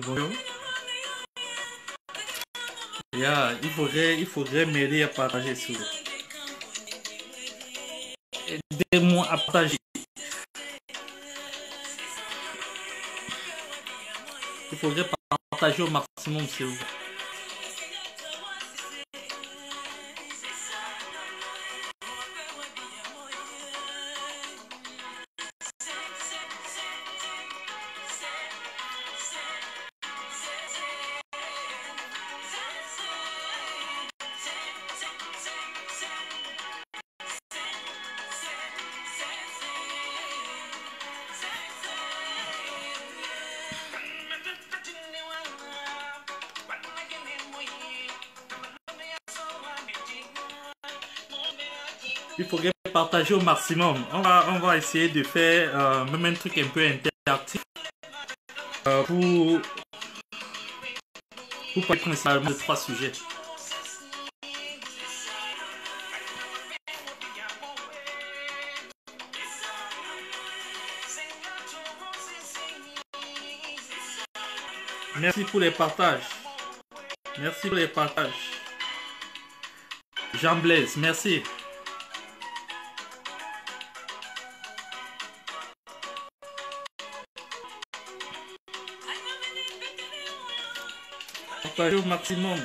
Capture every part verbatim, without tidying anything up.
bonjour. Yeah, il faudrait, il faudrait m'aider à partager sur. Aidez-moi à partager. Il faudrait partager au maximum sur vous. Il faudrait partager au maximum. On va, on va essayer de faire euh, même un truc un peu interactif euh, pour, pour parler principalement de trois sujets. Merci pour les partages. Merci pour les partages. Jean Blaise, merci. Au maximum.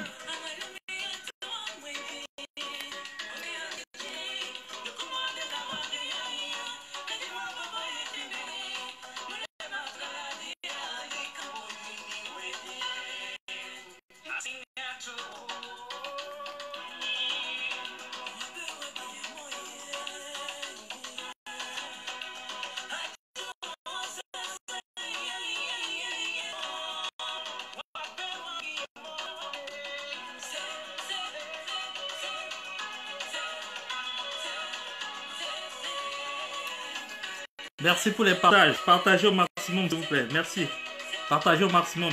Merci pour les partages. Partagez au maximum, s'il vous plaît. Merci. Partagez au maximum.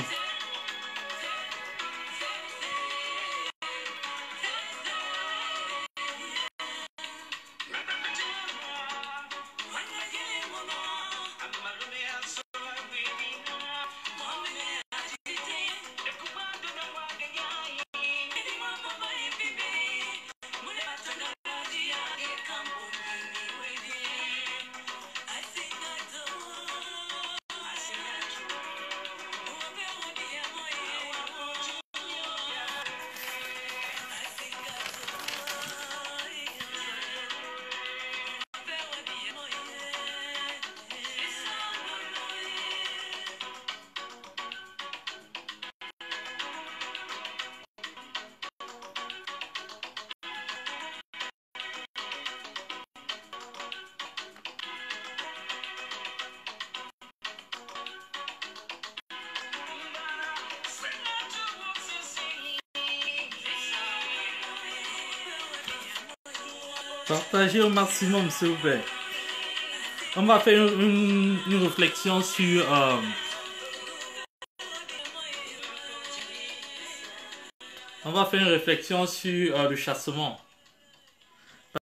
Partagez au maximum, s'il vous plaît. On va faire une, une, une réflexion sur euh, on va faire une réflexion sur euh, le chassement,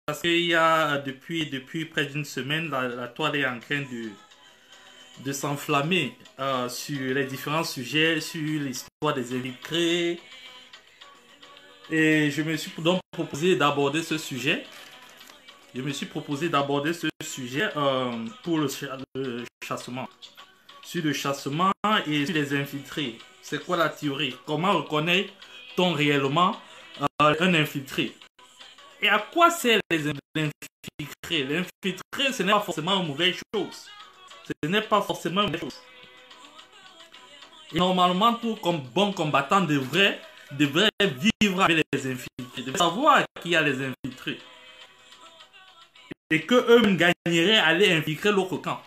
parce qu'il y a depuis depuis près d'une semaine la, la toile est en train de de s'enflammer euh, sur les différents sujets, sur l'histoire des émigrés, et je me suis donc proposé d'aborder ce sujet. Je me suis proposé d'aborder ce sujet euh, pour le, ch le chassement. Sur le chassement et sur les infiltrés. C'est quoi la théorie? Comment reconnaît-on réellement euh, un infiltré? Et à quoi sert l'infiltré? L'infiltré, ce n'est pas forcément une mauvaise chose. Ce n'est pas forcément une mauvaise chose. Et normalement, tout comme bon combattant devrait, devrait vivre avec les infiltrés. Devrait savoir qui a les infiltrés. Et que eux-mêmes gagneraient à aller infiltrer l'autre camp.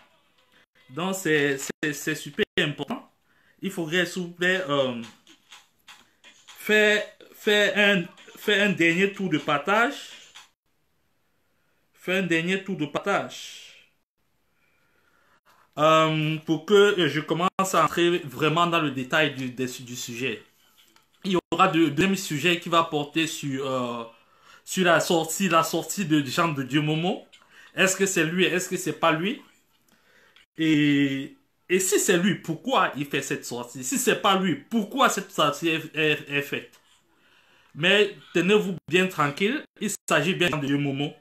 Donc c'est super important. Il faudrait, s'il vous plaît, euh, faire, faire, un, faire un dernier tour de partage. Faire un dernier tour de partage. Euh, pour que je commence à entrer vraiment dans le détail du, du, du sujet. Il y aura le deuxième sujet qui va porter sur, euh, sur la, sortie, la sortie de Jean de Dieu Momo. Est-ce que c'est lui? Est-ce que c'est pas lui? Et Et si c'est lui, pourquoi il fait cette sortie? Si c'est pas lui, pourquoi cette sortie est, est, est faite? Mais tenez-vous bien tranquille, il s'agit bien de Jean de Dieu Momo.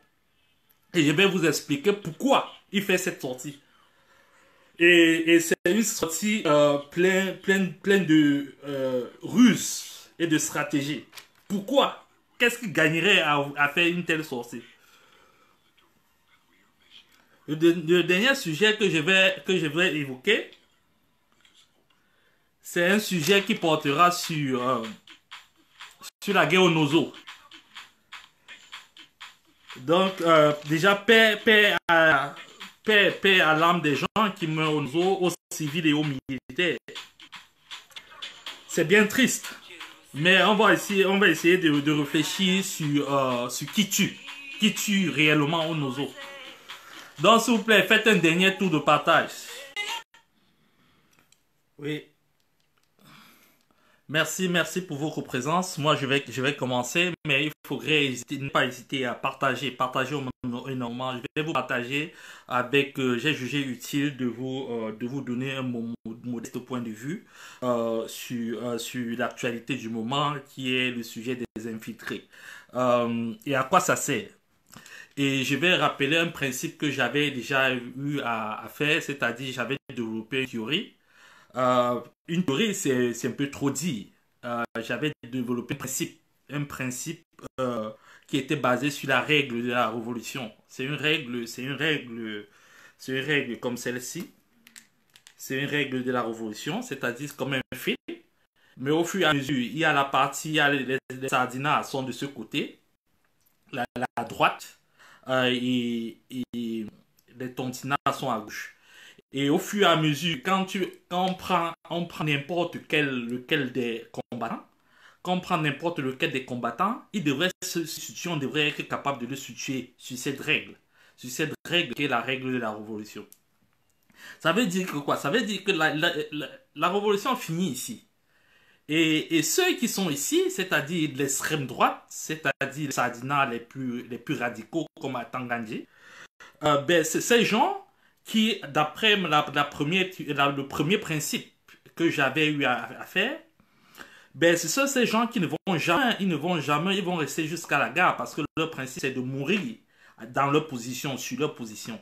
Et je vais vous expliquer pourquoi il fait cette sortie. Et, et c'est une sortie euh, pleine, pleine, pleine de euh, ruses et de stratégie. Pourquoi? Qu'est-ce qu'il gagnerait à, à faire une telle sortie? Le, de, le dernier sujet que je vais, que je vais évoquer, c'est un sujet qui portera sur, euh, sur la guerre au NOSO. Donc, euh, déjà, paix, paix à, paix, paix à l'âme des gens qui meurent aux NOSO, aux civils et aux militaires. C'est bien triste, mais on va essayer, on va essayer de, de réfléchir sur, euh, sur qui tue, qui tue réellement aux NOSO. Donc, s'il vous plaît, faites un dernier tour de partage. Oui. Merci, merci pour votre présence. Moi, je vais, je vais commencer, mais il faudrait hésiter, ne pas hésiter à partager, partager énormément. Je vais vous partager avec, euh, j'ai jugé utile de vous, euh, de vous donner un modeste point de vue euh, sur, euh, sur l'actualité du moment, qui est le sujet des infiltrés. Euh, et à quoi ça sert? Et je vais rappeler un principe que j'avais déjà eu à, à faire, c'est-à-dire j'avais développé une théorie. Euh, une théorie, c'est un peu trop dit. Euh, j'avais développé un principe, un principe euh, qui était basé sur la règle de la révolution. C'est une règle, c'est une règle, c'est une règle comme celle-ci. C'est une règle de la révolution, c'est-à-dire comme un fil. Mais au fur et à mesure, il y a la partie, il y a les, les sardinats sont de ce côté, la, la droite, euh, et, et les tontinats sont à gauche. Et au fur et à mesure, quand, tu, quand on prend, on prend n'importe quel lequel des combattants, quand on prend n'importe lequel des combattants, il devrait se situer, on devrait être capable de le situer sur cette règle, sur cette règle qui est la règle de la révolution. Ça veut dire que quoi? Ça veut dire que la, la, la, la révolution finit ici. Et, et ceux qui sont ici, c'est-à-dire l'extrême droite, c'est-à-dire les sardinats les plus, les plus radicaux comme Atanga Nji, euh, ben, c'est ces gens qui, d'après la, la première, la, le premier principe que j'avais eu à, à faire, ben, ce sont ces gens qui ne vont jamais, ils ne vont jamais, ils vont rester jusqu'à la gare parce que leur principe, c'est de mourir dans leur position, sur leur position.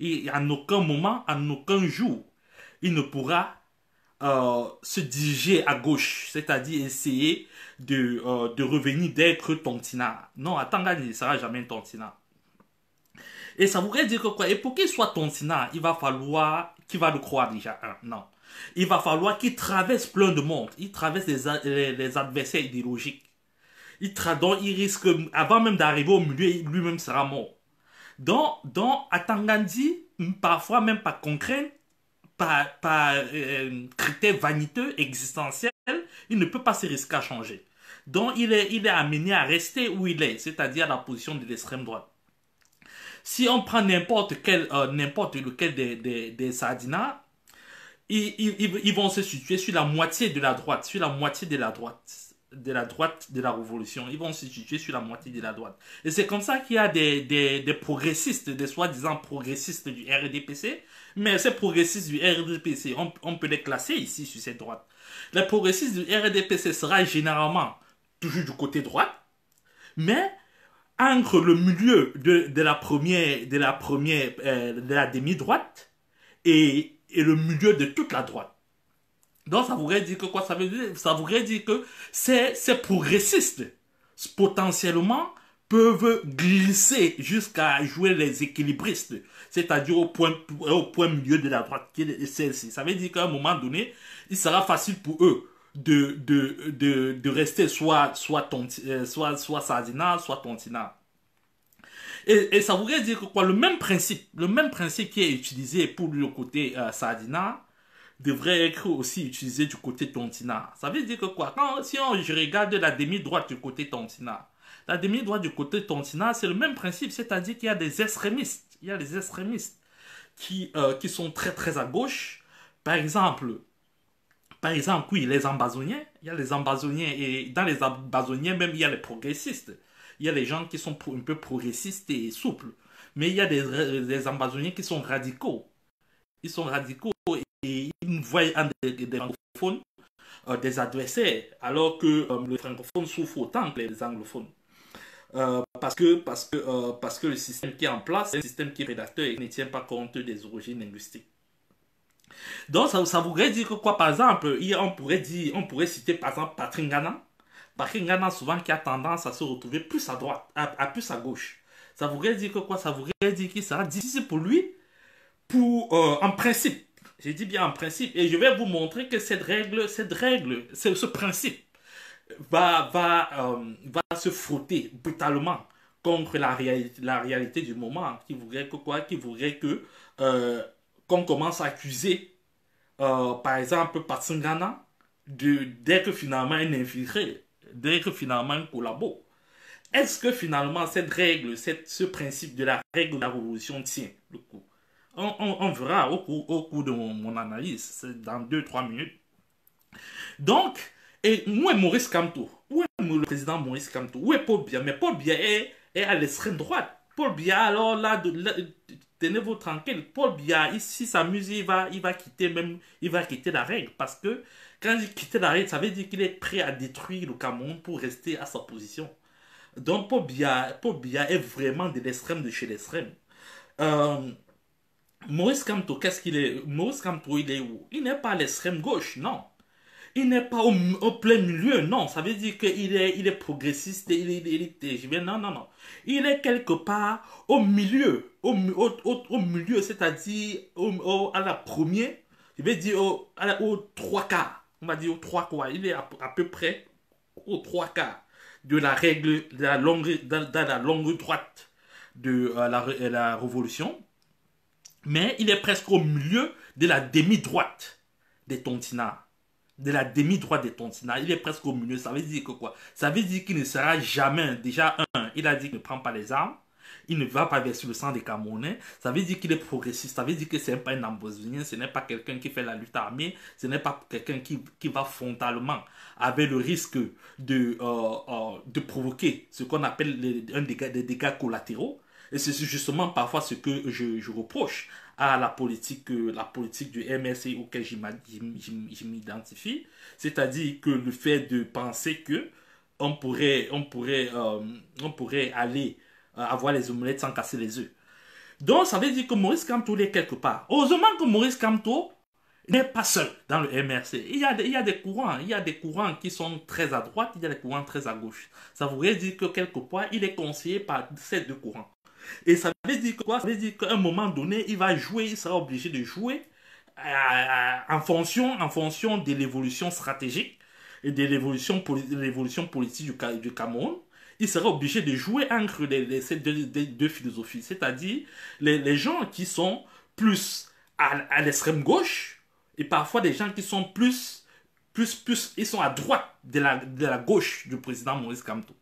Et en aucun moment, en aucun jour, il ne pourra euh, se diriger à gauche, c'est-à-dire essayer de, euh, de revenir d'être tontinard. Non, Atanga Nji ne sera jamais un tontinard. Et ça voudrait dire que quoi? Et pour qu'il soit tontinard, il va falloir qu'il va le croire déjà. Hein? Non. Il va falloir qu'il traverse plein de monde. Il traverse les, les, les adversaires idéologiques. Il, donc, il risque, avant même d'arriver au milieu, lui-même sera mort. Donc, donc Atanga Nji, parfois même par contrainte, par, par euh, critère vaniteux, existentiel, il ne peut pas se risquer à changer. Donc, il est, il est amené à rester où il est, c'est-à-dire à la position de l'extrême droite. Si on prend n'importe quel, euh, n'importe lequel des, des, des sardinats, ils, ils, ils vont se situer sur la moitié de la droite, sur la moitié de la droite, de la droite de la révolution. Ils vont se situer sur la moitié de la droite. Et c'est comme ça qu'il y a des, des, des progressistes, des soi-disant progressistes du R D P C, mais ces progressistes du R D P C, on, on peut les classer ici sur cette droite. Les progressistes du R D P C sera généralement toujours du côté droite, mais entre le milieu de, de la première, de la première, euh, de la demi-droite et, et le milieu de toute la droite. Donc ça voudrait dire que quoi? Ça veut dire, ça voudrait dire que ces, ces progressistes potentiellement peuvent glisser jusqu'à jouer les équilibristes, c'est-à-dire au point, au point milieu de la droite qui est celle-ci. Ça veut dire qu'à un moment donné, il sera facile pour eux De, de, de, de rester soit, soit, tonti, euh, soit, soit sardinat, soit tontinat. Et, et ça voudrait dire que quoi, le même principe, le même principe qui est utilisé pour le côté euh, sardinat devrait être aussi utilisé du côté tontinat. Ça veut dire que quoi, quand, si on, je regarde la demi-droite du côté tontinat, la demi-droite du côté tontinat, c'est le même principe, c'est-à-dire qu'il y a des extrémistes, il y a des extrémistes qui, euh, qui sont très très à gauche. Par exemple, Par exemple, oui, les ambazoniens, il y a les ambazoniens, et dans les ambazoniens même, il y a les progressistes. Il y a les gens qui sont un peu progressistes et souples. Mais il y a des, des ambazoniens qui sont radicaux. Ils sont radicaux et voient en des, des francophones euh, des adversaires, alors que euh, les francophones souffrent autant que les anglophones. Euh, parce, que, parce, que, euh, parce que le système qui est en place, c'est un système qui est prédateur et qui ne tient pas compte des origines linguistiques. Donc ça, ça voudrait dire que quoi, par exemple, on pourrait, dire, on pourrait citer par exemple Patrice Nganang. Patrice Nganang souvent qui a tendance à se retrouver plus à droite, à, à plus à gauche. Ça voudrait dire que quoi? Ça voudrait dire qu'il sera difficile pour lui, pour, euh, en principe, je dis bien en principe, et je vais vous montrer que cette règle, cette règle, ce, ce principe, va, va, euh, va se frotter brutalement contre la, réa- la réalité du moment, qui voudrait que quoi? Qui voudrait que euh, qu'on commence à accuser, euh, par exemple, Patrice Nganang, de dès que finalement il est infiltré, dès que finalement il collabore. Est-ce que finalement cette règle, cette, ce principe de la règle de la révolution tient le coup? On, on, on verra au cours, au cours de mon, mon analyse, c'est dans deux trois minutes. Donc, et où est Maurice Kamto? Où est le président Maurice Kamto? Où est Paul Biya? Mais Paul Biya est, est à l'extrême droite. Paul Biya, alors là, de, là tenez-vous tranquille. Paul Biya, si s'amuse, il va, il va quitter même, il va quitter la règle. Parce que quand il quitte la règle, ça veut dire qu'il est prêt à détruire le Cameroun pour rester à sa position. Donc, Paul Biya, Paul Biya est vraiment de l'extrême de chez l'extrême. Euh, Maurice Kamto, qu'est-ce qu'il est? Maurice Kamto, il est où? Il n'est pas à l'extrême gauche, non. Il n'est pas au, au plein milieu, non. Ça veut dire qu'il est, il est progressiste, il est, il est, il est, il est, non, non, non. Il est quelque part au milieu, au, au, au, au milieu, c'est-à-dire à la première, je vais dire au, la, au trois quarts. On va dire au trois quarts. Il est à, à peu près au trois quarts de la règle, de la longue, de, de la longue droite de euh, la, la révolution, mais il est presque au milieu de la demi-droite des tontinards, de la demi-droite des tontinards, il est presque au milieu, ça veut dire que quoi? Ça veut dire qu'il ne sera jamais, déjà un, il a dit qu'il ne prend pas les armes, il ne va pas verser le sang des Camerounais, ça veut dire qu'il est progressiste, ça veut dire que ce n'est pas un ambosonien, ce n'est pas quelqu'un qui fait la lutte armée, ce n'est pas quelqu'un qui, qui va frontalement avec le risque de, euh, euh, de provoquer ce qu'on appelle les, un dégât, des dégâts collatéraux. Et c'est justement parfois ce que je, je reproche à la politique, euh, la politique du M R C auquel je m'identifie, c'est-à-dire que le fait de penser que on pourrait, on pourrait, euh, on pourrait aller euh, avoir les omelettes sans casser les œufs. Donc ça veut dire que Maurice Kamto est quelque part. Heureusement que Maurice Kamto n'est pas seul dans le M R C. Il y a des, il y a des courants, il y a des courants qui sont très à droite, il y a des courants très à gauche. Ça voudrait dire que quelque part il est conseillé par ces deux courants. Et ça veut dire quoi? Ça veut dire qu'à un moment donné, il va jouer, il sera obligé de jouer euh, en fonction, en fonction de l'évolution stratégique et de l'évolution l'évolution politique du, du Cameroun. Il sera obligé de jouer entre les, les, ces deux, deux, deux philosophies, c'est-à-dire les, les gens qui sont plus à, à l'extrême gauche et parfois des gens qui sont plus, plus, plus ils sont à droite de la, de la gauche du président Maurice Kamto.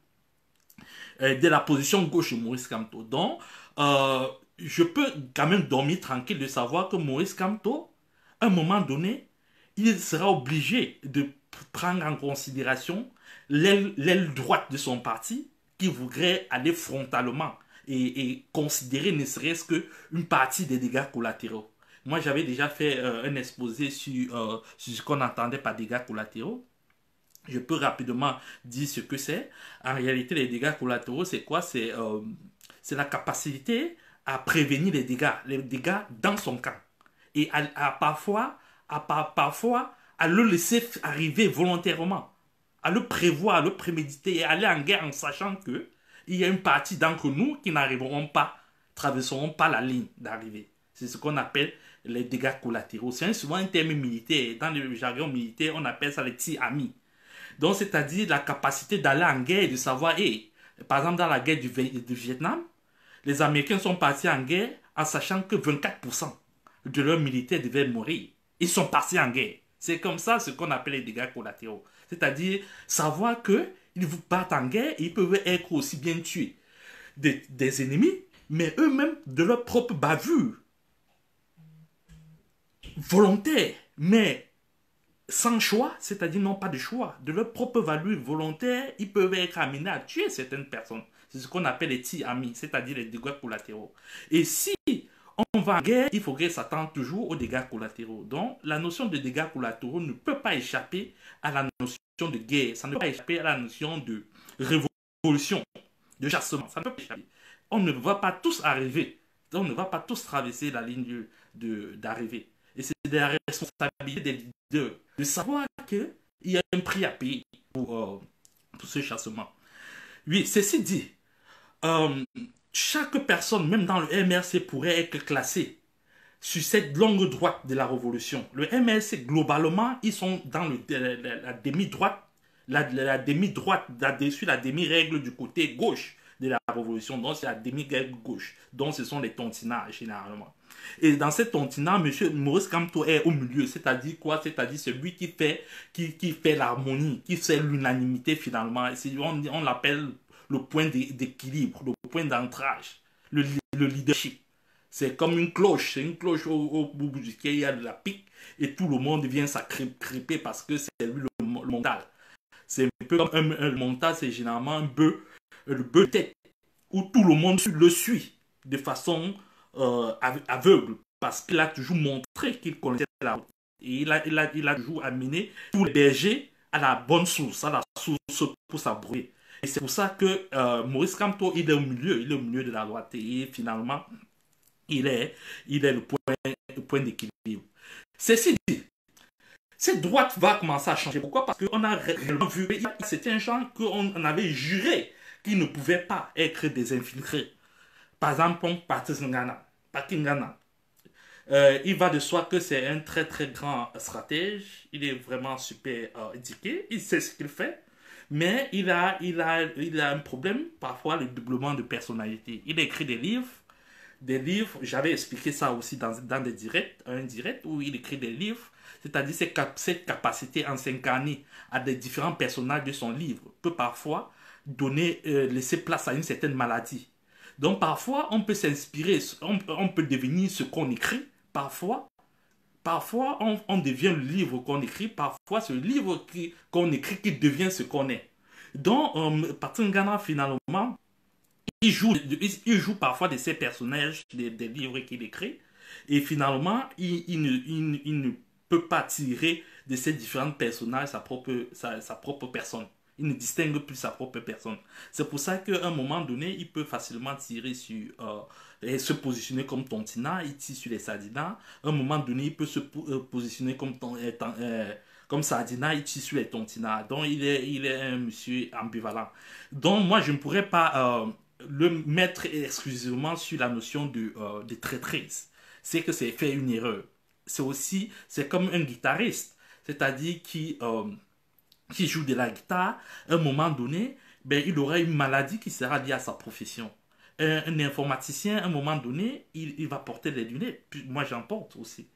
De la position gauche de Maurice Kamto. Donc, euh, je peux quand même dormir tranquille de savoir que Maurice Kamto, à un moment donné, il sera obligé de prendre en considération l'aile droite de son parti qui voudrait aller frontalement et, et considérer ne serait-ce qu'une partie des dégâts collatéraux. Moi, j'avais déjà fait euh, un exposé sur, euh, sur ce qu'on entendait par dégâts collatéraux. Je peux rapidement dire ce que c'est. En réalité, les dégâts collatéraux, c'est quoi? C'est euh, la capacité à prévenir les dégâts, les dégâts dans son camp. Et à, à parfois, à, parfois, à le laisser arriver volontairement, à le prévoir, à le préméditer et aller en guerre en sachant qu'il y a une partie d'entre nous qui n'arriveront pas, traverseront pas la ligne d'arrivée. C'est ce qu'on appelle les dégâts collatéraux. C'est souvent un terme militaire. Dans le jargon militaire, on appelle ça les tirs amis. Donc, c'est-à-dire la capacité d'aller en guerre et de savoir, hey, par exemple, dans la guerre du, du Vietnam, les Américains sont partis en guerre en sachant que vingt-quatre pour cent de leurs militaires devaient mourir. Ils sont partis en guerre. C'est comme ça ce qu'on appelle les dégâts collatéraux. C'est-à-dire savoir qu'ils vous battent en guerre et ils peuvent être aussi bien tués des, des ennemis, mais eux-mêmes de leur propre bavure. Volontaire, mais sans choix, c'est-à-dire non pas de choix, de leur propre valeur volontaire, ils peuvent être amenés à tuer certaines personnes. C'est ce qu'on appelle les tirs amis, c'est-à-dire les dégâts collatéraux. Et si on va en guerre, il faudrait s'attendre toujours aux dégâts collatéraux. Donc, la notion de dégâts collatéraux ne peut pas échapper à la notion de guerre. Ça ne peut pas échapper à la notion de révolution, de chassement. Ça ne peut pas échapper. On ne va pas tous arriver. On ne va pas tous traverser la ligne d'arrivée. Et c'est de la responsabilité des leaders de savoir qu'il y a un prix à payer pour, euh, pour ce chassement. Oui, ceci dit, euh, chaque personne, même dans le M R C, pourrait être classée sur cette longue droite de la révolution. Le M R C, globalement, ils sont dans le, la, la demi-droite, la, la demi-droite, sur la demi-règle du côté gauche de la révolution, donc c'est la demi-règle gauche, donc ce sont les tontinages, généralement. Et dans ces tontinages, monsieur Maurice Kamto est au milieu, c'est-à-dire quoi? C'est-à-dire celui qui fait, qui, qui fait l'harmonie, qui fait l'unanimité, finalement. On, on l'appelle le point d'équilibre, le point d'ancrage, le, le leadership. C'est comme une cloche, c'est une cloche au, au bout duquel il y a de la pique et tout le monde vient s'agripper parce que c'est lui le, le mental. C'est un peu comme un, un mental, c'est généralement un bœuf, le bœuf tête, où tout le monde le suit de façon euh, aveugle parce qu'il a toujours montré qu'il connaissait la route et il a, il, a, il a toujours amené tous les bergers à la bonne source, à la source pour s'abreuver. Et c'est pour ça que euh, Maurice Kamto, il est au milieu, il est au milieu de la droite. Et finalement, il est, il est le point, le point d'équilibre. Ceci dit, cette droite va commencer à changer. Pourquoi? Parce qu'on a réellement vu, c'était un genre qu'on avait juré qu'il ne pouvait pas être désinfiltré. Par exemple, Patrice Nganang. Patrice Nganang. Euh, il va de soi que c'est un très très grand stratège. Il est vraiment super euh, indiqué. Il sait ce qu'il fait. Mais il a, il, a, il a un problème, parfois, le doublement de personnalité. Il écrit des livres, des livres, j'avais expliqué ça aussi dans, dans des directs, un direct où il écrit des livres, c'est-à-dire cette capacité à s'incarner à des différents personnages de son livre peut parfois donner, euh, laisser place à une certaine maladie. Donc parfois, on peut s'inspirer, on, on peut devenir ce qu'on écrit, parfois. Parfois, on, on devient le livre qu'on écrit. Parfois, c'est le livre qu'on écrit qui devient ce qu'on est. Donc, euh, Patrice Nganang, finalement, il joue, il joue parfois de ses personnages, des, des livres qu'il écrit. Et finalement, il, il, ne, il, il ne peut pas tirer de ces différents personnages sa propre, sa, sa propre personne. Il ne distingue plus sa propre personne. C'est pour ça qu'à un moment donné, il peut facilement tirer sur... Euh, et se positionner comme Tontina, il tire sur les Sardina. À un moment donné, il peut se positionner comme, ton, euh, euh, comme Sardina, il tire sur les Tontina. Donc, il est, il est un monsieur ambivalent. Donc, moi, je ne pourrais pas euh, le mettre exclusivement sur la notion de, euh, de traîtrise. C'est que c'est fait une erreur. C'est aussi, c'est comme un guitariste, c'est-à-dire qui, euh, qui joue de la guitare. À un moment donné, ben, il aura une maladie qui sera liée à sa profession. Un informaticien, à un moment donné, il, il va porter des lunettes. Puis moi, j'en porte aussi.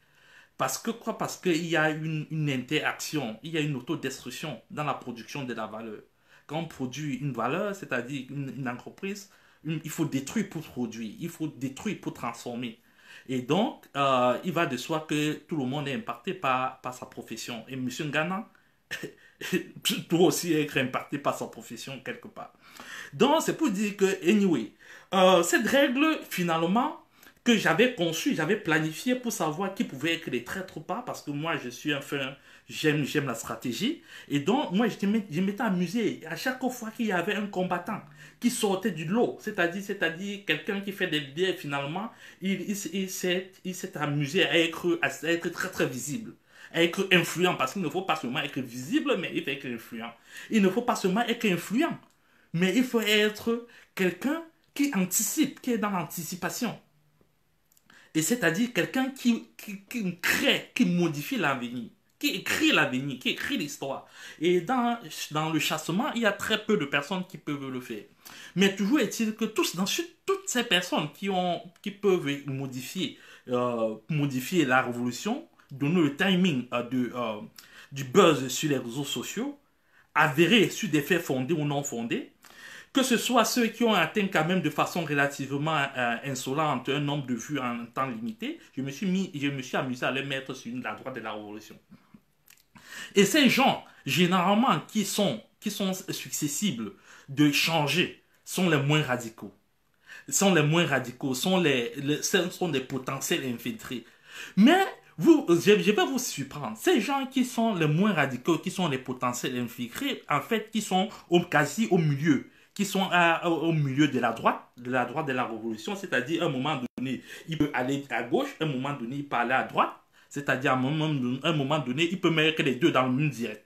Parce que quoi? Parce qu'il y a une, une interaction, il y a une autodestruction dans la production de la valeur. Quand on produit une valeur, c'est-à-dire une, une entreprise, une, il faut détruire pour produire, il faut détruire pour transformer. Et donc, euh, il va de soi que tout le monde est impacté par, par sa profession. Et M. Nganang doit aussi être impacté par sa profession quelque part. Donc, c'est pour dire que, anyway, Euh, cette règle, finalement, que j'avais conçue, j'avais planifiée pour savoir qui pouvait être les traîtres ou pas, parce que moi, je suis un fan, j'aime la stratégie. Et donc, moi, je m'étais amusé. À chaque fois qu'il y avait un combattant qui sortait du lot, c'est-à-dire c'est-à-dire quelqu'un qui fait des idées, finalement, il, il, il s'est amusé à être, à être très, très visible. À être influent, parce qu'il ne faut pas seulement être visible, mais il faut être influent. Il ne faut pas seulement être influent, mais il faut être quelqu'un qui anticipe, qui est dans l'anticipation. Et c'est-à-dire quelqu'un qui, qui, qui crée, qui modifie l'avenir, qui écrit l'avenir, qui écrit l'histoire. Et dans, dans le chassement, il y a très peu de personnes qui peuvent le faire. Mais toujours est-il que tous, dans, toutes ces personnes qui, ont, qui peuvent modifier, euh, modifier la révolution, donner le timing euh, de, euh, du buzz sur les réseaux sociaux, avéré sur des faits fondés ou non fondés, que ce soit ceux qui ont atteint quand même de façon relativement euh, insolente un nombre de vues en temps limité, je me suis, mis, je me suis amusé à les mettre sur la droite de la révolution. Et ces gens, généralement, qui sont, qui sont susceptibles de changer, sont les moins radicaux. sont les moins radicaux, sont les, les sont des potentiels infiltrés. Mais vous, je, je vais vous surprendre. Ces gens qui sont les moins radicaux, qui sont les potentiels infiltrés, en fait, qui sont au, quasi au milieu, qui sont à, au milieu de la droite, de la droite de la révolution, c'est-à-dire à un moment donné, il peut aller à gauche, à un moment donné, il peut aller à droite, c'est-à-dire à un moment donné, il peut mettre les deux dans le même direct.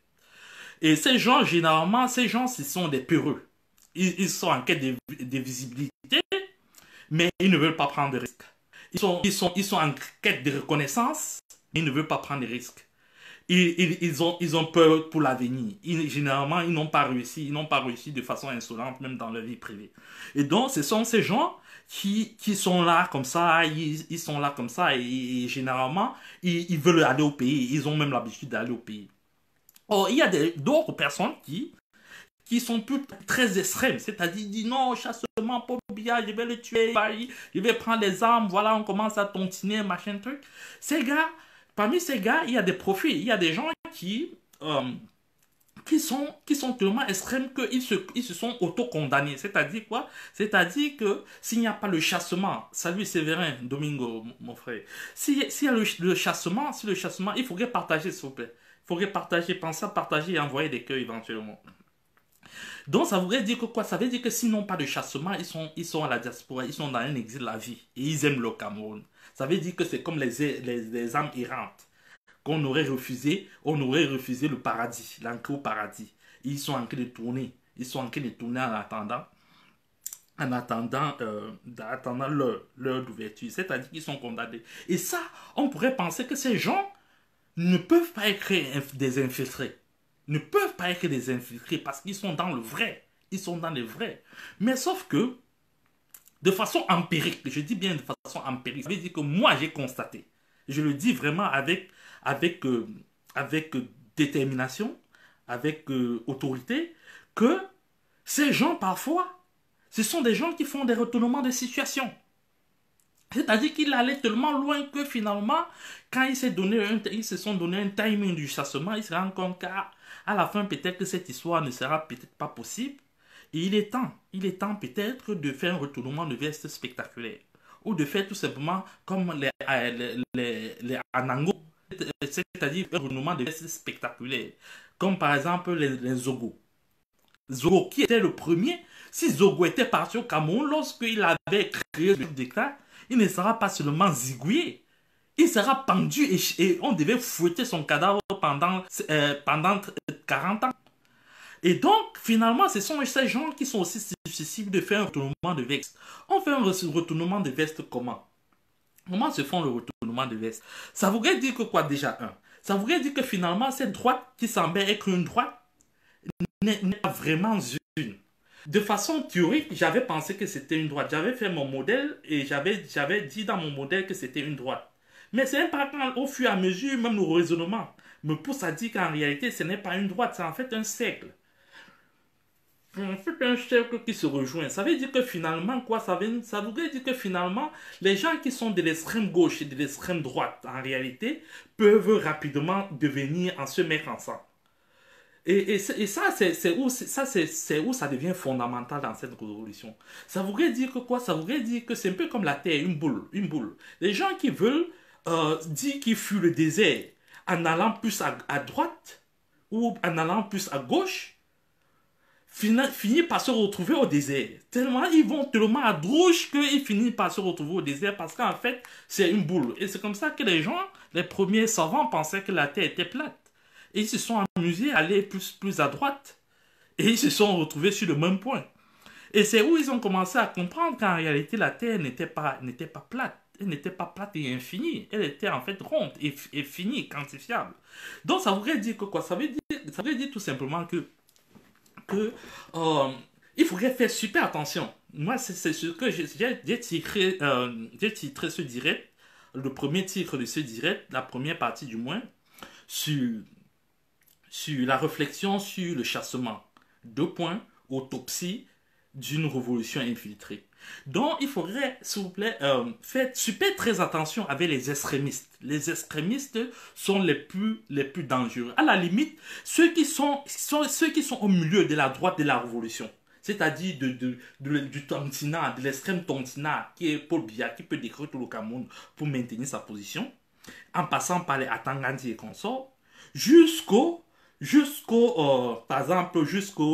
Et ces gens, généralement, ces gens, ce sont des peureux. Ils, ils sont en quête de, de visibilité, mais ils ne veulent pas prendre de risques. Ils sont, ils, sont, ils sont en quête de reconnaissance, mais ils ne veulent pas prendre de risques. Ils, ils, ils, ont, ils ont peur pour l'avenir. Généralement, ils n'ont pas réussi. Ils n'ont pas réussi de façon insolente, même dans leur vie privée. Et donc, ce sont ces gens qui, qui sont là comme ça. Ils, ils sont là comme ça. Et, et généralement, ils, ils veulent aller au pays. Ils ont même l'habitude d'aller au pays. Or, il y a d'autres personnes qui, qui sont plus très extrêmes. C'est-à-dire, ils disent non, chassement, Paul Biya, je vais le tuer, je vais prendre les armes, voilà, on commence à tontiner, machin, truc. Ces gars, parmi ces gars, il y a des profils. Il y a des gens qui, euh, qui, sont, qui sont tellement extrêmes qu'ils se, ils se sont auto-condamnés. C'est-à-dire quoi? C'est-à-dire que s'il n'y a pas le chassement, salut Sévérin Domingo, mon frère, s'il si y a le, le chassement, si le chassement, il faudrait partager, s'il vous plaît. Il faudrait partager, penser à partager et envoyer des queues éventuellement. Donc, ça voudrait dire que quoi? Ça veut dire que s'ils n'ont pas de chassement, ils sont, ils sont à la diaspora, ils sont dans un exil de la vie. Et ils aiment le Cameroun. Ça veut dire que c'est comme les, les, les âmes errantes. Qu'on aurait refusé, on aurait refusé le paradis, l'ancré au paradis. Et ils sont en train de tourner. Ils sont en train de tourner en attendant, en attendant, euh, attendant leur, leur ouverture. C'est-à-dire qu'ils sont condamnés. Et ça, on pourrait penser que ces gens ne peuvent pas être des infiltrés. Ne peuvent pas être des infiltrés parce qu'ils sont dans le vrai. Ils sont dans le vrai. Mais sauf que, de façon empirique, je dis bien de façon empirique, ça veut dire que moi j'ai constaté, je le dis vraiment avec, avec, euh, avec détermination, avec euh, autorité, que ces gens parfois, ce sont des gens qui font des retournements de situation. C'est-à-dire qu'il allait tellement loin que finalement, quand ils se, donné un, ils se sont donné un timing du chassement, ils se rendent compte qu'à à la fin, peut-être que cette histoire ne sera peut-être pas possible. Et il est temps, il est temps peut-être de faire un retournement de veste spectaculaire. Ou de faire tout simplement comme les, les, les, les Anango, c'est-à-dire un retournement de veste spectaculaire. Comme par exemple les, les Zogo. Zogo qui était le premier, si Zogo était parti au Cameroun, lorsqu'il avait créé le décret, il ne sera pas seulement zigouillé, il sera pendu et, et on devait fouetter son cadavre pendant, euh, pendant quarante ans. Et donc, finalement, ce sont ces gens qui sont aussi susceptibles de faire un retournement de veste. On fait un retournement de veste comment? Comment se font le retournement de veste? Ça voudrait dire que quoi déjà un? Ça voudrait dire que finalement, cette droite qui semblait être une droite n'est pas vraiment une. De façon théorique, j'avais pensé que c'était une droite. J'avais fait mon modèle et j'avais dit dans mon modèle que c'était une droite. Mais c'est important, au fur et à mesure, même le raisonnement me pousse à dire qu'en réalité, ce n'est pas une droite, c'est en fait un cercle. En fait, un cercle qui se rejoint. Ça veut dire que finalement, quoi, ça veut, ça veut dire que finalement, les gens qui sont de l'extrême gauche et de l'extrême droite, en réalité, peuvent rapidement devenir en se mettre ensemble. Et, et, et ça, c'est où, où ça devient fondamental dans cette révolution. Ça voudrait dire que quoi? Ça voudrait dire que c'est un peu comme la Terre, une boule. Une boule. Les gens qui veulent euh, dire qu'ils fuient le désert en allant plus à, à droite ou en allant plus à gauche, finissent par se retrouver au désert. Tellement, ils vont tellement à gauche qu'ils finissent par se retrouver au désert parce qu'en fait, c'est une boule. Et c'est comme ça que les gens, les premiers savants, pensaient que la Terre était plate. Et ils se sont amusés à aller plus, plus à droite. Et ils se sont retrouvés sur le même point. Et c'est où ils ont commencé à comprendre qu'en réalité, la Terre n'était pas, n'était pas plate. Elle n'était pas plate et infinie. Elle était en fait ronde et, et finie, quantifiable. Donc ça voudrait dire que quoi? Ça veut dire, ça veut dire tout simplement que, que euh, il faudrait faire super attention. Moi, c'est ce que j'ai titré, euh, j'ai titré ce direct, le premier titre de ce direct, la première partie du moins, sur... sur la réflexion sur le chassement. Deux points, autopsie d'une révolution infiltrée. Donc, il faudrait, s'il vous plaît, euh, faire super très attention avec les extrémistes. Les extrémistes sont les plus, les plus dangereux. À la limite, ceux qui sont, sont, ceux qui sont au milieu de la droite de la révolution. c'est-à-dire de, de, de, du tontinat, de l'extrême tontinat qui est Paul Biya, qui peut décrire tout le Cameroun pour maintenir sa position, en passant par les Atanga Nji et consorts, jusqu'au, jusqu'au, euh, par exemple, jusqu'aux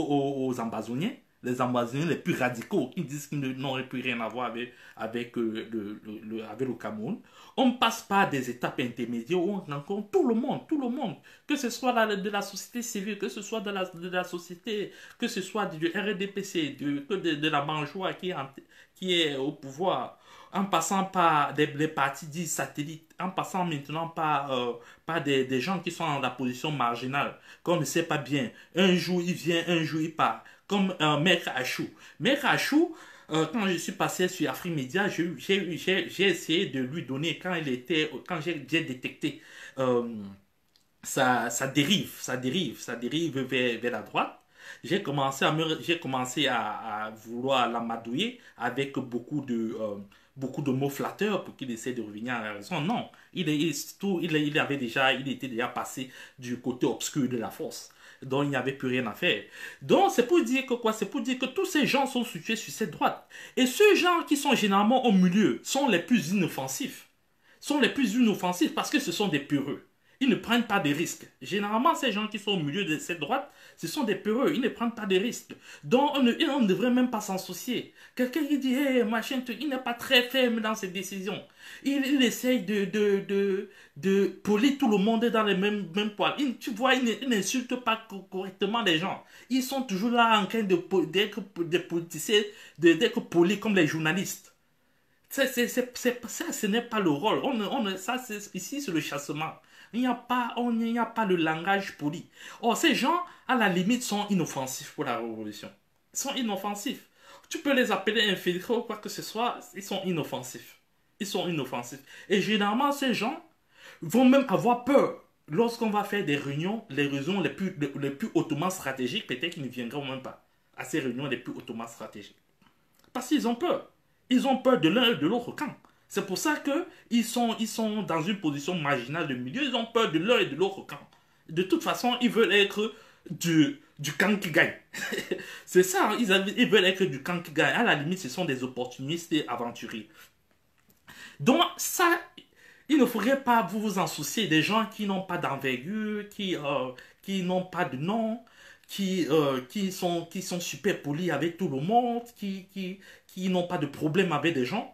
aux Ambazoniens, les Ambazoniens les plus radicaux, qui disent qu'ils n'auraient plus rien à voir avec, avec, euh, le, le, le, avec le Cameroun. On passe par des étapes intermédiaires où on rencontre tout le monde, tout le monde, que ce soit la, de la société civile, que ce soit de la, de la société, que ce soit du R D P C, de, de, de la banjoua qui est, en, qui est au pouvoir, en passant par des, les partis dits satellites, en passant maintenant par, euh, par des, des gens qui sont dans la position marginale, qu'on ne sait pas bien. Un jour il vient, un jour il part. Comme euh, Mec Achou. Mec Achou, euh, quand je suis passé sur Afrique Média, j'ai essayé de lui donner, quand il était, quand j'ai détecté euh, sa, sa dérive, sa dérive, sa dérive vers, vers la droite, j'ai commencé, à, commencé à, à vouloir l'amadouiller avec beaucoup de... Euh, beaucoup de mots flatteurs pour qu'il essaie de revenir à la raison. Non, il, il, tout, il, il, avait déjà, il était déjà passé du côté obscur de la force, dont il n'y avait plus rien à faire. Donc, c'est pour dire que quoi? C'est pour dire que tous ces gens sont situés sur cette droite. Et ceux gens qui sont généralement au milieu sont les plus inoffensifs. Sont les plus inoffensifs parce que ce sont des peureux. Ils ne prennent pas de risques. Généralement, ces gens qui sont au milieu de cette droite, ce sont des peureux. Ils ne prennent pas de risques. Donc, on ne, on ne devrait même pas s'en soucier. Quelqu'un qui dit, hey, machin, il n'est pas très ferme dans ses décisions. Il, il essaye de, de, de, de polir tout le monde dans les mêmes, mêmes poils. Il, tu vois, il n'insulte pas correctement les gens. Ils sont toujours là en train d'être des politiciens, d'être polis comme les journalistes. Ça, c'est, c'est, c'est, ça, ce n'est pas le rôle. On, on, ça, ici, c'est le chassement. Il n'y a pas, on n'y a pas le langage poli. Or, ces gens, à la limite, sont inoffensifs pour la révolution. Ils sont inoffensifs. Tu peux les appeler infiltrés ou quoi que ce soit, ils sont inoffensifs. Ils sont inoffensifs. Et généralement, ces gens vont même avoir peur. Lorsqu'on va faire des réunions, les réunions les plus, les, les plus hautement stratégiques, peut-être qu'ils ne viendront même pas à ces réunions les plus hautement stratégiques. Parce qu'ils ont peur. Ils ont peur de l'un et de l'autre camp. C'est pour ça qu'ils sont, ils sont dans une position marginale de milieu. Ils ont peur de l'un et de l'autre camp. De toute façon, ils veulent être du, du camp qui gagne. C'est ça, ils, ils veulent être du camp qui gagne. À la limite, ce sont des opportunistes et aventuriers. Donc ça, il ne faudrait pas vous, vous en soucier des gens qui n'ont pas d'envergure, qui, euh, qui n'ont pas de nom, qui, euh, qui, sont, qui sont super polis avec tout le monde, qui, qui, qui n'ont pas de problème avec des gens.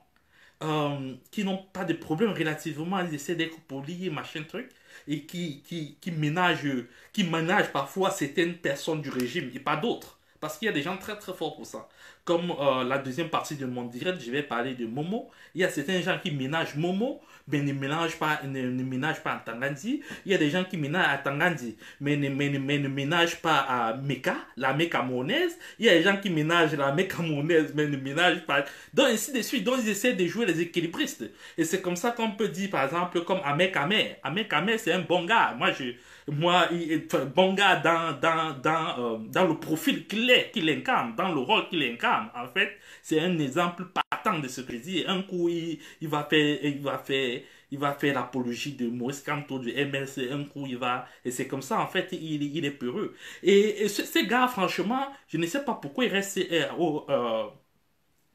Euh, qui n'ont pas de problème relativement, ils essaient d'être polis et machin truc, et qui, qui, qui, ménagent, qui ménagent parfois certaines personnes du régime et pas d'autres. Parce qu'il y a des gens très très forts pour ça. Comme euh, la deuxième partie de mon direct, je vais parler de Momo. Il y a certains gens qui ménagent Momo, mais ne ménagent pas, ne, ne ménagent pas Atanga Nji. Il y a des gens qui ménagent Atanga Nji, mais ne, mais, mais ne ménagent pas à Meka, la Mecque camerounaise. Il y a des gens qui ménagent la Mecque camerounaise, mais ne ménagent pas. Donc, ainsi de suite. Donc, ils essaient de jouer les équilibristes. Et c'est comme ça qu'on peut dire, par exemple, comme Ahmed Kamer. Ahmed Kamer, c'est un bon gars. Moi, je, moi, il est bon gars dans, dans, dans, euh, dans le profil qu'il est, qu'il incarne, dans le rôle qu'il incarne. En fait, c'est un exemple patent de ce que je dis. Un coup, il, il va faire, il va faire, il va faire l'apologie de Maurice Kamto, du M R C. Un coup, il va, et c'est comme ça. En fait, il, il est peureux. Et, et ce, ces gars, franchement, je ne sais pas pourquoi ils restent, euh, euh,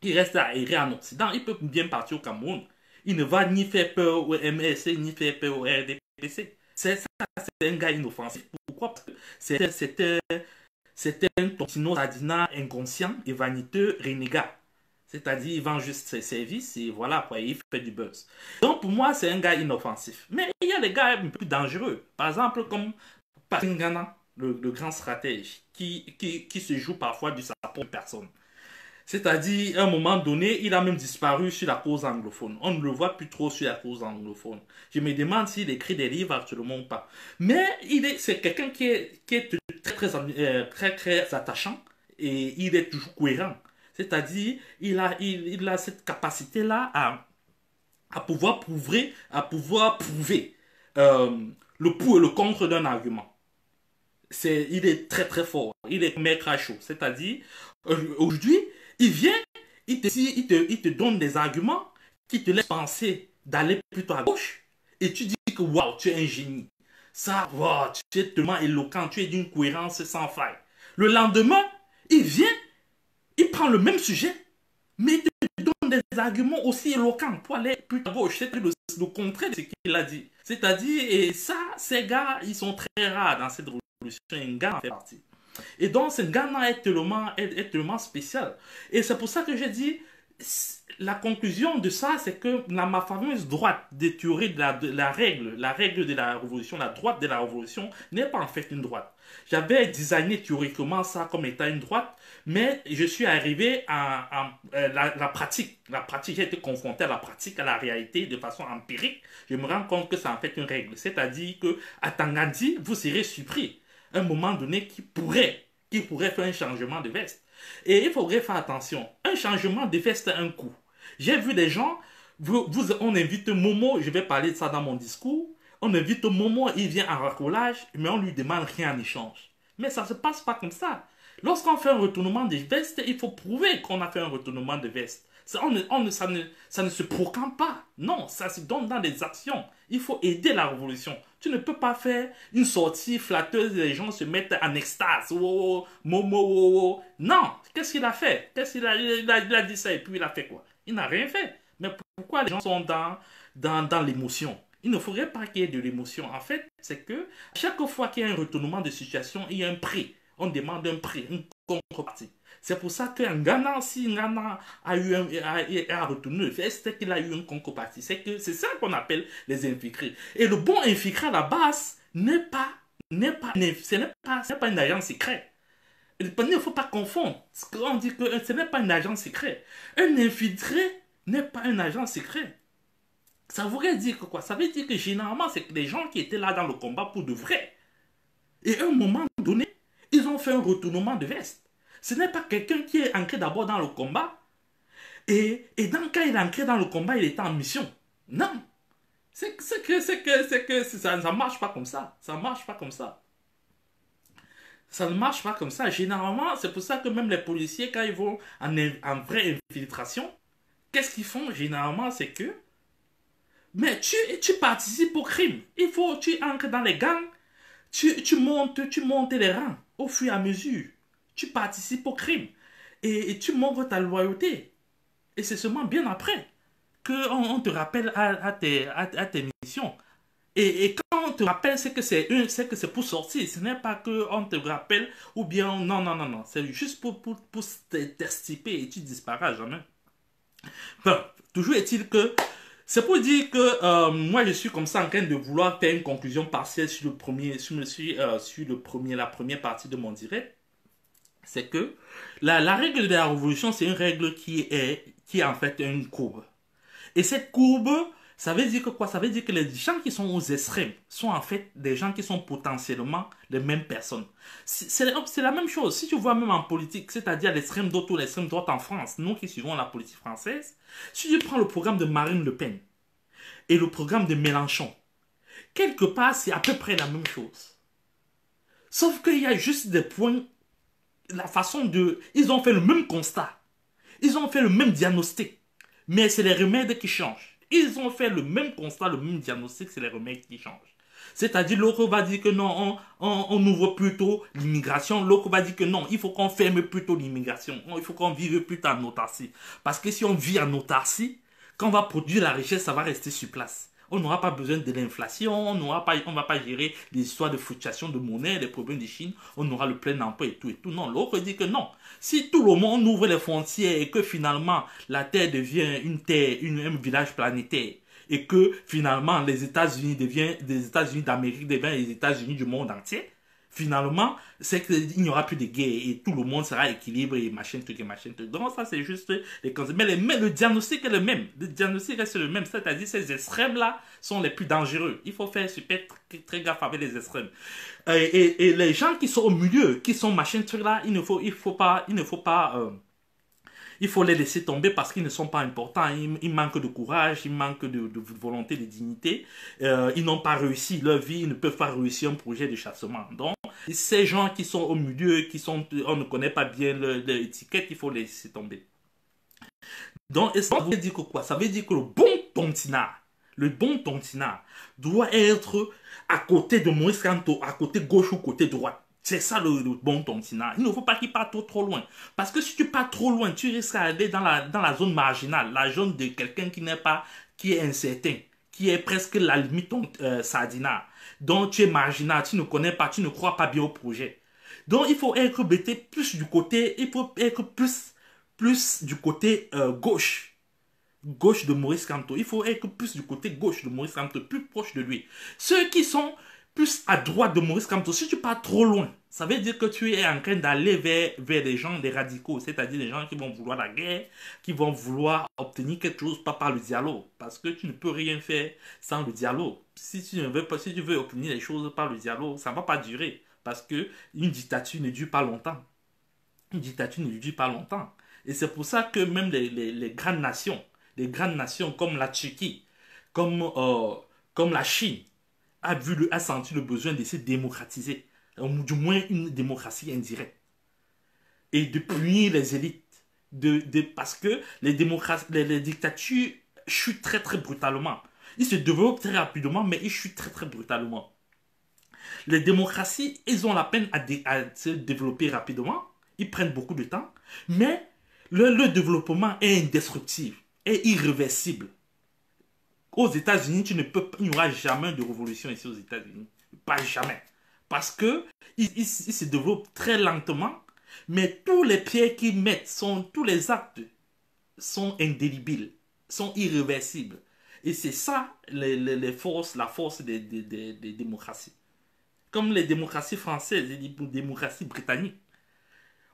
ils restent à errer en Occident. Ils peuvent bien partir au Cameroun. Il ne va ni faire peur au M R C ni faire peur au R D P C. C'est un gars inoffensif. Pourquoi? Parce que c'était C'était un tontino radinat inconscient et vaniteux renégat. C'est-à-dire, il vend juste ses services et voilà, quoi, il fait du buzz. Donc, pour moi, c'est un gars inoffensif. Mais il y a des gars un peu dangereux. Par exemple, comme Patrice Nganang, le, le grand stratège, qui, qui, qui se joue parfois du sapon de personne. C'est-à-dire, à un moment donné, il a même disparu sur la cause anglophone. On ne le voit plus trop sur la cause anglophone. Je me demande s'il écrit des livres actuellement ou pas. Mais c'est quelqu'un qui est, qui est très, très, très, très attachant et il est toujours cohérent. C'est-à-dire, il a, il, il a cette capacité-là à, à pouvoir prouver, à pouvoir prouver euh, le pour et le contre d'un argument. Est, il est très très fort. Il est maître à chaud. C'est-à-dire, aujourd'hui, il vient, il te, il, te, il te donne des arguments qui te laissent penser d'aller plutôt à gauche. Et tu dis que waouh, tu es un génie. Ça, waouh, tu es tellement éloquent, tu es d'une cohérence sans faille. Le lendemain, il vient, prend le même sujet, mais il donne des arguments aussi éloquents pour aller plus à gauche. C'est le, le contraire de ce qu'il a dit. C'est-à-dire, et ça, ces gars, ils sont très rares dans cette révolution. Nganang en fait partie. Et donc, ce Nganang est tellement, est, est tellement spécial. Et c'est pour ça que j'ai dit, la conclusion de ça, c'est que la, ma fameuse droite des théories de la, de la règle, la règle de la révolution, la droite de la révolution, n'est pas en fait une droite. J'avais designé théoriquement ça comme étant une droite, mais je suis arrivé à, à, à la, la pratique. La pratique, j'ai été confronté à la pratique, à la réalité de façon empirique. Je me rends compte que c'est en fait une règle. C'est-à-dire que, à Atanga Nji, vous serez surpris à un moment donné qui pourrait, qui pourrait faire un changement de veste. Et il faudrait faire attention. Un changement de veste à un coup. J'ai vu des gens, vous, vous, on invite Momo, je vais parler de ça dans mon discours, on invite Momo, il vient en racolage, mais on ne lui demande rien en échange. Mais ça ne se passe pas comme ça. Lorsqu'on fait un retournement de veste, il faut prouver qu'on a fait un retournement de veste. Ça, on, on, ça, ne, ça ne se proclame pas. Non, ça se donne dans des actions. Il faut aider la révolution. Tu ne peux pas faire une sortie flatteuse et les gens se mettent en extase. Oh, oh, Momo, oh, oh. Non, qu'est-ce qu'il a fait? Qu'est-ce qu'il a, il a, il a dit ça et puis il a fait quoi? Il n'a rien fait. Mais pourquoi les gens sont dans, dans, dans l'émotion? Il ne faudrait pas qu'il y ait de l'émotion. En fait, c'est que chaque fois qu'il y a un retournement de situation, il y a un prix. On demande un prix, une contrepartie. C'est pour ça qu'un Nganang, si Nganang a, eu un, a, a retourné le veste, c'est qu'il a eu une contrepartie. C'est ça qu'on appelle les infiltrés. Et le bon infiltré à la base n'est pas, pas, pas, pas une agence secrète. Il ne faut pas confondre. On dit que ce n'est pas une agence secrète. Un infiltré n'est pas un agent secret. Ça voudrait dire que quoi? Ça veut dire que généralement, c'est des gens qui étaient là dans le combat pour de vrai. Et à un moment donné, ils ont fait un retournement de veste. Ce n'est pas quelqu'un qui est ancré d'abord dans le combat. Et, et dans, quand il est ancré dans le combat, il est en mission. Non. C'est que, c'est que, c'est que ça ne marche pas comme ça. Ça ne marche pas comme ça. Ça ne marche pas comme ça. Généralement, c'est pour ça que même les policiers, quand ils vont en, en vraie infiltration, qu'est-ce qu'ils font généralement? C'est que... Mais tu, tu participes au crime. Il faut, tu ancres dans les gangs. Tu, tu, montes, tu montes les rangs au fur et à mesure. Tu participes au crime et, et tu montres ta loyauté. Et c'est seulement bien après qu'on on te rappelle à, à, tes, à, à tes missions. Et, et quand on te rappelle, c'est que c'est pour sortir. Ce n'est pas qu'on te rappelle ou bien non, non, non, non. C'est juste pour, pour, pour t'extirper et tu disparais jamais. Bon, toujours est-il que c'est pour dire que euh, moi je suis comme ça en train de vouloir faire une conclusion partielle sur, le premier, sur, euh, sur le premier, la première partie de mon direct. C'est que la, la règle de la révolution, c'est une règle qui est, qui est en fait une courbe. Et cette courbe, ça veut dire que quoi? Ça veut dire que les gens qui sont aux extrêmes sont en fait des gens qui sont potentiellement les mêmes personnes. C'est la même chose. Si tu vois même en politique, c'est-à-dire l'extrême droite ou l'extrême droite en France, nous qui suivons la politique française, si tu prends le programme de Marine Le Pen et le programme de Mélenchon, quelque part, c'est à peu près la même chose. Sauf qu'il y a juste des points... La façon de... Ils ont fait le même constat. Ils ont fait le même diagnostic. Mais c'est les remèdes qui changent. Ils ont fait le même constat, le même diagnostic, c'est les remèdes qui changent. C'est-à-dire, l'autre va dire que non, on, on, on ouvre plutôt l'immigration. L'autre va dire que non, il faut qu'on ferme plutôt l'immigration. Il faut qu'on vive plutôt en autarcie. Parce que si on vit en autarcie, quand on va produire la richesse, ça va rester sur place. On n'aura pas besoin de l'inflation, on ne va pas gérer les histoires de fluctuations de monnaie, les problèmes de Chine, on aura le plein emploi et tout et tout. Non, l'autre dit que non. Si tout le monde ouvre les frontières et que finalement la Terre devient une terre, une, un village planétaire, et que finalement les États-Unis deviennent des États-Unis d'Amérique, deviennent les États-Unis du monde entier, finalement, c'est qu'il n'y aura plus de guerre et tout le monde sera équilibré et machin, truc et machin, truc. Donc ça, c'est juste les concepts. Mais, mais le diagnostic est le même. Le diagnostic reste le même. C'est-à-dire ces extrêmes-là sont les plus dangereux. Il faut faire super très, très gaffe avec les extrêmes. Et, et, et les gens qui sont au milieu, qui sont machin, truc-là, il ne faut, il faut pas... Il ne faut pas euh, il faut les laisser tomber parce qu'ils ne sont pas importants. Ils, ils manquent de courage, ils manquent de, de volonté, de dignité. Euh, ils n'ont pas réussi leur vie, ils ne peuvent pas réussir un projet de chassement. Donc, ces gens qui sont au milieu, qui sont, on ne connaît pas bien leur étiquette, il faut les laisser tomber. Donc, ça veut dire que quoi? Ça veut dire que le bon tontinard, le bon tontinard doit être à côté de Maurice Kamto, à côté gauche ou côté droite. C'est ça le, le bon tontinat. Il ne faut pas qu'il parte trop, trop loin. Parce que si tu pars trop loin, tu risques d'aller dans la, dans la zone marginale, la zone de quelqu'un qui n'est pas, qui est incertain, qui est presque la limite euh, sardinale. Donc tu es marginal, tu ne connais pas, tu ne crois pas bien au projet. Donc il faut être bêté plus du côté, il faut être plus, plus du côté euh, gauche. Gauche de Maurice Kamto. Il faut être plus du côté gauche de Maurice Kamto, plus proche de lui. Ceux qui sont plus à droite de Maurice Kamto, si tu pars trop loin, ça veut dire que tu es en train d'aller vers, vers des gens, des radicaux, c'est-à-dire des gens qui vont vouloir la guerre, qui vont vouloir obtenir quelque chose, pas par le dialogue, parce que tu ne peux rien faire sans le dialogue. Si tu ne veux pas, si tu veux obtenir les choses par le dialogue, ça ne va pas durer, parce qu'une dictature ne dure pas longtemps. Une dictature ne dure pas longtemps. Et c'est pour ça que même les, les, les grandes nations, des grandes nations comme la Turquie, comme, euh, comme la Chine, a, vu le, a senti le besoin de se démocratiser, ou du moins une démocratie indirecte, et de punir les élites. De, de, parce que les, les, les dictatures chutent très très brutalement. Ils se développent très rapidement, mais ils chutent très très brutalement. Les démocraties, elles ont la peine à, dé, à se développer rapidement, ils prennent beaucoup de temps, mais le, le développement est indestructible. Est irréversible. Aux États-Unis, tu ne peux pas, il n'y aura jamais de révolution ici aux États-Unis. Pas jamais. Parce que ils, ils, ils se développent très lentement, mais tous les pieds qu'ils mettent, sont, tous les actes sont indélébiles, sont irréversibles. Et c'est ça les, les, les forces, la force des, des, des, des démocraties. Comme les démocraties françaises et les démocraties britanniques.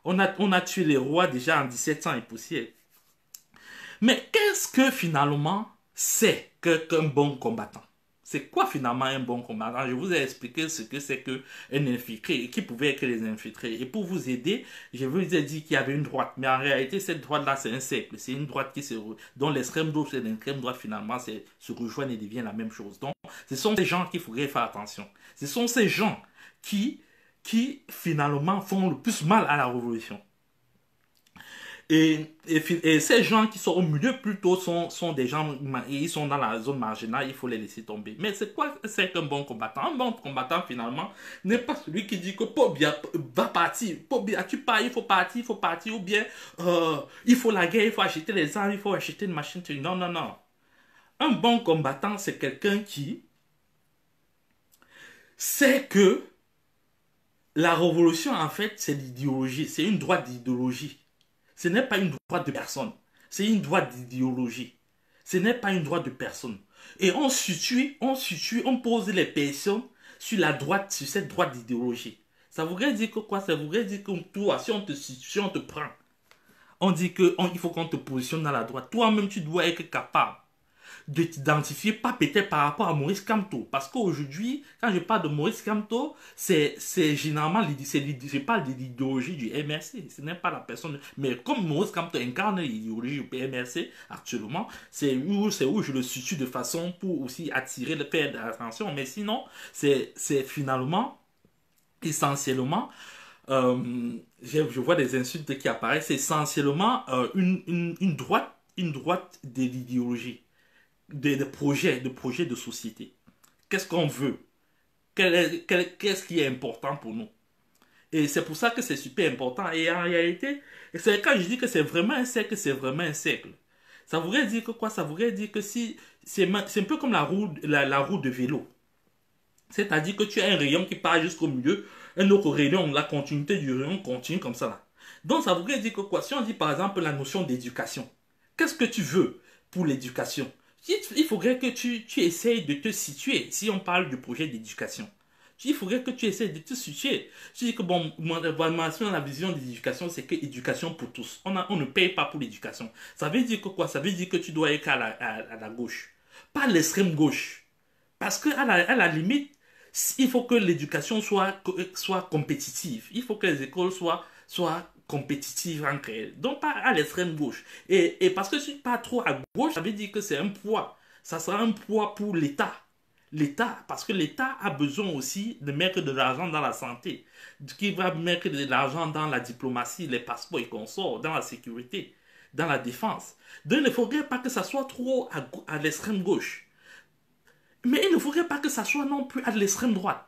On a, on a tué les rois déjà en dix-sept ans et poussière. Mais qu'est-ce que finalement c'est qu'un bon combattant? C'est quoi finalement un bon combattant? Je vous ai expliqué ce que c'est qu'un infiltré et qui pouvait être les infiltrés. Et pour vous aider, je vous ai dit qu'il y avait une droite. Mais en réalité, cette droite-là, c'est un cercle. C'est une droite qui se, dont l'extrême gauche et l'extrême droite finalement se rejoignent et deviennent la même chose. Donc, ce sont ces gens qu'il faudrait faire attention. Ce sont ces gens qui, qui finalement font le plus mal à la révolution. Et, et, et ces gens qui sont au milieu plutôt sont, sont des gens, ils sont dans la zone marginale, il faut les laisser tomber. Mais c'est quoi c'est qu'un bon combattant? Un bon combattant finalement n'est pas celui qui dit que Paul Biya va partir, Paul Biya tu pars, il faut partir, il faut partir, ou bien euh, il faut la guerre, il faut acheter les armes, il faut acheter une machine. Non, non, non. Un bon combattant, c'est quelqu'un qui sait que la révolution en fait c'est l'idéologie, c'est une droite d'idéologie. Ce n'est pas une droite de personne, c'est une droite d'idéologie. Ce n'est pas une droite de personne. Et on situe, on situe, on pose les personnes sur la droite, sur cette droite d'idéologie. Ça voudrait dire que quoi? Ça voudrait dire que toi, si on te situe, si on te prend, on dit qu'il faut qu'on te positionne dans la droite. Toi-même, tu dois être capable de t'identifier, pas peut-être par rapport à Maurice Kamto. Parce qu'aujourd'hui, quand je parle de Maurice Kamto, c'est généralement, je parle de l'idéologie du M R C. Ce n'est pas la personne. Mais comme Maurice Kamto incarne l'idéologie du M R C actuellement, c'est où, où je le situe de façon pour aussi attirer le père de l'attention. Mais sinon, c'est finalement, essentiellement, euh, je, je vois des insultes qui apparaissent, c'est essentiellement euh, une, une, une droite, une droite de l'idéologie. Des, des projets, des projets de société. Qu'est-ce qu'on veut? Qu'est-ce qui est important pour nous? Et c'est pour ça que c'est super important. Et en réalité, c'est quand je dis que c'est vraiment un cercle, c'est vraiment un cercle. Ça voudrait dire que quoi? Ça voudrait dire que si c'est un peu comme la roue, la, la roue de vélo. C'est-à-dire que tu as un rayon qui part jusqu'au milieu, un autre rayon, la continuité du rayon continue comme ça. Là. Donc ça voudrait dire que quoi? Si on dit par exemple la notion d'éducation, qu'est-ce que tu veux pour l'éducation? Il faudrait que tu, tu essayes de te situer, si on parle du projet d'éducation. Il faudrait que tu essayes de te situer. Tu dis que, bon, la vision de l'éducation, c'est que éducation pour tous. On, a, on ne paye pas pour l'éducation. Ça veut dire que quoi? Ça veut dire que tu dois être à la, à, à la gauche. Pas l'extrême gauche. Parce qu'à la, à la limite, il faut que l'éducation soit, soit compétitive. Il faut que les écoles soient... soient compétitive entre elles. Donc, pas à l'extrême gauche. Et, et parce que si tu pars trop à gauche, ça veut dire que c'est un poids. Ça sera un poids pour l'État. L'État, parce que l'État a besoin aussi de mettre de l'argent dans la santé, qui va mettre de l'argent dans la diplomatie, les passeports et consorts, dans la sécurité, dans la défense. Donc, il ne faudrait pas que ça soit trop à, à l'extrême gauche. Mais il ne faudrait pas que ça soit non plus à l'extrême droite.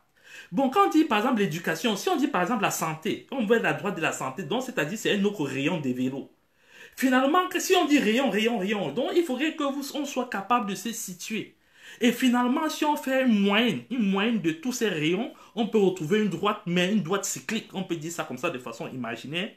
Bon, quand on dit par exemple l'éducation, si on dit par exemple la santé, on veut être à droite de la santé, donc c'est-à-dire c'est un autre rayon des vélos. Finalement, si on dit rayon, rayon, rayon, donc il faudrait que vous, on soit capable de se situer. Et finalement, si on fait une moyenne, une moyenne de tous ces rayons, on peut retrouver une droite, mais une droite cyclique. On peut dire ça comme ça de façon imaginaire.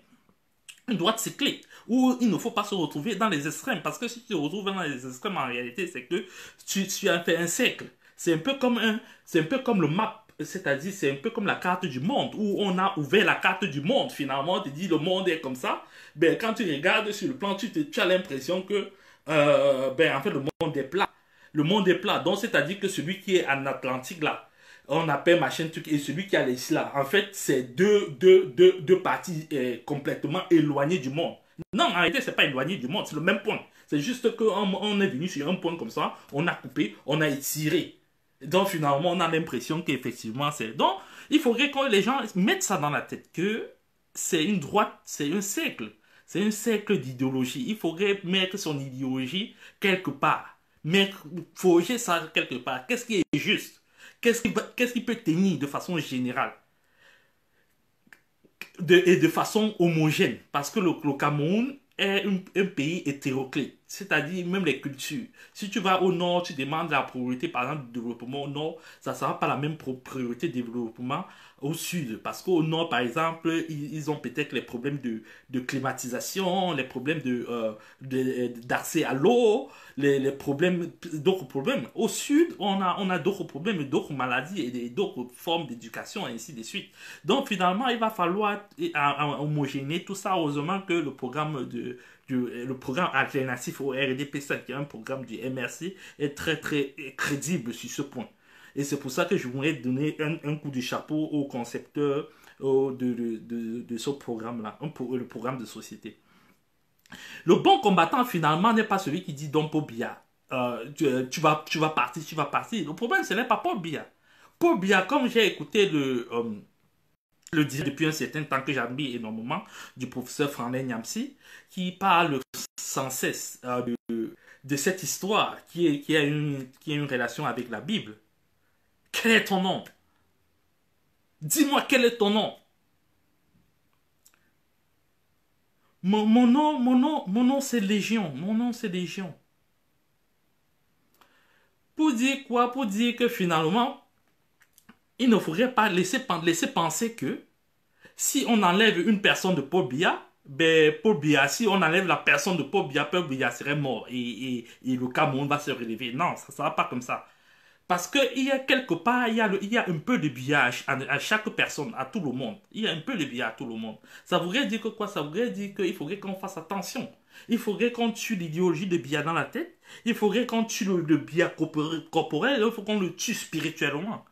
Une droite cyclique, où il ne faut pas se retrouver dans les extrêmes. Parce que si tu te retrouves dans les extrêmes, en réalité, c'est que tu, tu as fait un cercle. C'est un peu comme un, c'est un peu comme le map. C'est-à-dire, c'est un peu comme la carte du monde, où on a ouvert la carte du monde, finalement. On te dit, le monde est comme ça. Ben, quand tu regardes sur le plan, tu, te, tu as l'impression que, euh, ben, en fait, le monde est plat. Le monde est plat. Donc, c'est-à-dire que celui qui est en Atlantique, là, on appelle machin truc, et celui qui est à l'Islam, en fait, c'est deux, deux, deux, deux parties eh, complètement éloignées du monde. Non, en réalité, c'est pas éloigné du monde, c'est le même point. C'est juste qu'on on est venu sur un point comme ça, on a coupé, on a étiré. Donc, finalement, on a l'impression qu'effectivement, c'est... Donc, il faudrait que les gens mettent ça dans la tête, que c'est une droite, c'est un cercle. C'est un cercle d'idéologie. Il faudrait mettre son idéologie quelque part. Mettre, forger ça quelque part. Qu'est-ce qui est juste? Qu'est-ce qui, qu'est-ce qui peut tenir de façon générale de, et de façon homogène? Parce que le, le Cameroun est un, un pays hétéroclite, c'est-à-dire même les cultures. Si tu vas au nord, tu demandes la priorité, par exemple, du développement au nord, ça ne sera pas la même priorité de développement au sud. Parce qu'au nord, par exemple, ils, ils ont peut-être les problèmes de, de climatisation, les problèmes de, euh, de, d'accès à l'eau, les, les problèmes, d'autres problèmes. Au sud, on a, on a d'autres problèmes, d'autres maladies et d'autres formes d'éducation, et ainsi de suite. Donc, finalement, il va falloir homogénéiser tout ça. Heureusement que le programme de... Du, le programme alternatif au R D P C, qui est un programme du M R C, est très très crédible sur ce point. Et c'est pour ça que je voulais donner un, un coup de chapeau aux concepteurs au, de, de, de, de ce programme-là, le programme de société. Le bon combattant, finalement, n'est pas celui qui dit donc Paul Biya, euh, tu, tu, vas, tu vas partir, tu vas partir. Le problème, ce n'est pas Paul Biya. Paul Biya, comme j'ai écouté le... Euh, le dire depuis un certain temps, que j'admire énormément, du professeur Franklin Nyamsi, qui parle sans cesse euh, de, de cette histoire qui est, qui, a une, qui a une relation avec la Bible. Quel est ton nom? Dis-moi quel est ton nom? Mon, mon nom, mon nom, mon nom c'est Légion. Mon nom c'est Légion. Pour dire quoi? Pour dire que finalement... il ne faudrait pas laisser, laisser penser que si on enlève une personne de Paul Biya, ben Paul Biya, si on enlève la personne de Paul Biya, Paul Biya serait mort et, et, et le Cameroun va se relever. Non, ça ne sera pas comme ça. Parce qu'il y a quelque part, il y a, le, il y a un peu de biage à, à chaque personne, à tout le monde. Il y a un peu de biage à tout le monde. Ça voudrait dire que quoi? Ça voudrait dire qu'il faudrait qu'on fasse attention. Il faudrait qu'on tue l'idéologie de Biya dans la tête. Il faudrait qu'on tue le, le Biya corporel. Il faut qu'on le tue spirituellement.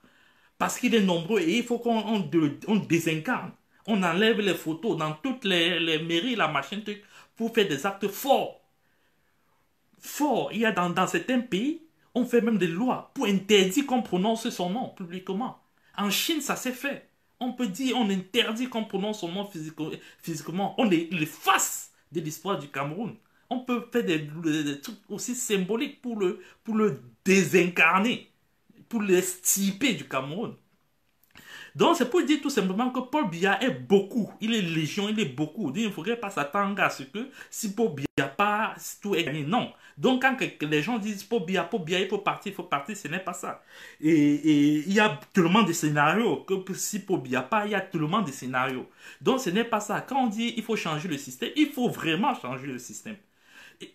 Parce qu'il est nombreux et il faut qu'on on, on désincarne. On enlève les photos dans toutes les, les mairies, la machine, truc, pour faire des actes forts. Forts. Il y a dans, dans certains pays, on fait même des lois pour interdire qu'on prononce son nom publiquement. En Chine, ça s'est fait. On peut dire, on interdit qu'on prononce son nom physiquement. physiquement. On l'efface de l'histoire du Cameroun. On peut faire des, des trucs aussi symboliques pour le, pour le désincarner. Pour les stiper du Cameroun. Donc c'est pour dire tout simplement que Paul Biya est beaucoup, il est légion, il est beaucoup. Il ne faudrait pas s'attendre à ce que si Paul Biya part, tout est gagné. Non. Donc quand les gens disent Paul Biya, Paul Biya, il faut partir, il faut partir, ce n'est pas ça. Et, et il y a tellement de scénarios que si Paul Biya part, il y a tellement de scénarios. Donc ce n'est pas ça. Quand on dit il faut changer le système, il faut vraiment changer le système. Et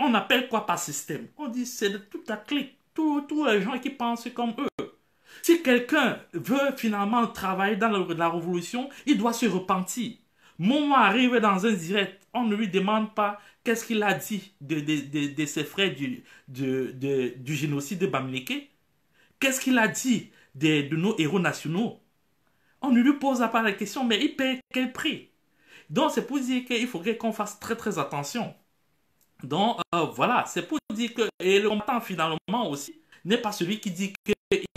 on appelle quoi par système? On dit c'est toute la clé. Tous les gens qui pensent comme eux. Si quelqu'un veut finalement travailler dans la, la révolution, il doit se repentir. Momo arrive dans un direct, on ne lui demande pas qu'est-ce qu'il a dit de, de, de, de ses frères du, de, de, du génocide de Bamilékés. Qu'est-ce qu'il a dit de, de nos héros nationaux? On ne lui pose pas la question, mais il paye quel prix? Donc c'est pour dire qu'il faudrait qu'on fasse très très attention. Donc euh, voilà, c'est pour dire que et le combattant finalement aussi n'est pas celui qui dit qu'il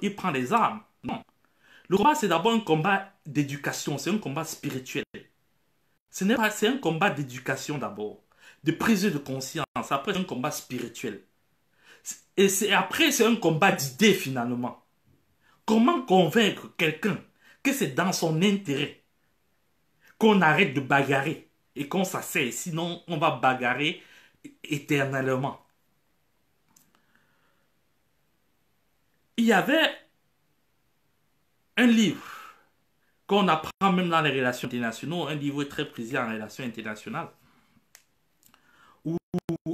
il prend les armes. Non. Le combat, c'est d'abord un combat d'éducation, c'est un combat spirituel. Ce n'est pas, c'est un combat d'éducation d'abord, de prise de conscience, après c'est un combat spirituel. Et c'est après c'est un combat d'idées finalement. Comment convaincre quelqu'un que c'est dans son intérêt qu'on arrête de bagarrer et qu'on s'asseye, sinon on va bagarrer éternellement? Il y avait un livre qu'on apprend même dans les relations internationales, un livre très précis en relations internationales, où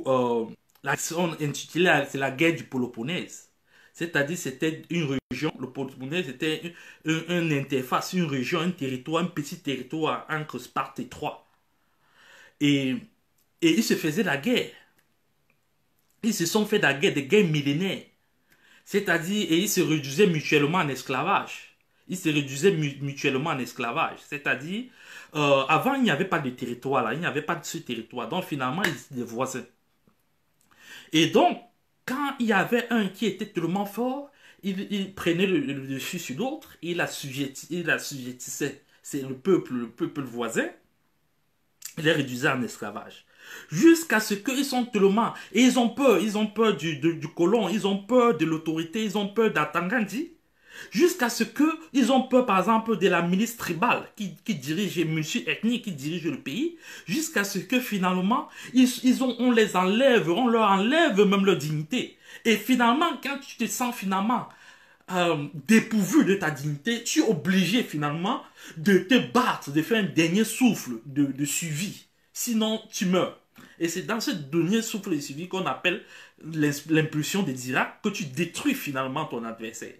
euh, l'action intitulée, c'est la guerre du Peloponnese. C'est-à-dire, c'était une région, le Peloponnese, c'était une, une interface, une région, un territoire, un petit territoire entre Sparte et Troie. Et, et ils se faisaient la guerre. Ils se sont fait la guerre, des guerres millénaires. C'est-à-dire, et ils se réduisaient mutuellement en esclavage. Ils se réduisaient mutuellement en esclavage. C'est-à-dire, euh, avant, il n'y avait pas de territoire là. Il n'y avait pas de ce territoire. Donc, finalement, ils étaient des voisins. Et donc, quand il y avait un qui était tellement fort, il, il prenait le, le dessus sur l'autre. Il assujettissait. C'est le peuple, le peuple voisin. Il les réduisait en esclavage. Jusqu'à ce qu'ils sont tellement... Et ils ont peur. Ils ont peur du, du, du colon. Ils ont peur de l'autorité. Ils ont peur d'Atanga Nji. Jusqu'à ce qu'ils ont peur, par exemple, de la milice tribale qui, qui dirige, multi-ethnique, qui dirige le pays. Jusqu'à ce que, finalement, ils, ils ont, on les enlève, on leur enlève même leur dignité. Et finalement, quand tu te sens, finalement, euh, dépourvu de ta dignité, tu es obligé, finalement, de te battre, de faire un dernier souffle de, de suivi. Sinon, tu meurs. Et c'est dans ce dernier souffle de suivi qu'on appelle l'impulsion des dira que tu détruis, finalement, ton adversaire.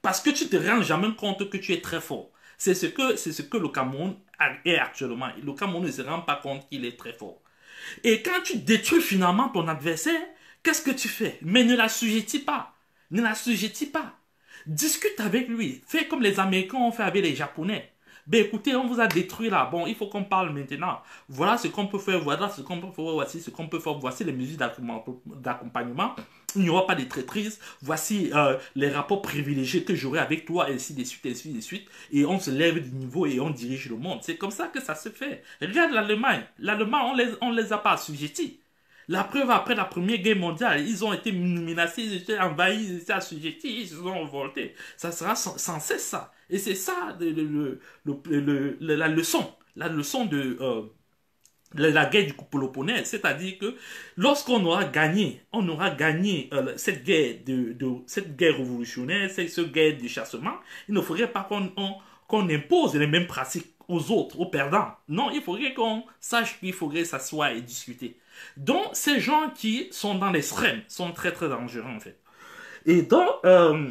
Parce que tu te rends jamais compte que tu es très fort. C'est ce que, c'est ce que le Cameroun est actuellement. Le Cameroun ne se rend pas compte qu'il est très fort. Et quand tu détruis finalement ton adversaire, qu'est-ce que tu fais? Mais ne l'assujettis pas. Ne l'assujettis pas. Discute avec lui. Fais comme les Américains ont fait avec les Japonais. Ben écoutez, on vous a détruit là. Bon, il faut qu'on parle maintenant. Voilà ce qu'on peut faire. Voilà ce qu'on peut faire. Voici ce qu'on peut faire. Voici les mesures d'accompagnement. Il n'y aura pas de traîtrise. Voici euh, les rapports privilégiés que j'aurai avec toi, et ainsi de suite, et ainsi de suite. Et on se lève du niveau et on dirige le monde. C'est comme ça que ça se fait. Regarde l'Allemagne. L'Allemagne, on les, on les a pas assujettis. La preuve, après la Première Guerre mondiale, ils ont été menacés, ils étaient envahis, ils étaient assujettis, ils se sont révoltés. Ça sera sans, sans cesse ça. Et c'est ça le, le, le, le, le, la leçon, la leçon de euh, la, la guerre du Peloponnèse. C'est-à-dire que lorsqu'on aura gagné, on aura gagné euh, cette, guerre de, de, cette guerre révolutionnaire, cette, cette guerre du chassement, il ne faudrait pas qu'on qu'on impose les mêmes pratiques aux autres, aux perdants. Non, il faudrait qu'on sache qu'il faudrait s'asseoir et discuter. Donc, ces gens qui sont dans l'extrême sont très, très dangereux, en fait. Et donc, euh,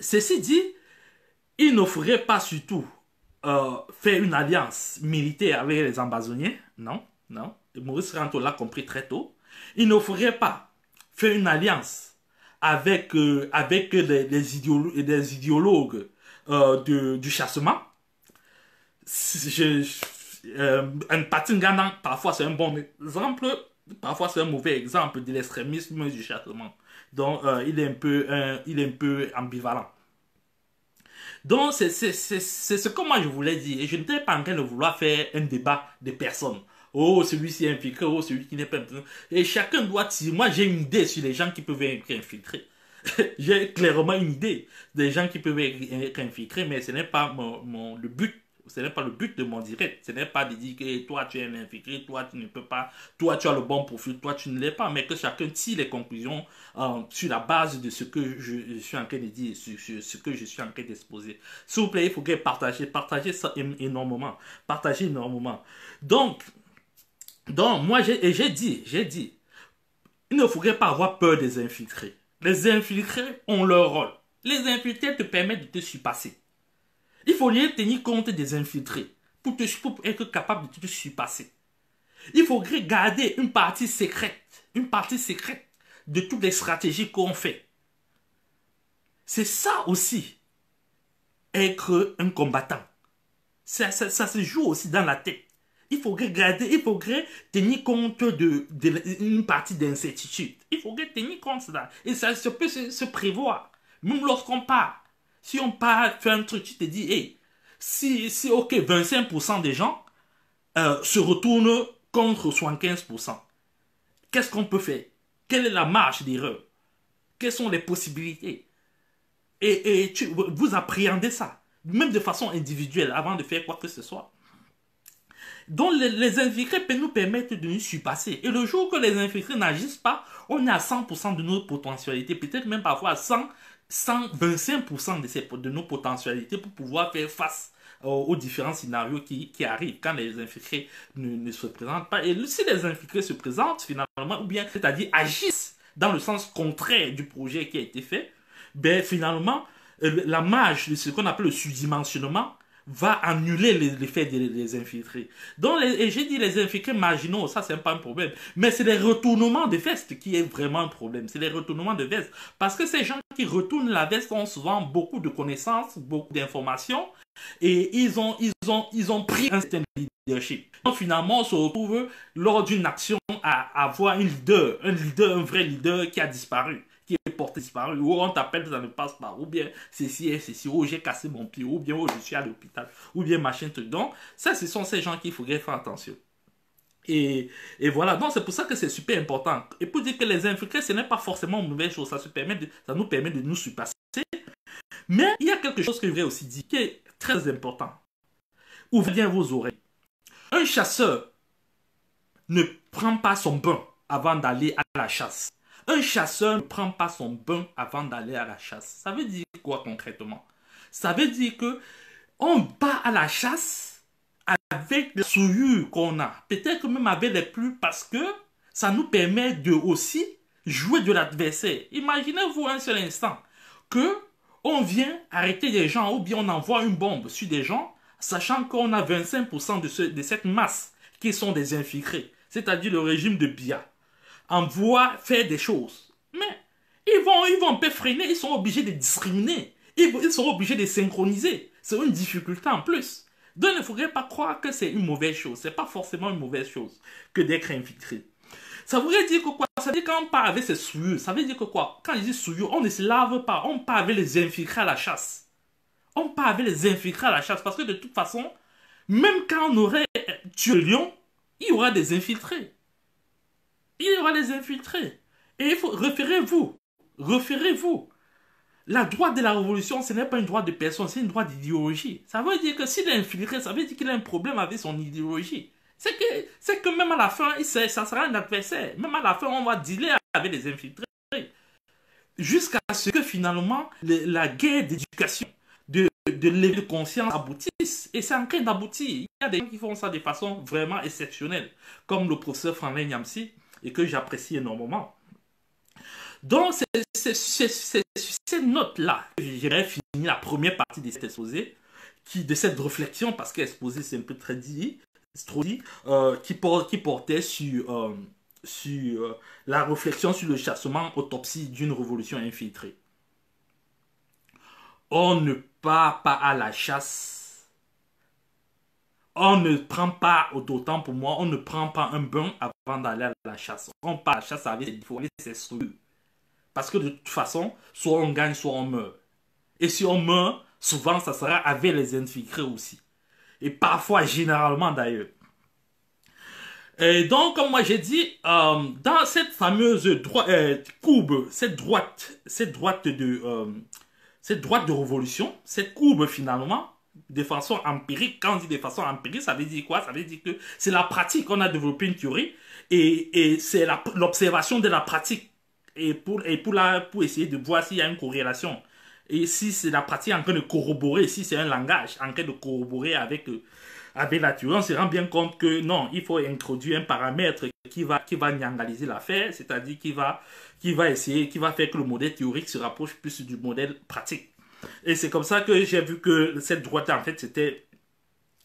ceci dit, il ne faudrait pas surtout euh, faire une alliance militaire avec les Amazoniens. Non, non. Et Maurice Kamto l'a compris très tôt. Il ne faudrait pas faire une alliance avec, euh, avec les, les, idéolo les idéologues euh, de, du chassement. Je, je, euh, un Patrice Nganang, parfois c'est un bon exemple, parfois c'est un mauvais exemple de l'extrémisme et du châtiment. Donc euh, il, est un peu, euh, il est un peu ambivalent. Donc c'est ce que moi je voulais dire. Et je n'étais pas en train de vouloir faire un débat de personnes. Oh, celui-ci est infiltré, oh, celui qui n'est pas infiltré. Et chacun doit tirer. Moi j'ai une idée sur les gens qui peuvent être infiltrés. J'ai clairement une idée des gens qui peuvent être infiltrés, mais ce n'est pas mon, mon, le but. Ce n'est pas le but de mon direct. Ce n'est pas de dire que toi, tu es un infiltré, toi, tu ne peux pas, toi, tu as le bon profil, toi, tu ne l'es pas, mais que chacun tire les conclusions euh, sur la base de ce que je, je suis en train de dire, sur, sur ce que je suis en train d'exposer. S'il vous plaît, il faut que partagez, partagez ça énormément. Partagez énormément. Donc, donc moi, j'ai dit, j'ai dit, il ne faudrait pas avoir peur des infiltrés. Les infiltrés ont leur rôle. Les infiltrés te permettent de te surpasser. Il faut bien tenir compte des infiltrés pour, te, pour être capable de te surpasser. Il faudrait garder une partie secrète, une partie secrète de toutes les stratégies qu'on fait. C'est ça aussi, être un combattant. Ça, ça, ça se joue aussi dans la tête. Il faudrait garder, il faudrait tenir compte de, de une partie d'incertitude. Il faudrait tenir compte de cela. Et ça se peut se, se prévoir, même lorsqu'on part. Si on part faire un truc, tu te dis, hey, si, si ok, vingt-cinq pour cent des gens euh, se retournent contre soixante-quinze pour cent, qu'est-ce qu'on peut faire? Quelle est la marge d'erreur? Quelles sont les possibilités? Et, et tu, vous appréhendez ça, même de façon individuelle, avant de faire quoi que ce soit. Donc les, les infiltrés peuvent nous permettre de nous surpasser. Et le jour que les infiltrés n'agissent pas, on est à cent pour cent de nos potentialités, peut-être même parfois à cent, cent vingt-cinq pour cent de, ces, de nos potentialités pour pouvoir faire face aux, aux différents scénarios qui, qui arrivent quand les infiltrés ne, ne se présentent pas. Et si les infiltrés se présentent finalement, ou bien, c'est-à-dire agissent dans le sens contraire du projet qui a été fait, ben finalement, la marge de ce qu'on appelle le surdimensionnement va annuler l'effet des, des infiltrés. Donc, les, et j'ai dit les infiltrés marginaux, ça, c'est pas un problème. Mais c'est les retournements de veste qui est vraiment un problème. C'est les retournements de veste. Parce que ces gens qui retournent la veste ont souvent beaucoup de connaissances, beaucoup d'informations, et ils ont, ils ont, ils ont pris un certain leadership. Donc, finalement, on se retrouve lors d'une action à avoir un leader, un leader, un vrai leader qui a disparu, qui est porté disparu, ou on t'appelle, ça ne passe pas, ou bien ceci et ceci, ou j'ai cassé mon pied, ou bien oh, je suis à l'hôpital, ou bien machin, truc. Donc, ça, ce sont ces gens qu'il faudrait faire attention. Et, et voilà, donc c'est pour ça que c'est super important. Et pour dire que les infiltrés, ce n'est pas forcément une mauvaise chose, ça, se permet de, ça nous permet de nous surpasser. Mais il y a quelque chose que je voudrais aussi dire, qui est très important. Ouvrez bien vos oreilles. Un chasseur ne prend pas son bain avant d'aller à la chasse. Un chasseur ne prend pas son bain avant d'aller à la chasse. Ça veut dire quoi concrètement? Ça veut dire que on part à la chasse avec les souillures qu'on a. Peut-être même avec les pluies, parce que ça nous permet de aussi jouer de l'adversaire. Imaginez-vous un seul instant que on vient arrêter des gens ou bien on envoie une bombe sur des gens, sachant qu'on a vingt-cinq pour cent de, ce, de cette masse qui sont des infiltrés, c'est-à-dire le régime de Biya. Envoie faire des choses. Mais ils vont, ils vont un peu freiner, ils sont obligés de discriminer. Ils, ils sont obligés de synchroniser. C'est une difficulté en plus. Donc il ne faudrait pas croire que c'est une mauvaise chose. Ce n'est pas forcément une mauvaise chose que d'être infiltré. Ça voudrait dire que quoi? Ça veut dire qu'on part avec ses souillures. Ça veut dire que quoi? Quand je dis souillures, on ne se lave pas. On part avec les infiltrés à la chasse. On part avec les infiltrés à la chasse. Parce que de toute façon, même quand on aurait tué le lion, il y aura des infiltrés. Il y aura les infiltrés. Et il faut, référez-vous, référez-vous. La droite de la révolution, ce n'est pas une droite de personne, c'est une droite d'idéologie. Ça veut dire que s'il est infiltré, ça veut dire qu'il a un problème avec son idéologie. C'est que, c'est que même à la fin, il sait, ça sera un adversaire. Même à la fin, on va dealer avec les infiltrés. Jusqu'à ce que finalement, le, la guerre d'éducation, de, de l'éveil de conscience aboutisse. Et c'est en train d'aboutir. Il y a des gens qui font ça de façon vraiment exceptionnelle. Comme le professeur Franklin Nyamsi, et que j'apprécie énormément. Donc, c'est ces notes-là, j'irai finir la première partie de cet exposé, qui, de cette réflexion, parce qu'exposé, c'est un peu très dit, trop dit, euh, qui, por qui portait sur, euh, sur euh, la réflexion sur le chassement autopsie d'une révolution infiltrée. On ne part pas à la chasse. On ne prend pas, d'autant pour moi, on ne prend pas un bain avant d'aller à la chasse. On part à la chasse avec ses souillures. Parce que de toute façon, soit on gagne, soit on meurt. Et si on meurt, souvent ça sera avec les infiltrés aussi. Et parfois, généralement d'ailleurs. Et donc, comme moi j'ai dit, euh, dans cette fameuse droite, euh, courbe, cette droite, cette droite de, euh, cette droite de révolution, cette courbe finalement, de façon empirique, quand on dit de façon empirique, ça veut dire quoi? Ça veut dire que c'est la pratique, on a développé une théorie. Et, et c'est l'observation de la pratique et pour, et pour, la, pour essayer de voir s'il y a une corrélation. Et si c'est la pratique en train de corroborer, si c'est un langage en train de corroborer avec, avec la théorie, on se rend bien compte que non, il faut introduire un paramètre qui va, qui va nyangaliser l'affaire, c'est-à-dire qui va, qui va essayer, qui va faire que le modèle théorique se rapproche plus du modèle pratique. Et c'est comme ça que j'ai vu que cette droite, en fait, c'était...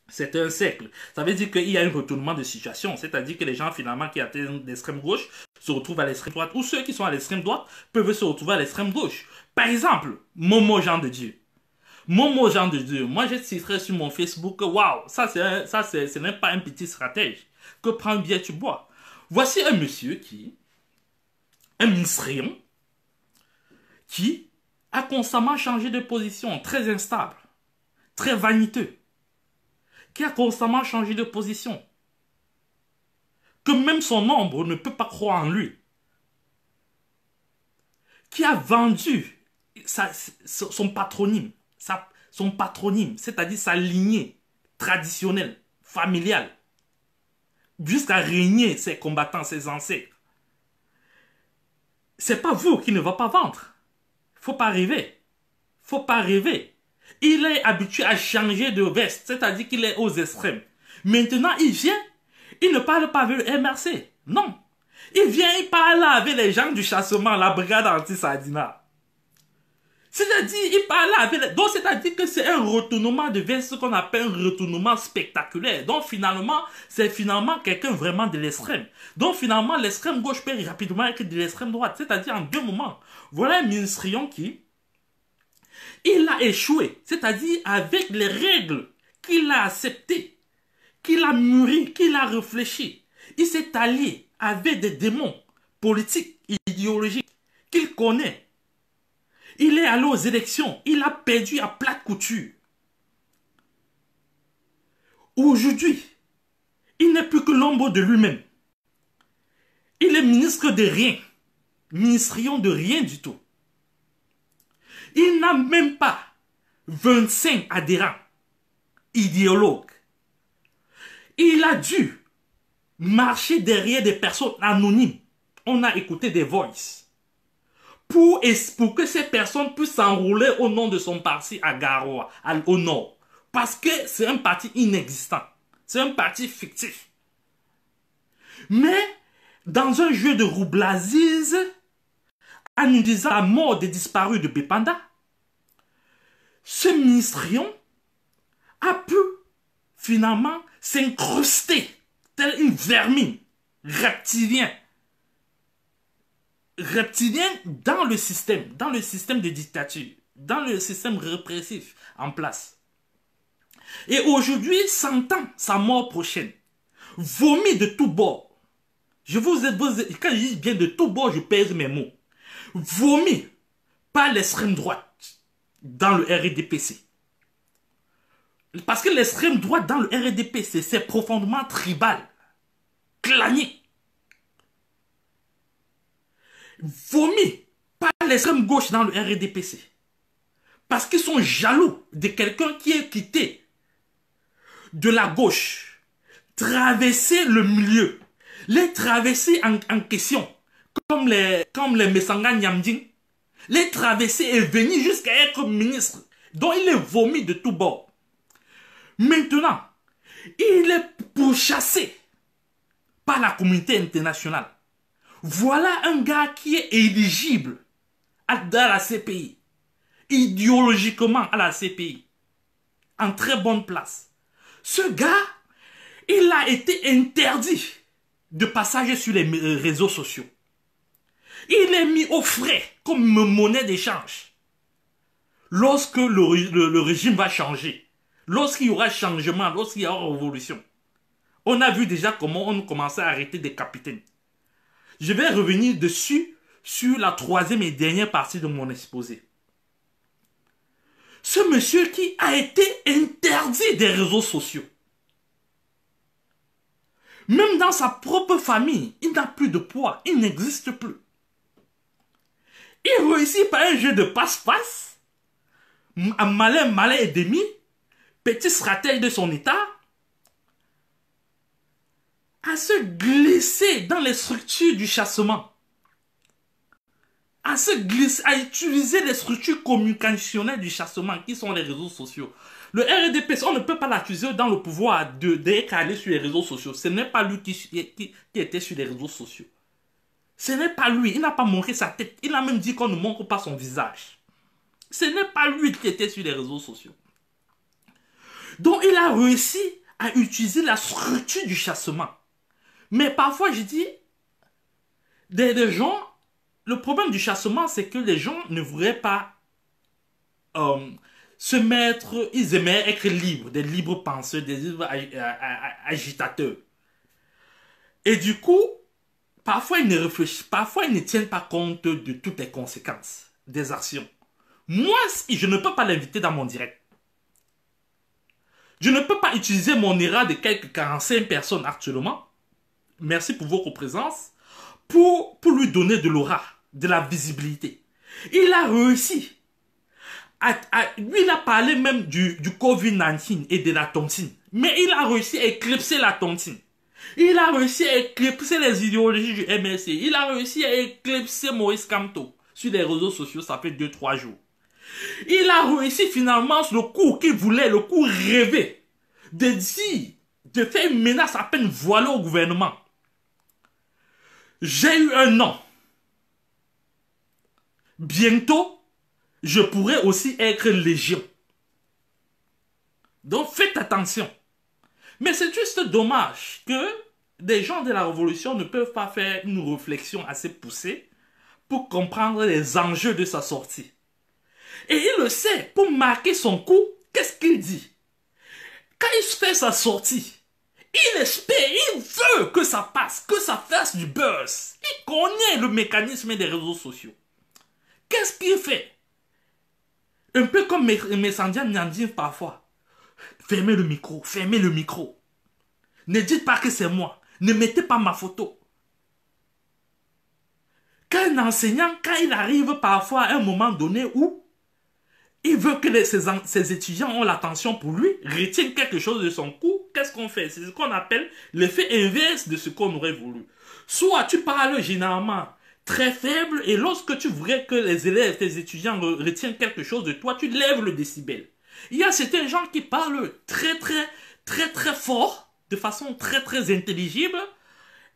c'est un cercle. Ça veut dire qu'il y a un retournement de situation. C'est-à-dire que les gens finalement qui atteignent l'extrême gauche se retrouvent à l'extrême droite. Ou ceux qui sont à l'extrême droite peuvent se retrouver à l'extrême gauche. Par exemple, Momo Jean de Dieu. Momo Jean de Dieu. Moi, je citerai sur mon Facebook que waouh, ça, ça ce n'est pas un petit stratège. Que prends bien tu bois. Voici un monsieur qui, un ministrion, qui a constamment changé de position. Très instable. Très vaniteux. Qui a constamment changé de position. Que même son ombre ne peut pas croire en lui. Qui a vendu sa, son patronyme, sa, son patronyme, c'est-à-dire sa lignée traditionnelle, familiale, jusqu'à régner ses combattants, ses ancêtres. C'est pas vous qui ne va pas vendre. Faut pas rêver. Faut pas rêver. Il est habitué à changer de veste, c'est-à-dire qu'il est aux extrêmes. Maintenant, il vient, il ne parle pas avec le M R C. Non. Il vient, il parle avec les gens du chassement, la brigade anti-Sadina. C'est-à-dire, il parle avec les... Donc, c'est-à-dire que c'est un retournement de veste, ce qu'on appelle un retournement spectaculaire. Donc, finalement, c'est finalement quelqu'un vraiment de l'extrême. Donc, finalement, l'extrême gauche perd rapidement avec de l'extrême droite. C'est-à-dire, en deux moments. Voilà un ministrion qui... Il a échoué. C'est-à-dire, avec les règles qu'il a acceptées, qu'il a mûri, qu'il a réfléchi. Il s'est allié avec des démons politiques, idéologiques, qu'il connaît. Il est allé aux élections. Il a perdu à plate couture. Aujourd'hui, il n'est plus que l'ombre de lui-même. Il est ministre de rien. Ministrion de rien du tout. Il n'a même pas vingt-cinq adhérents idéologues. Il a dû marcher derrière des personnes anonymes. On a écouté des voices. Pour, pour que ces personnes puissent s'enrouler au nom de son parti à Garoua, au nord. Parce que c'est un parti inexistant. C'est un parti fictif. Mais, dans un jeu de roublazise, en utilisant la mort des disparus de Bépanda, ce ministrion a pu, finalement, s'incruster, telle une vermine reptilienne. Reptilien dans le système, dans le système de dictature, dans le système répressif en place. Et aujourd'hui, s'entend sa mort prochaine, vomi de tous bords. Je vous ai, quand je dis bien de tous bords, je pèse mes mots. Vomi par l'extrême droite dans le R D P C. Parce que l'extrême droite dans le R D P C, c'est profondément tribal, clanique. Vomi par l'extrême gauche dans le R D P C. Parce qu'ils sont jaloux de quelqu'un qui est quitté de la gauche. Traverser le milieu. Les traverser en, en question. Comme les, comme les Mesanga Nyamdin. Les traverser et venir jusqu'à être ministre. Donc il est vomi de tous bords. Maintenant, il est pourchassé par la communauté internationale. Voilà un gars qui est éligible à la C P I, idéologiquement à la C P I, en très bonne place. Ce gars, il a été interdit de passage sur les réseaux sociaux. Il est mis au frais comme monnaie d'échange. Lorsque le, le, le régime va changer, lorsqu'il y aura changement, lorsqu'il y aura révolution, on a vu déjà comment on commençait à arrêter des capitaines. Je vais revenir dessus, sur la troisième et dernière partie de mon exposé. Ce monsieur qui a été interdit des réseaux sociaux. Même dans sa propre famille, il n'a plus de poids, il n'existe plus. Il réussit par un jeu de passe-passe, un malin, malin et demi, petit stratège de son état, à se glisser dans les structures du chassement, à se glisser, à utiliser les structures communicationnelles du chassement qui sont les réseaux sociaux. Le R D P C, on ne peut pas l'accuser dans le pouvoir de d'aller sur les réseaux sociaux. Ce n'est pas lui qui, qui, qui était sur les réseaux sociaux. Ce n'est pas lui. Il n'a pas montré sa tête. Il a même dit qu'on ne montre pas son visage. Ce n'est pas lui qui était sur les réseaux sociaux. Donc il a réussi à utiliser la structure du chassement. Mais parfois, je dis, des, des gens, le problème du chassement, c'est que les gens ne voulaient pas euh, se mettre, ils aimaient être libres, des libres penseurs, des libres ag, ag, ag, agitateurs. Et du coup, parfois, ils ne réfléchissent, parfois, ils ne tiennent pas compte de toutes les conséquences des actions. Moi, je ne peux pas l'inviter dans mon direct. Je ne peux pas utiliser mon erreur de quelques quarante-cinq personnes actuellement. Merci pour votre présence, pour, pour lui donner de l'aura, de la visibilité. Il a réussi a, a, lui, il a parlé même du, du covid dix-neuf et de la tontine. Mais il a réussi à éclipser la tontine. Il a réussi à éclipser les idéologies du M R C. Il a réussi à éclipser Maurice Kamto sur les réseaux sociaux, ça fait deux trois jours. Il a réussi finalement le coup qu'il voulait, le coup rêvé, de dire, de faire une menace à peine voilée au gouvernement. J'ai eu un nom. Bientôt, je pourrais aussi être légion. Donc faites attention. Mais c'est juste dommage que des gens de la Révolution ne peuvent pas faire une réflexion assez poussée pour comprendre les enjeux de sa sortie. Et il le sait, pour marquer son coup, qu'est-ce qu'il dit? Quand il fait sa sortie, il espère, il veut que ça passe, que ça fasse du buzz. Il connaît le mécanisme des réseaux sociaux. Qu'est-ce qu'il fait? Un peu comme Messandia Niandine parfois. Fermez le micro, fermez le micro. Ne dites pas que c'est moi. Ne mettez pas ma photo. Qu'un enseignant, quand il arrive parfois à un moment donné où il veut que les, ses, ses étudiants ont l'attention pour lui, retiennent quelque chose de son cours, qu'est-ce qu'on fait? C'est ce qu'on appelle l'effet inverse de ce qu'on aurait voulu. Soit tu parles généralement très faible et lorsque tu voudrais que les élèves, tes étudiants retiennent quelque chose de toi, tu lèves le décibel. Il y a certains gens qui parlent très très très très fort, de façon très très intelligible.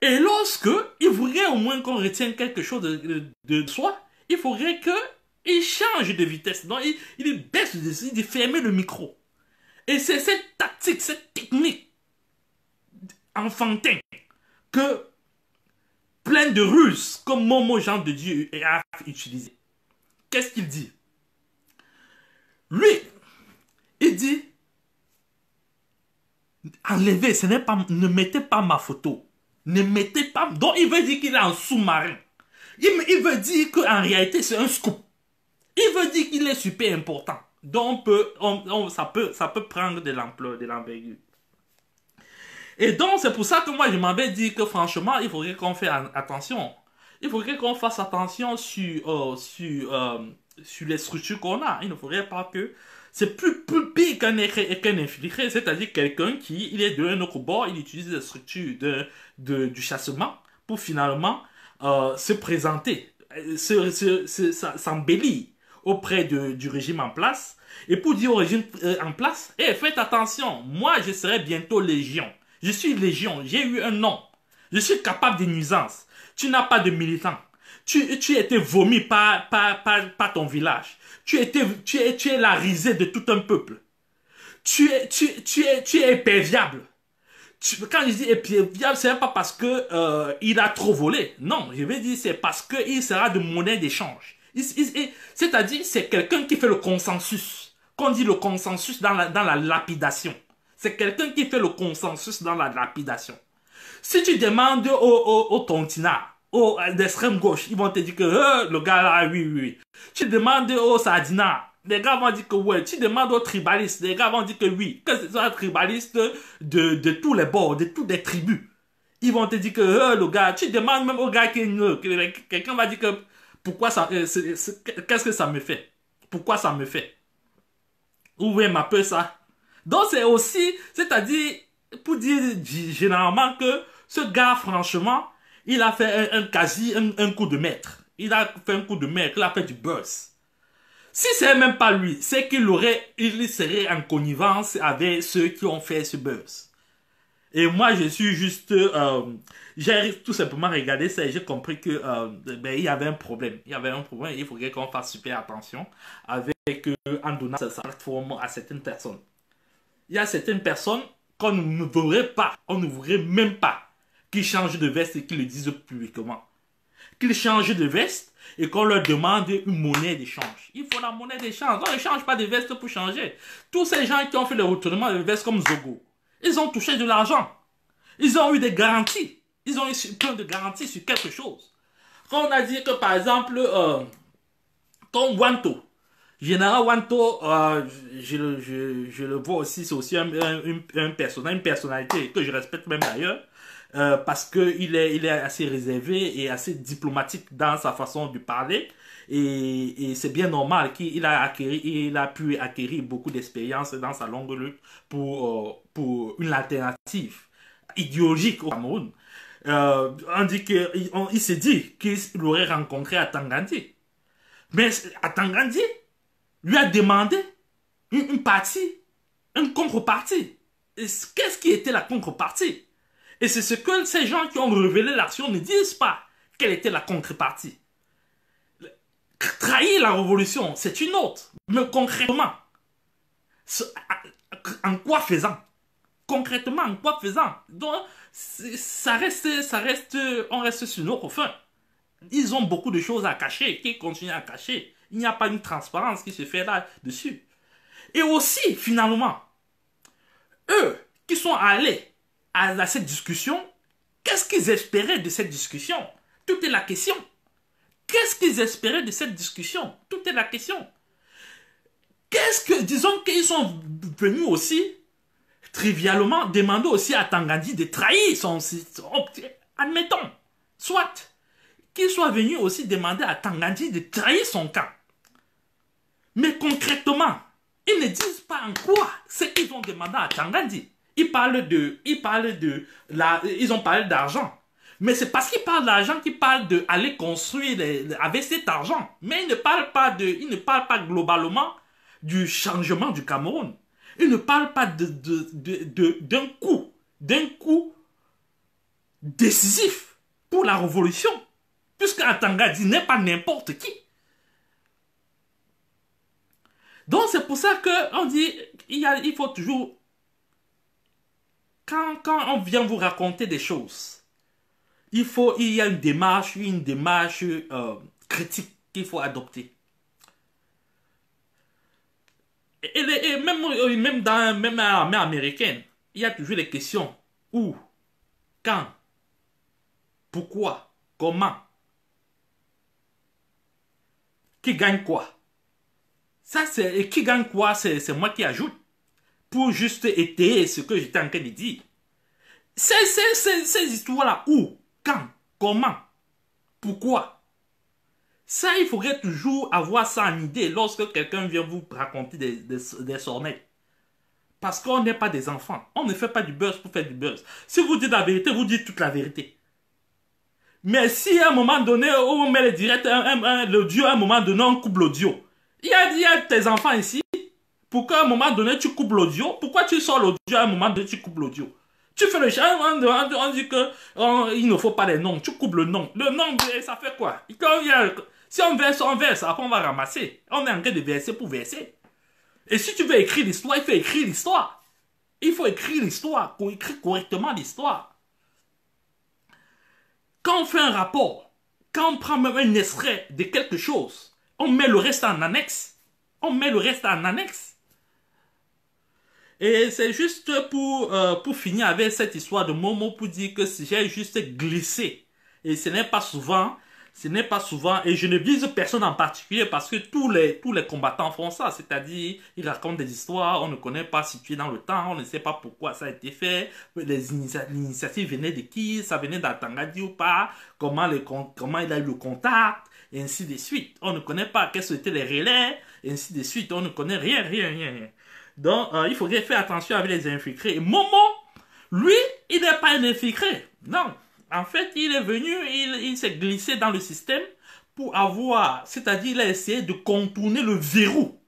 Et lorsque il faudrait au moins qu'on retienne quelque chose de, de, de soi, il faudrait qu'il change de vitesse. Donc il, il baisse le décibel, il ferme le micro. Et c'est cette tactique, cette technique enfantine que plein de ruses comme Momo Jean de Dieu a utilisé. Qu'est-ce qu'il dit? Lui, il dit, enlevez, ce n'est pas, ne mettez pas ma photo. Ne mettez pas. Donc il veut dire qu'il est en sous-marin. Il, il veut dire qu'en réalité c'est un scoop. Il veut dire qu'il est super important. Donc on peut, on, on, ça peut, ça peut prendre de l'ampleur, de l'envergure. Et donc c'est pour ça que moi je m'avais dit que franchement il faudrait qu'on fasse attention. Il faudrait qu'on fasse attention sur, euh, sur, euh, sur les structures qu'on a. Il ne faudrait pas que... C'est plus, plus pire qu'un qu'un infiltré, c'est-à-dire quelqu'un qui, il est de un autre bord, il utilise la structure de, de, du chassement pour finalement euh, se présenter, s'embellir auprès de, du régime en place et pour dire au régime en place, hey, faites attention, moi je serai bientôt légion, je suis légion, j'ai eu un nom, je suis capable de nuisance, tu n'as pas de militant, tu, tu as été vomi par, par, par, par ton village. Tu es, tu, es, tu es la risée de tout un peuple. Tu es, tu, tu es, tu es éperviable. Tu, quand je dis éperviable, ce n'est pas parce que euh, il a trop volé. Non, je veux dire c'est parce qu'il sera de monnaie d'échange. C'est-à-dire c'est quelqu'un qui fait le consensus. Qu'on dit le consensus dans la, dans la lapidation. C'est quelqu'un qui fait le consensus dans la lapidation. Si tu demandes au, au, au tontinard, oh, d'extrême gauche, ils vont te dire que euh, le gars là, oui, oui, oui. Tu demandes au Sadina, les gars vont dire que ouais. Tu demandes aux tribalistes, les gars vont dire que oui. Que ce soit un tribaliste de, de tous les bords, de toutes les tribus. Ils vont te dire que euh, le gars, tu demandes même au gars qui est nul. Quelqu'un va dire que pourquoi ça, euh, qu'est-ce que ça me fait? Pourquoi ça me fait? Où est ma peur ça? Donc c'est aussi, c'est-à-dire, pour dire généralement que ce gars, franchement, il a fait un, un quasi, un, un coup de maître. Il a fait un coup de maître, il a fait du buzz. Si c'est même pas lui, c'est qu'il aurait, il serait en connivence avec ceux qui ont fait ce buzz. Et moi, je suis juste, euh, j'ai tout simplement regardé ça et j'ai compris que, euh, ben, il y avait un problème. Il y avait un problème et il faudrait qu'on fasse super attention avec, euh, en donnant sa plateforme à certaines personnes. Il y a certaines personnes qu'on ne voudrait pas, on ne voudrait même pas. Qu'ils changent de veste et qu'ils le disent publiquement. Qu'ils changent de veste et qu'on leur demande une monnaie d'échange. Il faut la monnaie d'échange. On ne change pas de veste pour changer. Tous ces gens qui ont fait le retournement de veste comme Zogo, ils ont touché de l'argent. Ils ont eu des garanties. Ils ont eu plein de garanties sur quelque chose. Quand on a dit que par exemple, euh, comme Wanto, général Wanto, euh, je, je, je, je le vois aussi, c'est aussi un, un, un, un personnage, une personnalité que je respecte même d'ailleurs. euh, parce qu'il est, il est assez réservé et assez diplomatique dans sa façon de parler. Et, et c'est bien normal qu'il a acquéri, il a pu acquérir beaucoup d'expérience dans sa longue lutte pour, euh, pour une alternative idéologique au Cameroun. Euh, on dit que, on, il s'est dit qu'il aurait rencontré Atanga Nji. Mais Atanga Nji lui a demandé une, une partie, une contrepartie. Qu'est-ce qui était la contrepartie? Et c'est ce que ces gens qui ont révélé l'action ne disent pas. Quelle était la contrepartie? Trahir la révolution, c'est une autre. Mais concrètement, en quoi faisant? Concrètement, en quoi faisant? Donc, ça reste, ça reste, on reste sur nos confins. Ils ont beaucoup de choses à cacher, qu'ils continuent à cacher. Il n'y a pas une transparence qui se fait là-dessus. Et aussi, finalement, eux qui sont allés à, à cette discussion, qu'est-ce qu'ils espéraient de cette discussion? Toute est la question. Qu'est-ce qu'ils espéraient de cette discussion? Toute est la question. Qu'est-ce que, disons qu'ils sont venus aussi, trivialement, demander aussi à Atanga Nji de trahir son... Admettons, soit qu'ils soient venus aussi demander à Atanga Nji de trahir son camp. Mais concrètement, ils ne disent pas en quoi ce qu'ils ont demandé à Atanga Nji. Ils parlent de... Ils, parlent de la, ils ont parlé d'argent. Mais c'est parce qu'ils parlent d'argent qu'ils parlent d'aller construire les, avec cet argent. Mais ils ne parlent pas de, ils ne parlent pas globalement du changement du Cameroun. Ils ne parlent pas de, de, de, de, d'un coup, d'un coup décisif pour la révolution. Puisque Atanga Nji n'est pas n'importe qui. Donc c'est pour ça qu'on dit il, y a, il faut toujours... Quand, quand on vient vous raconter des choses, Il, faut, il y a une démarche, une démarche euh, critique qu'il faut adopter. Et, et, et même, même dans même à l'armée américaine, il y a toujours les questions où, quand, pourquoi, comment, qui gagne quoi. Ça, c'est, et qui gagne quoi, c'est moi qui ajoute pour juste étayer ce que j'étais en train de dire. C'est ces histoires-là où, quand, comment, pourquoi? Ça, il faudrait toujours avoir ça en idée lorsque quelqu'un vient vous raconter des, des, des sornettes. Parce qu'on n'est pas des enfants. On ne fait pas du buzz pour faire du buzz. Si vous dites la vérité, vous dites toute la vérité. Mais si à un moment donné, on met le direct, l'audio, à un moment donné, on coupe l'audio. Il, il y a tes enfants ici. Pourquoi à un moment donné, tu coupes l'audio? Pourquoi tu sors l'audio à un moment donné, tu coupes l'audio? Tu fais le chat, on dit qu'il ne faut pas les noms, tu coupes le nom. Le nom, ça fait quoi? Si on verse, on verse, après on va ramasser. On est en train de verser pour verser. Et si tu veux écrire l'histoire, il faut écrire l'histoire. Il faut écrire l'histoire, écrire correctement l'histoire. Quand on fait un rapport, quand on prend même un extrait de quelque chose, on met le reste en annexe. On met le reste en annexe. Et c'est juste pour, euh, pour finir avec cette histoire de Momo, pour dire que j'ai juste glissé. Et ce n'est pas souvent, ce n'est pas souvent, et je ne vise personne en particulier parce que tous les, tous les combattants font ça. C'est-à-dire, ils racontent des histoires, on ne connaît pas situé dans le temps, on ne sait pas pourquoi ça a été fait, les initiatives venaient de qui, ça venait d'Atanga Nji ou pas, comment, les, comment il a eu le contact, et ainsi de suite. On ne connaît pas quels étaient les relais, et ainsi de suite, on ne connaît rien, rien, rien, rien. Donc, euh, il faudrait faire attention avec les infiltrés. Et Momo, lui, il n'est pas un infiltré. Non. En fait, il est venu, il, il s'est glissé dans le système pour avoir... C'est-à-dire, il a essayé de contourner le verrou.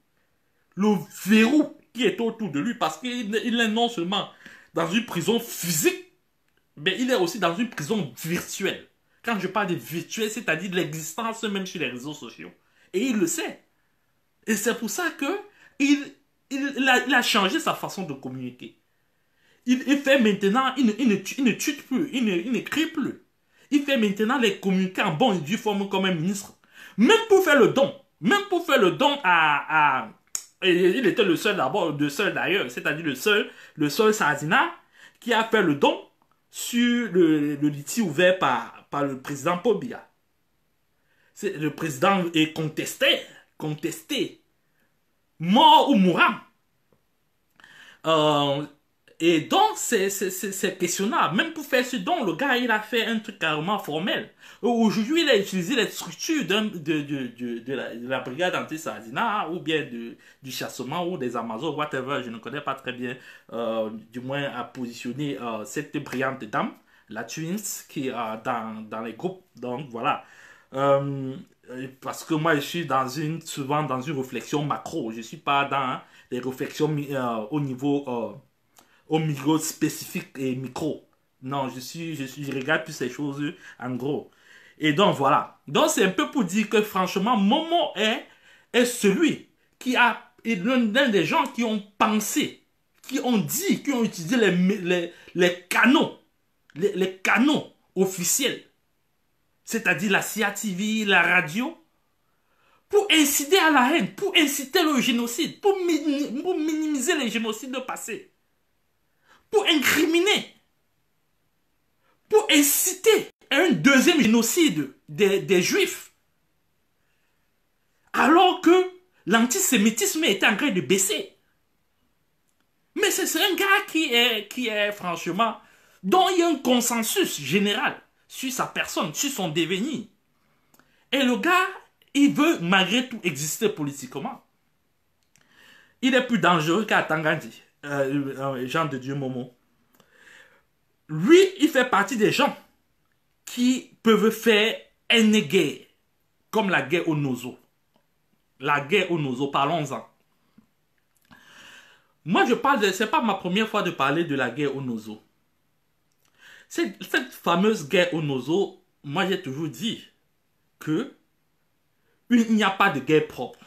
Le verrou qui est autour de lui. Parce qu'il il est non seulement dans une prison physique, mais il est aussi dans une prison virtuelle. Quand je parle de virtuelle, c'est-à-dire l'existence même sur les réseaux sociaux. Et il le sait. Et c'est pour ça que il... Il a, il a changé sa façon de communiquer. Il, il fait maintenant, il ne, il ne, il ne tweet plus, il ne, il n'écrit plus. Il fait maintenant les communiquer en bonne et due forme comme un ministre. Même pour faire le don, même pour faire le don à... à il était le seul d'abord, le seul d'ailleurs, c'est-à-dire le seul, le seul Sazina qui a fait le don sur le, le litige ouvert par, par le président Paul Biya. Le président est contesté, contesté. Mort ou mourant. Euh, Et donc, c'est questionnable. Même pour faire ce don, le gars, il a fait un truc carrément formel. Aujourd'hui, il a utilisé les structures de, de, de, de, la, de la brigade anti-sardinat, ou bien de, du chassement, ou des Amazones, whatever. Je ne connais pas très bien, euh, du moins, à positionner euh, cette brillante dame, la Twins, qui est euh, dans, dans les groupes. Donc, voilà. Euh, parce que moi, je suis dans une, souvent dans une réflexion macro. Je ne suis pas dans des réflexions euh, au niveau... Euh, au micro spécifique et micro. Non, je suis, je suis, je regarde plus ces choses en gros. Et donc voilà. Donc c'est un peu pour dire que franchement, Momo est, est celui qui a, est l'un des gens qui ont pensé, qui ont dit, qui ont utilisé les, les, les canaux, les, les canaux officiels, c'est-à-dire la C I A T V, la radio, pour inciter à la haine, pour inciter le génocide, pour minimiser les génocides passés. Pour incriminer, pour inciter à un deuxième génocide des, des Juifs. Alors que l'antisémitisme était en train de baisser. Mais c'est un gars qui est, qui est franchement, dont il y a un consensus général sur sa personne, sur son devenir. Et le gars, il veut malgré tout exister politiquement. Il est plus dangereux qu'Atanga Nji. Euh, euh, Jean de Dieu Momo. Lui, il fait partie des gens qui peuvent faire une guerre, comme la guerre au NOSO. La guerre au NOSO, parlons-en. Moi, je parle de... C'est pas ma première fois de parler de la guerre au NOSO. Cette, cette fameuse guerre au NOSO, moi, j'ai toujours dit que il n'y a pas de guerre propre.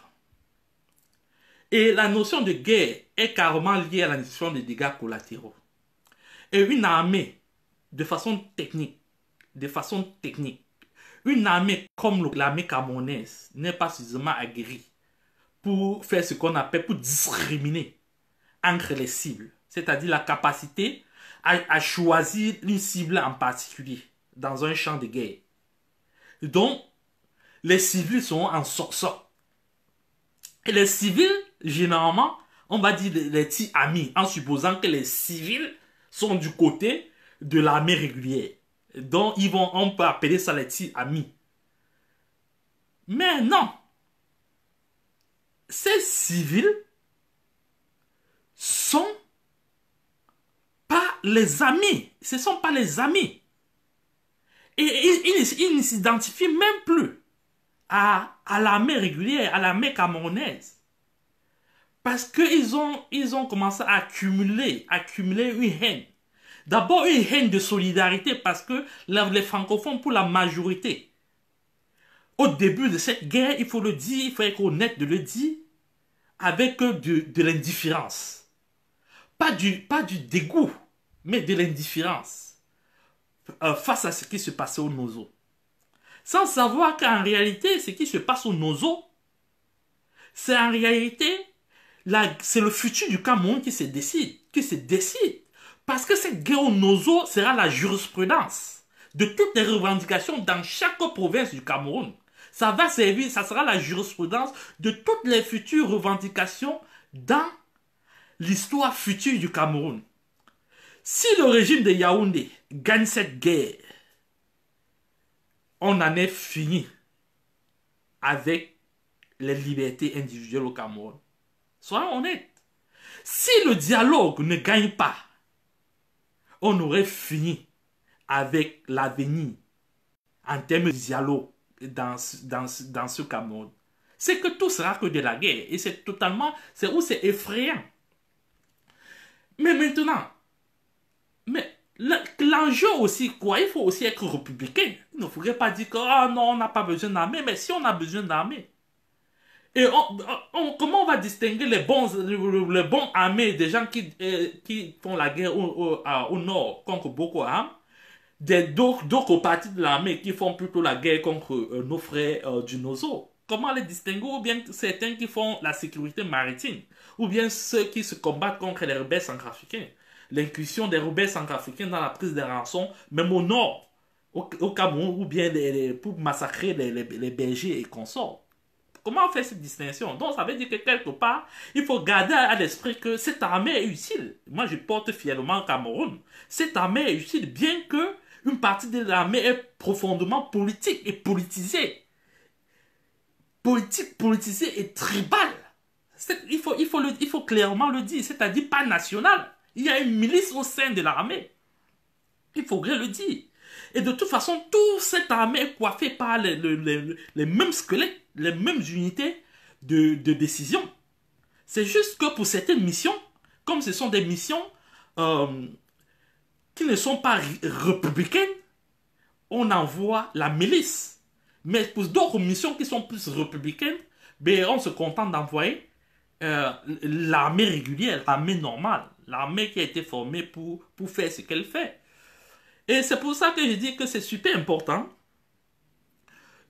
Et la notion de guerre est carrément liée à la notion de dégâts collatéraux. Et une armée, de façon technique, de façon technique, une armée comme l'armée camerounaise n'est pas suffisamment aguerrie pour faire ce qu'on appelle, pour discriminer entre les cibles. C'est-à-dire la capacité à, à choisir une cible en particulier dans un champ de guerre. Donc, les civils sont en sorçant. Et les civils, généralement, on va dire les petits amis, en supposant que les civils sont du côté de l'armée régulière. Donc, ils vont, on peut appeler ça les petits amis. Mais non. Ces civils sont pas les amis. Ce ne sont pas les amis. Et ils, ils ne s'identifient même plus à, à l'armée régulière, à l'armée camerounaise. Parce qu'ils ont, ils ont commencé à accumuler, accumuler une haine. D'abord une haine de solidarité parce que les francophones, pour la majorité, au début de cette guerre, il faut le dire, il faut être honnête de le dire, avec de, de l'indifférence. Pas du, pas du dégoût, mais de l'indifférence euh, face à ce qui se passait au NOSO. Sans savoir qu'en réalité, ce qui se passe au NOSO, c'est en réalité... C'est le futur du Cameroun qui se décide, qui se décide. Parce que cette guerre au NOSO sera la jurisprudence de toutes les revendications dans chaque province du Cameroun. Ça va servir, ça sera la jurisprudence de toutes les futures revendications dans l'histoire future du Cameroun. Si le régime de Yaoundé gagne cette guerre, on en est fini avec les libertés individuelles au Cameroun. Soyons honnêtes. Si le dialogue ne gagne pas, on aurait fini avec l'avenir en termes de dialogue dans, dans, dans ce Cameroun. C'est que tout sera que de la guerre. Et c'est totalement... C'est où c'est effrayant. Mais maintenant, mais l'enjeu aussi, quoi, il faut aussi être républicain. Il ne faudrait pas dire que ah non, on n'a pas besoin d'armée. Mais si on a besoin d'armée, et on, on, comment on va distinguer les bons, les bons armés des gens qui, eh, qui font la guerre au, au, au nord contre Boko Haram, des d'autres parties de l'armée qui font plutôt la guerre contre euh, nos frères euh, du NOSO? Comment les distinguer? Ou bien certains qui font la sécurité maritime, ou bien ceux qui se combattent contre les rebelles centrafricains, l'incursion des rebelles centrafricains dans la prise des rançons, même au nord, au, au Cameroun, ou bien les, les, pour massacrer les, les, les bergers et consorts. Comment on fait cette distinction? Donc ça veut dire que quelque part, il faut garder à l'esprit que cette armée est utile. Moi je porte fièrement au Cameroun. Cette armée est utile, bien que une partie de l'armée est profondément politique et politisée. Politique, politisée et tribale. Il faut, il, faut le, il faut clairement le dire, c'est-à-dire pas nationale. Il y a une milice au sein de l'armée. Il faudrait le dire. Et de toute façon, toute cette armée est coiffée par les, les, les, les mêmes squelettes, les mêmes unités de, de décision. C'est juste que pour certaines missions, comme ce sont des missions euh, qui ne sont pas républicaines, on envoie la milice. Mais pour d'autres missions qui sont plus républicaines, ben on se contente d'envoyer euh, l'armée régulière, l'armée normale, l'armée qui a été formée pour, pour faire ce qu'elle fait. Et c'est pour ça que je dis que c'est super important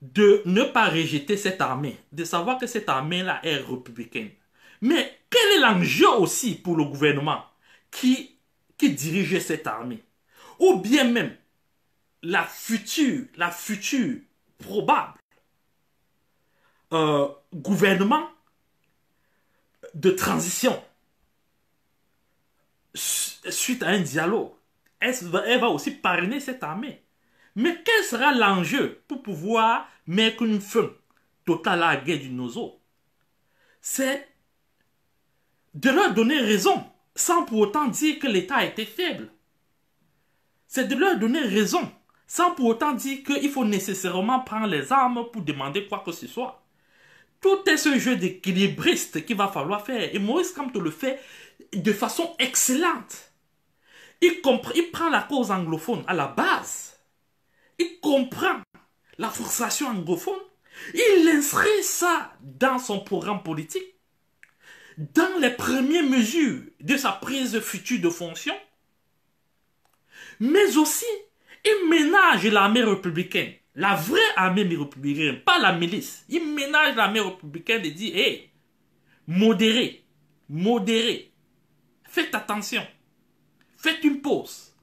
de ne pas rejeter cette armée, de savoir que cette armée-là est républicaine. Mais quel est l'enjeu aussi pour le gouvernement qui, qui dirigeait cette armée? Ou bien même la future, la future probable euh, gouvernement de transition suite à un dialogue? Elle va aussi parrainer cette armée. Mais quel sera l'enjeu pour pouvoir mettre une fin totale à la guerre du NOSO? C'est de leur donner raison, sans pour autant dire que l'État a été faible. C'est de leur donner raison, sans pour autant dire qu'il faut nécessairement prendre les armes pour demander quoi que ce soit. Tout est ce jeu d'équilibriste qu'il va falloir faire. Et Maurice Kamto le fait de façon excellente. Il, il prend la cause anglophone à la base. Il comprend la frustration anglophone. Il inscrit ça dans son programme politique. Dans les premières mesures de sa prise future de fonction. Mais aussi, il ménage l'armée républicaine. La vraie armée républicaine, pas la milice. Il ménage l'armée républicaine et dit, hé, hey, modérez, modérez. Faites attention. Faites une pause.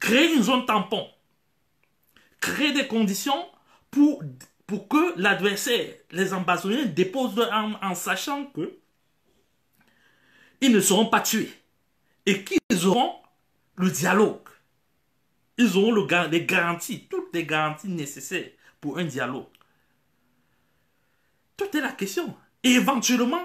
Créez une zone tampon. Créez des conditions pour, pour que l'adversaire, les ambassadeurs déposent leurs armes en sachant que ils ne seront pas tués. Et qu'ils auront le dialogue. Ils auront le, les garanties, toutes les garanties nécessaires pour un dialogue. Toute est la question. Et éventuellement,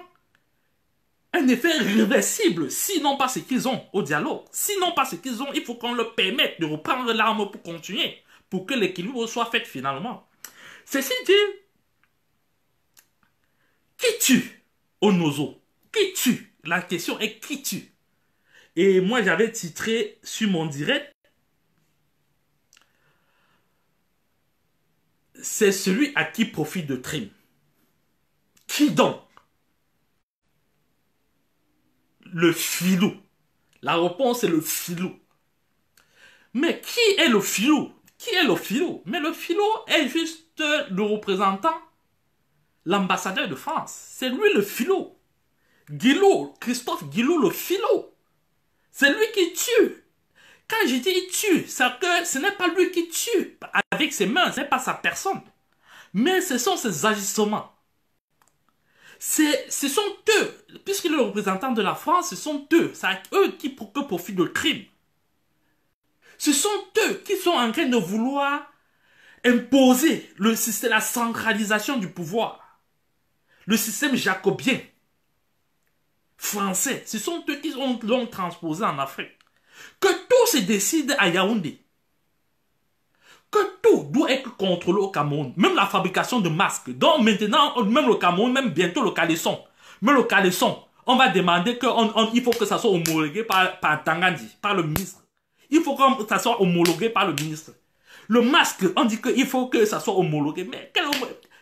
un effet réversible, sinon pas ce qu'ils ont au dialogue, sinon pas ce qu'ils ont, il faut qu'on leur permette de reprendre l'arme pour continuer, pour que l'équilibre soit fait finalement. Ceci dit, qui tue au NOSO? Qui tue? La question est qui tue? Et moi j'avais titré sur mon direct, c'est celui à qui profite de crime. Qui donc? Le filou. La réponse est le filou. Mais qui est le filou? Qui est le filou? Mais le filou est juste le représentant, l'ambassadeur de France. C'est lui le filou. Guilhou, Christophe Guilhou, le filou. C'est lui qui tue. Quand je dis il tue, c'est que ce n'est pas lui qui tue avec ses mains, ce n'est pas sa personne. Mais ce sont ses agissements. Ce sont eux, puisqu'il est le représentant de la France, ce sont eux, c'est eux qui que profitent de crime. Ce sont eux qui sont en train de vouloir imposer le système, la centralisation du pouvoir. Le système jacobien, français, ce sont eux qui l'ont transposé en Afrique. Que tout se décide à Yaoundé. Que tout doit être contrôlé au Cameroun. Même la fabrication de masques. Donc maintenant, même le Cameroun, même bientôt le caleçon. Mais le caleçon, on va demander qu'il il faut que ça soit homologué par, par Atanga Nji, par le ministre. Il faut que ça soit homologué par le ministre. Le masque, on dit qu'il faut que ça soit homologué. Mais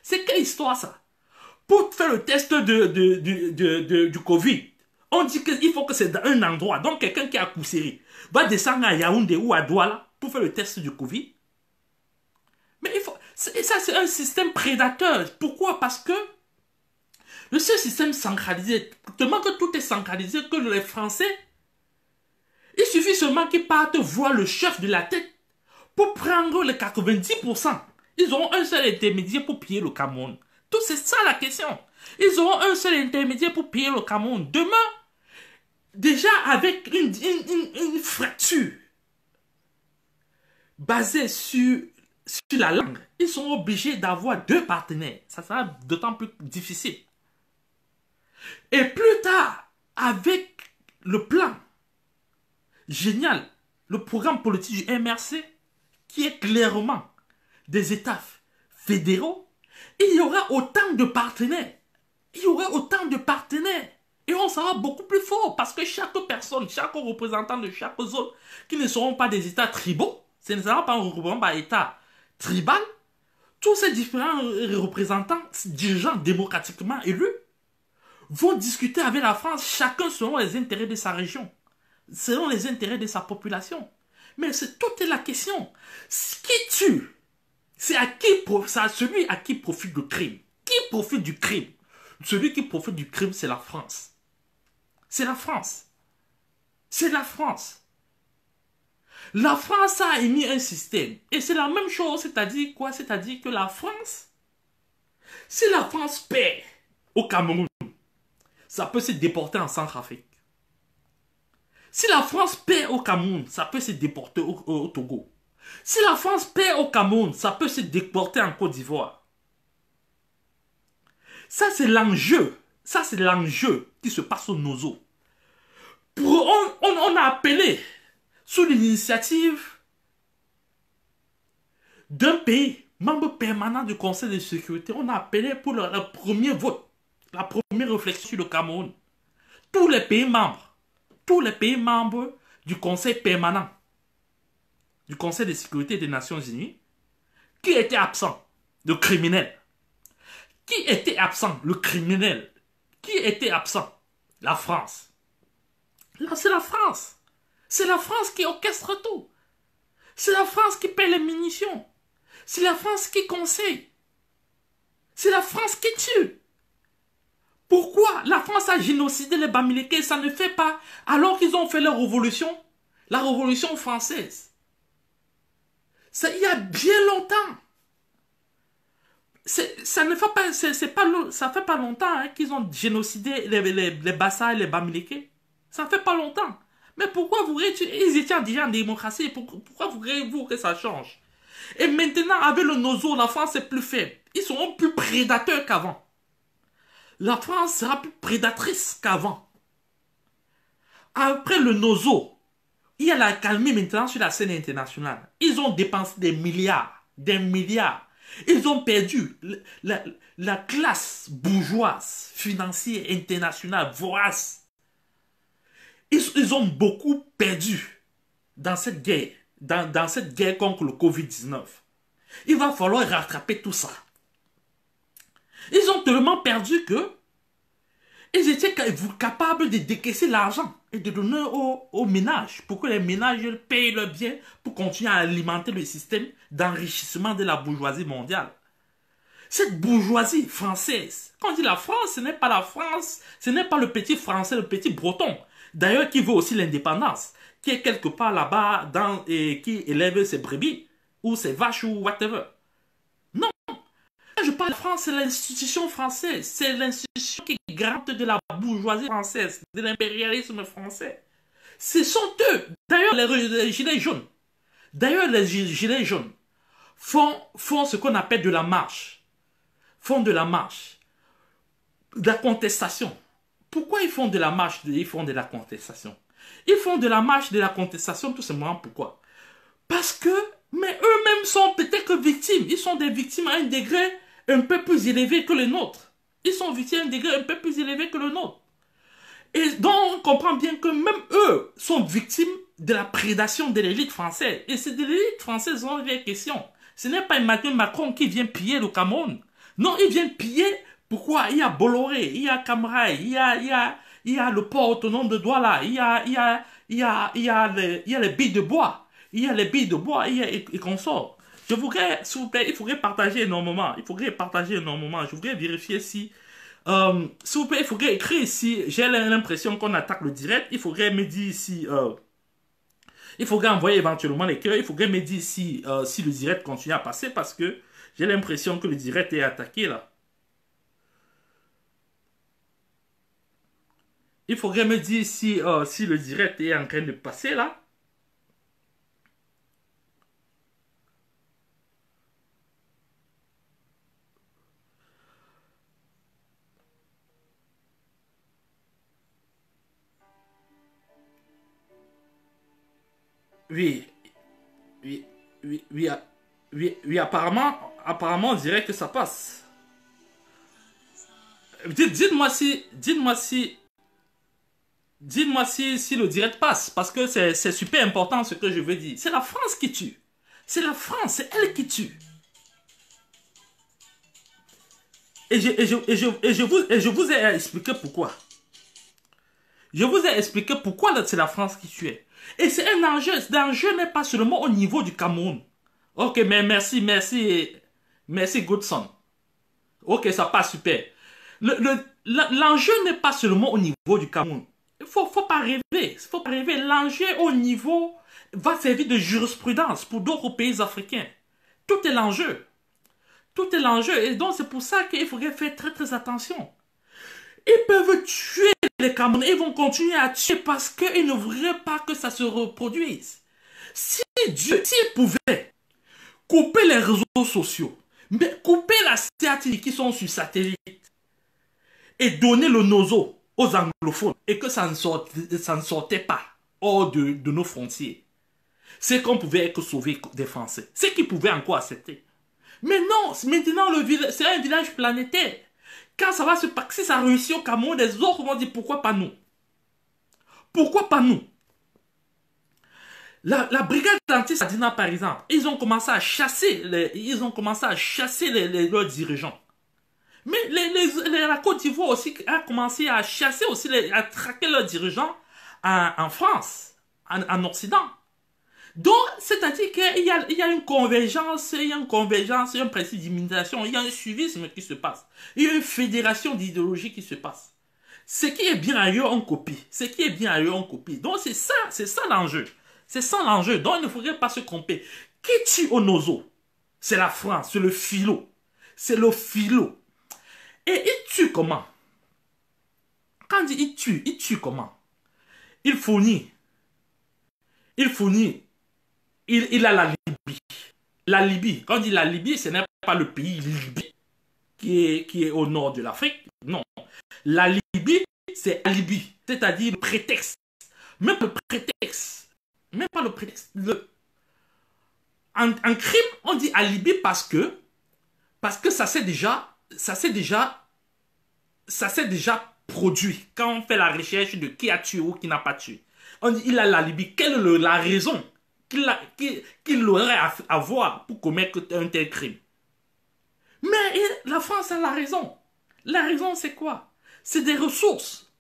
c'est quelle histoire ça? Pour faire le test de, de, de, de, de, du Covid, on dit qu'il faut que c'est dans un endroit. Donc quelqu'un qui a Koussiri va descendre à Yaoundé ou à Douala pour faire le test du Covid. Mais il faut, ça c'est un système prédateur. Pourquoi? Parce que le seul système centralisé, tellement que tout est centralisé, que les Français, il suffit seulement qu'ils partent voir le chef de la tête pour prendre les quatre-vingt-dix pour cent. Ils auront un seul intermédiaire pour piller le Cameroun. Tout c'est ça la question. Ils auront un seul intermédiaire pour payer le Cameroun. Demain, déjà avec une, une, une, une fracture basée sur, sur la langue, ils sont obligés d'avoir deux partenaires. Ça sera d'autant plus difficile. Et plus tard, avec le plan génial, le programme politique du M R C, qui est clairement des États fédéraux, il y aura autant de partenaires. Il y aura autant de partenaires. Et on sera beaucoup plus fort parce que chaque personne, chaque représentant de chaque zone qui ne seront pas des États tribaux, ce ne sera pas un représentant par État tribal, tous ces différents représentants, dirigeants démocratiquement élus, vont discuter avec la France, chacun selon les intérêts de sa région, selon les intérêts de sa population. Mais c'est toute la question. Ce qui tue, c'est à qui, c'est à celui à qui profite le crime. Qui profite du crime? Celui qui profite du crime, c'est la France. C'est la France. C'est la France. La France a émis un système. Et c'est la même chose, c'est-à-dire quoi? C'est-à-dire que la France, si la France perd au Cameroun, ça peut se déporter en Centrafrique. Si la France perd au Cameroun, ça peut se déporter au, au, au Togo. Si la France perd au Cameroun, ça peut se déporter en Côte d'Ivoire. Ça, c'est l'enjeu. Ça, c'est l'enjeu qui se passe au NOSO. Pour, on, on, on a appelé sous l'initiative d'un pays, membre permanent du Conseil de sécurité, on a appelé pour le, le premier vote, la première réflexion sur le Cameroun. Tous les pays membres, tous les pays membres du Conseil permanent, du Conseil de sécurité des Nations Unies, qui était absent, le criminel. Qui était absent? Le criminel. Qui était absent? La France. Là, c'est la France. C'est la France qui orchestre tout. C'est la France qui paie les munitions. C'est la France qui conseille. C'est la France qui tue. Pourquoi la France a génocidé les Bamilékés? Ça ne fait pas. Alors qu'ils ont fait leur révolution, la révolution française. Ça, il y a bien longtemps. Ça ne fait pas, c'est, c'est pas, ça fait pas longtemps hein, qu'ils ont génocidé les, les, les Bassa et les Bamilékés. Ça ne fait pas longtemps. Mais pourquoi vous ils étaient déjà en démocratie. Pourquoi, pourquoi vous voulez que ça change? Et maintenant, avec le NOSO, la France est plus faible. Ils seront plus prédateurs qu'avant. La France sera plus prédatrice qu'avant. Après le NOSO, il y a la calmie maintenant sur la scène internationale. Ils ont dépensé des milliards, des milliards. Ils ont perdu la, la, la classe bourgeoise, financière, internationale, vorace. Ils, ils ont beaucoup perdu dans cette guerre, dans, dans cette guerre contre le Covid dix-neuf. Il va falloir rattraper tout ça. Ils ont tellement perdu que ils étaient capables de décaisser l'argent et de donner aux, aux ménages pour que les ménages payent leurs biens pour continuer à alimenter le système d'enrichissement de la bourgeoisie mondiale. Cette bourgeoisie française, quand on dit la France, ce n'est pas la France, ce n'est pas le petit français, le petit breton, d'ailleurs qui veut aussi l'indépendance, qui est quelque part là-bas dans, et qui élève ses brebis ou ses vaches ou whatever. Non, quand je parle de France, c'est l'institution française, c'est l'institution qui gratte de la bourgeoisie française, de l'impérialisme français. Ce sont eux, d'ailleurs les, les gilets jaunes, d'ailleurs les gilets jaunes font, font ce qu'on appelle de la marche, font de la marche, de la contestation. Pourquoi ils font de la marche, ils font de la contestation? Ils font de la marche, de la contestation, tout simplement pourquoi? Parce que, mais eux-mêmes sont peut-être victimes, ils sont des victimes à un degré un peu plus élevé que les nôtres. Ils sont victimes d'un degré un peu plus élevé que le nôtre. Et donc, on comprend bien que même eux sont victimes de la prédation de l'élite française. Et c'est de l'élite française dont il est question. Ce n'est pas Emmanuel Macron qui vient piller le Cameroun. Non, il vient piller. Pourquoi? Il y a Bolloré, il y a Camrail, il y a, il y a, il y a le port autonome de Douala, il y a, il y a, il y a, il y a, les, il y a les billes de bois, il y a les billes de bois, il y a, et, et consorts. Je voudrais, s'il vous plaît, il faudrait partager énormément. Il faudrait partager énormément. Je voudrais vérifier si... Euh, s'il vous plaît, il faudrait écrire ici. J'ai l'impression qu'on attaque le direct. Il faudrait me dire si... Euh, il faudrait envoyer éventuellement les cœurs. Il faudrait me dire si, euh, si le direct continue à passer parce que j'ai l'impression que le direct est attaqué là. Il faudrait me dire si, euh, si le direct est en train de passer là. Oui, oui, oui, oui, oui, oui, apparemment, apparemment, on dirait que ça passe. Dites-moi si, dites-moi si, dites-moi si, si le direct passe, parce que c'est super important ce que je veux dire. C'est la France qui tue. C'est la France, c'est elle qui tue. Et je, et je, et je, et je, vous, et je vous ai expliqué pourquoi. Je vous ai expliqué pourquoi c'est la France qui tuait. Et c'est un enjeu. L'enjeu n'est pas seulement au niveau du Cameroun. Ok, mais merci, merci, merci Godson. Ok, ça passe super. L'enjeu le, le, n'est pas seulement au niveau du Cameroun. Il faut, faut pas rêver. Faut pas rêver. L'enjeu au niveau va servir de jurisprudence pour d'autres pays africains. Tout est l'enjeu. Tout est l'enjeu. Et donc c'est pour ça qu'il faudrait faire très très attention. Ils peuvent tuer les Camerounais, ils vont continuer à tuer parce qu'ils ne voudraient pas que ça se reproduise. Si Dieu s'il pouvait couper les réseaux sociaux, mais couper la satellite qui sont sur satellite et donner le NOSO aux anglophones et que ça ne, sorte, ça ne sortait pas hors de, de nos frontières, c'est qu'on pouvait être sauvé des Français. C'est qu'ils pouvaient encore accepter. Mais non, maintenant c'est un village planétaire. Quand ça va se passer, si ça réussit au Cameroun, les autres vont dire pourquoi pas nous? Pourquoi pas nous? La, la brigade anti-Sadina, par exemple, ils ont commencé à chasser, les, ils ont commencé à chasser les, les, leurs dirigeants. Mais les, les, les, la Côte d'Ivoire aussi a commencé à chasser aussi, les, à traquer leurs dirigeants en, en France, en, en Occident. Donc, c'est-à-dire qu'il y a, il y a une convergence, il y a une convergence, il y a un principe d'immunisation, il y a un suivisme qui se passe. Il y a une fédération d'idéologie qui se passe. Ce qui est bien ailleurs, on copie. Ce qui est bien ailleurs, on copie. Donc, c'est ça, c'est ça l'enjeu. C'est ça l'enjeu. Donc, il ne faudrait pas se tromper. Qui tue au NOSO? C'est la France, c'est le philo. C'est le philo. Et il tue comment? Quand il tue, il tue comment? Il fournit. Il fournit. Il, il a la Libye. La Libye, quand on dit la Libye, ce n'est pas le pays Libye qui est, qui est au nord de l'Afrique. Non. La Libye, c'est la Libye. C'est-à-dire le prétexte. Même le prétexte. Même pas le prétexte. Le... En, en crime, on dit à Libye parce que parce que ça s'est déjà ça s'est déjà ça s'est déjà produit. Quand on fait la recherche de qui a tué ou qui n'a pas tué, on dit il a la Libye. Quelle est la raison qu'il aurait à voir pour commettre un tel crime? Mais il, la France a la raison. La raison, c'est quoi? C'est des ressources.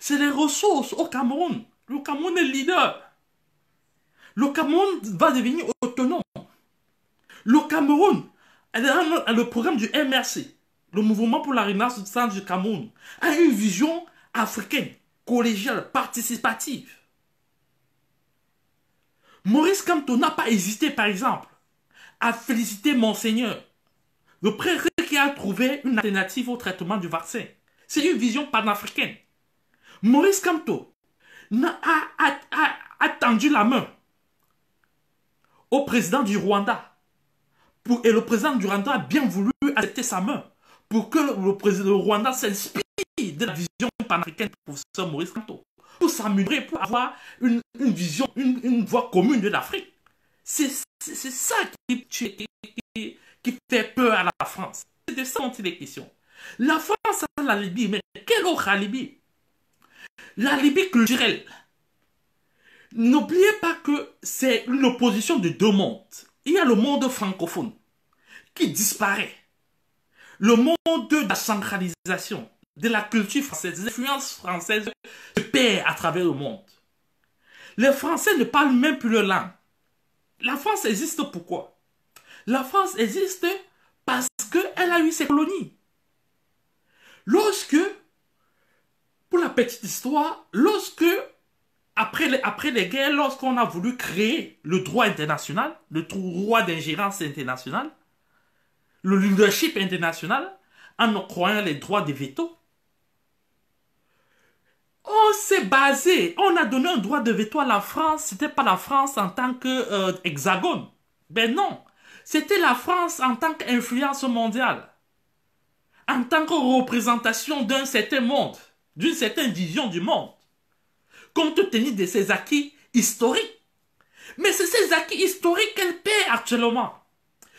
C'est des ressources au Cameroun. Le Cameroun est leader. Le Cameroun va devenir autonome. Le Cameroun, le programme du M R C, le mouvement pour la renaissance du Cameroun, a une vision africaine, collégiale, participative. Maurice Kamto n'a pas hésité, par exemple, à féliciter Monseigneur, le prêtre qui a trouvé une alternative au traitement du vaccin. C'est une vision panafricaine. Maurice Kamto a, a, a, a tendu la main au président du Rwanda. Pour, et le président du Rwanda a bien voulu accepter sa main pour que le, le président du Rwanda s'inspire de la vision panafricaine du professeur Maurice Kamto, pour s'améliorer, pour avoir une, une vision, une, une voie commune de l'Afrique. C'est ça qui, qui, qui fait peur à la France. C'est de ça dont il est question. La France a la Libye, mais quelle autre Libye? La Libye culturelle. N'oubliez pas que c'est une opposition de deux mondes. Il y a le monde francophone qui disparaît. Le monde de la centralisation, de la culture française, de l'influence française se perd à travers le monde. Les Français ne parlent même plus leur langue. La France existe pourquoi? La France existe parce qu'elle a eu ses colonies. Lorsque, pour la petite histoire, lorsque, après les, après les guerres, lorsqu'on a voulu créer le droit international, le droit d'ingérence internationale, le leadership international, en croyant les droits des vétos, On s'est basé, on a donné un droit de veto à la France, c'était pas la France en tant qu'hexagone. Euh, ben non, c'était la France en tant qu'influence mondiale, en tant que représentation d'un certain monde, d'une certaine vision du monde, compte tenu de ses acquis historiques. Mais c'est ces acquis historiques qu'elle perd actuellement.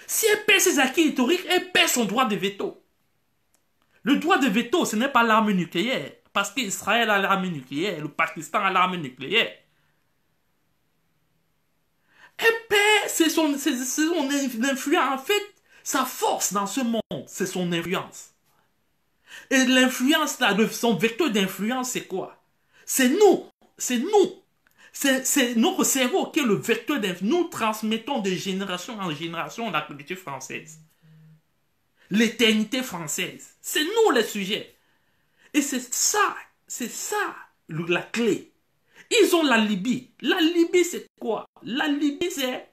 Si elle perd ses acquis historiques, elle perd son droit de veto. Le droit de veto, ce n'est pas l'arme nucléaire. Parce qu'Israël a l'arme nucléaire, le Pakistan a l'arme nucléaire. Elle perd, c'est son, c'est son influence. En fait, sa force dans ce monde, c'est son influence. Et l'influence, son vecteur d'influence, c'est quoi? C'est nous, c'est nous. C'est notre cerveau qui est le vecteur d'influence. Nous transmettons de génération en génération la culture française. L'éternité française. C'est nous les sujets. Et c'est ça, c'est ça la clé. Ils ont la Libye. La Libye, c'est quoi? La Libye, c'est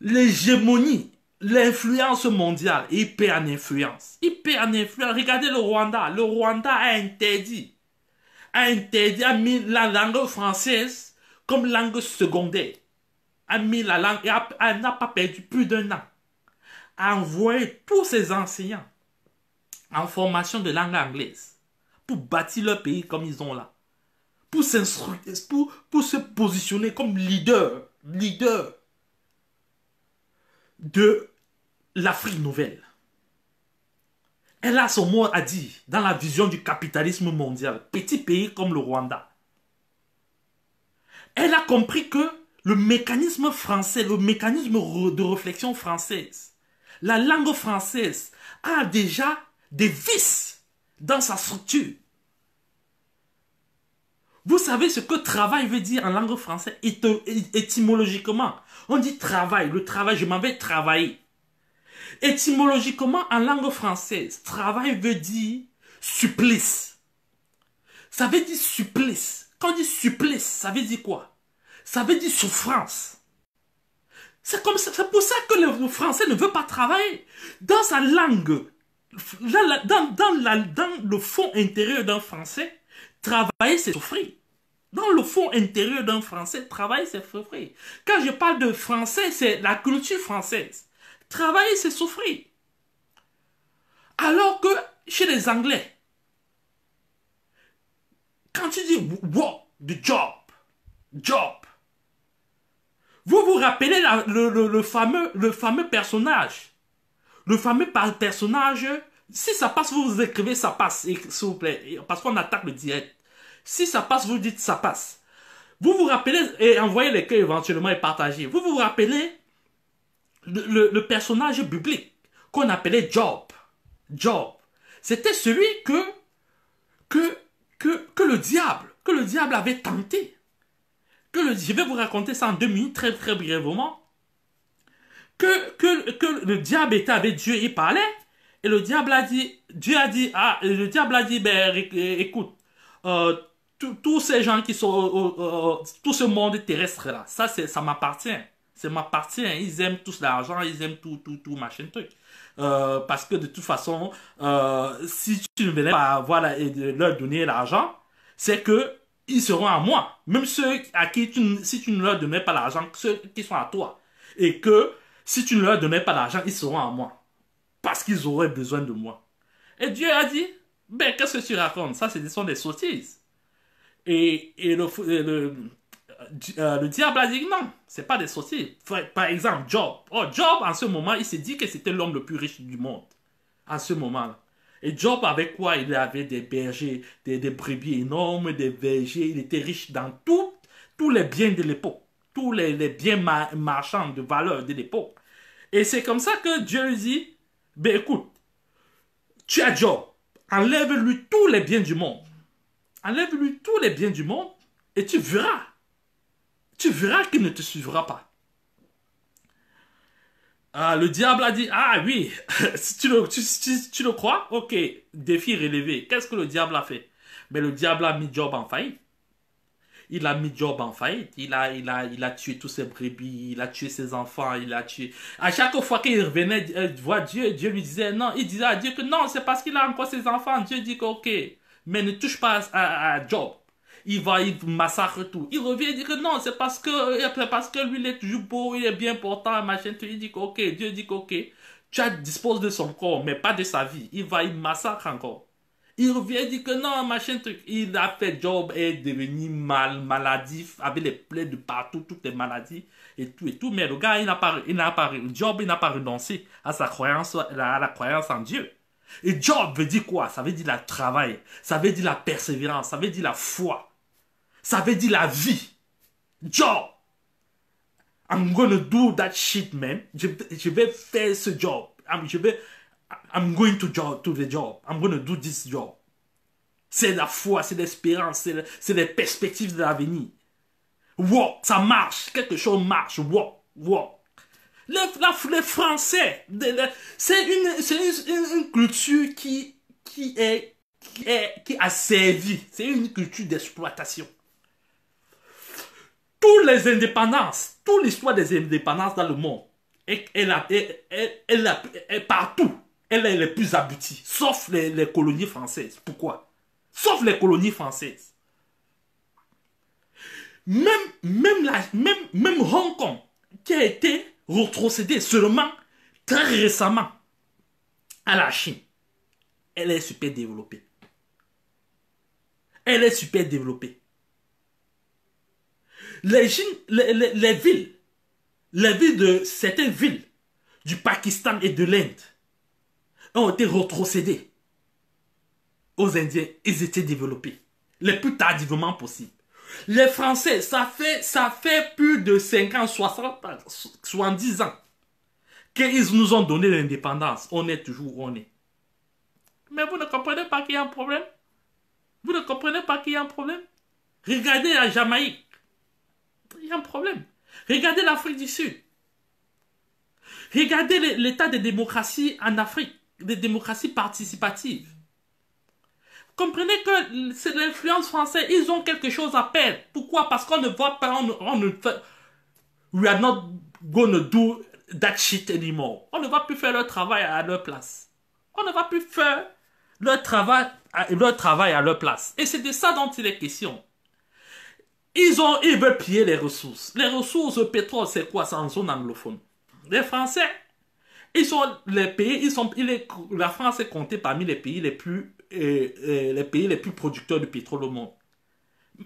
l'hégémonie, l'influence mondiale. Ils perdent en influence. Ils perdent en influence. Regardez le Rwanda. Le Rwanda a interdit. a interdit, a mis la langue française comme langue secondaire. A mis la langue, et n'a pas perdu plus d'un an. A envoyé tous ses enseignants en formation de langue anglaise pour bâtir leur pays comme ils ont là. Pour s'instruire, pour, pour se positionner comme leader, leader de l'Afrique nouvelle. Elle a son mot à dire dans la vision du capitalisme mondial, petit pays comme le Rwanda. Elle a compris que le mécanisme français, le mécanisme de réflexion française, la langue française a déjà des vices dans sa structure. Vous savez ce que travail veut dire en langue française étymologiquement? On dit travail, le travail, je m'en vais travailler. Étymologiquement, en langue française, travail veut dire supplice. Ça veut dire supplice. Quand on dit supplice, ça veut dire quoi? Ça veut dire souffrance. C'est comme ça, c'est pour ça que le français ne veut pas travailler. Dans sa langue, dans, dans, dans, la, dans le fond intérieur d'un français, travailler, c'est souffrir. Dans le fond intérieur d'un français, travailler, c'est souffrir. Quand je parle de français, c'est la culture française. Travailler, c'est souffrir. Alors que chez les Anglais, quand tu dis work, the job, job, vous vous rappelez la, le, le, le, fameux, le fameux personnage, le fameux personnage, si ça passe, vous écrivez ça passe, s'il vous plaît, parce qu'on attaque le direct. Si ça passe, vous dites ça passe. Vous vous rappelez, et envoyez les cœurs éventuellement et partagez. Vous vous rappelez Le, le, le personnage biblique qu'on appelait Job. Job. C'était celui que, que, que, que le diable, que le diable avait tenté. Que le, je vais vous raconter ça en deux minutes, très très brièvement. Que, que, que le diable était avec Dieu, il parlait, et le diable a dit, Dieu a dit, ah, le diable a dit, ben, écoute, euh, tous ces gens qui sont, euh, euh, tout ce monde terrestre là, ça, ça m'appartient. Ça m'appartient, ils aiment tous l'argent, ils aiment tout, tout, tout, machin, truc. Euh, parce que de toute façon, euh, si tu ne venais pas avoir la, leur donner l'argent, c'est que ils seront à moi. Même ceux à qui tu, si tu ne leur donnais pas l'argent, ceux qui sont à toi. Et que si tu ne leur donnais pas l'argent, ils seront à moi. Parce qu'ils auraient besoin de moi. Et Dieu a dit, ben, qu'est-ce que tu racontes? Ça, ce sont des sottises. Et, et le... Et le Euh, le diable a dit non, c'est pas des sorciers. Par exemple, Job. Oh, Job, en ce moment, il s'est dit que c'était l'homme le plus riche du monde. En ce moment-là. Et Job avait quoi? Il avait des bergers, des, des brebis énormes, des bergers. Il était riche dans tout, tous les biens de l'époque. Tous les, les biens ma marchands de valeur de l'époque. Et c'est comme ça que Dieu lui dit, ben écoute, tu as Job. Enlève-lui tous les biens du monde. Enlève-lui tous les biens du monde et tu verras. Tu verras qu'il ne te suivra pas. Ah, le diable a dit, ah oui, si tu le, tu, tu, tu le crois, ok, défi relevé. Qu'est-ce que le diable a fait? Mais le diable a mis Job en faillite. Il a mis Job en faillite. Il a, il a, il a tué tous ses brebis, il a tué ses enfants, il a tué... À chaque fois qu'il revenait voir Dieu, Dieu lui disait non. Il disait à Dieu que non, c'est parce qu'il a encore ses enfants. Dieu dit que ok, mais ne touche pas à, à Job. Il va, il massacre tout. Il revient et dit que non, c'est parce que, parce que lui, il est toujours beau, il est bien portant, machin. Il dit que, ok, Dieu dit que, ok, Tchad dispose de son corps, mais pas de sa vie. Il va, il massacre encore. Il revient et dit que non, machin truc. Il a fait Job et est devenu mal, maladif, avec les plaies de partout, toutes les maladies et tout et tout. Mais le gars, il n'a pas, il n'a pas, Job, il n'a pas renoncé à sa croyance, à la, à la croyance en Dieu. Et Job veut dire quoi? Ça veut dire le travail, ça veut dire la persévérance, ça veut dire la foi, ça veut dire la vie. Job. I'm gonna do that shit, man. Je, je vais faire ce job. Je vais... I'm going to, job, to the job. I'm going to do this job. C'est la foi, c'est l'espérance, c'est les perspectives de l'avenir. Walk, ça marche. Quelque chose marche. Walk, walk. Les, la, les Français, c'est une, une, une culture qui, qui est, qui est, qui a servi. C'est une culture d'exploitation. Toutes les indépendances, toute l'histoire des indépendances dans le monde, elle, elle, elle, elle, elle, elle, partout, elle est les plus aboutie, sauf les, les colonies françaises. Pourquoi? Sauf les colonies françaises. Même, même, la, même, même Hong Kong, qui a été retrocédée seulement très récemment à la Chine, elle est super développée. Elle est super développée. Les, Chine, les, les, les villes, les villes de certaines villes du Pakistan et de l'Inde, ont été retrocédés aux Indiens. Ils étaient développés le plus tardivement possible. Les Français, ça fait, ça fait plus de cinquante, soixante, soixante-dix ans qu'ils nous ont donné l'indépendance. On est toujours où on est. Mais vous ne comprenez pas qu'il y a un problème. Vous ne comprenez pas qu'il y a un problème. Regardez la Jamaïque. Il y a un problème. Regardez l'Afrique du Sud. Regardez l'état de démocratie en Afrique. Des démocraties participatives. Comprenez que c'est l'influence française, ils ont quelque chose à perdre. Pourquoi? Parce qu'on ne voit pas, on, on ne fait... We are not gonna do that shit anymore. On ne va plus faire leur travail à leur place. On ne va plus faire leur travail à leur, travail à leur place. Et c'est de ça dont il est question. Ils, ont, ils veulent piller les ressources. Les ressources, le pétrole, c'est quoi? C'est en zone anglophone. Les Français, ils sont les pays, ils sont, il est, la France est comptée parmi les pays les plus, eh, eh, les pays les plus producteurs de pétrole au monde.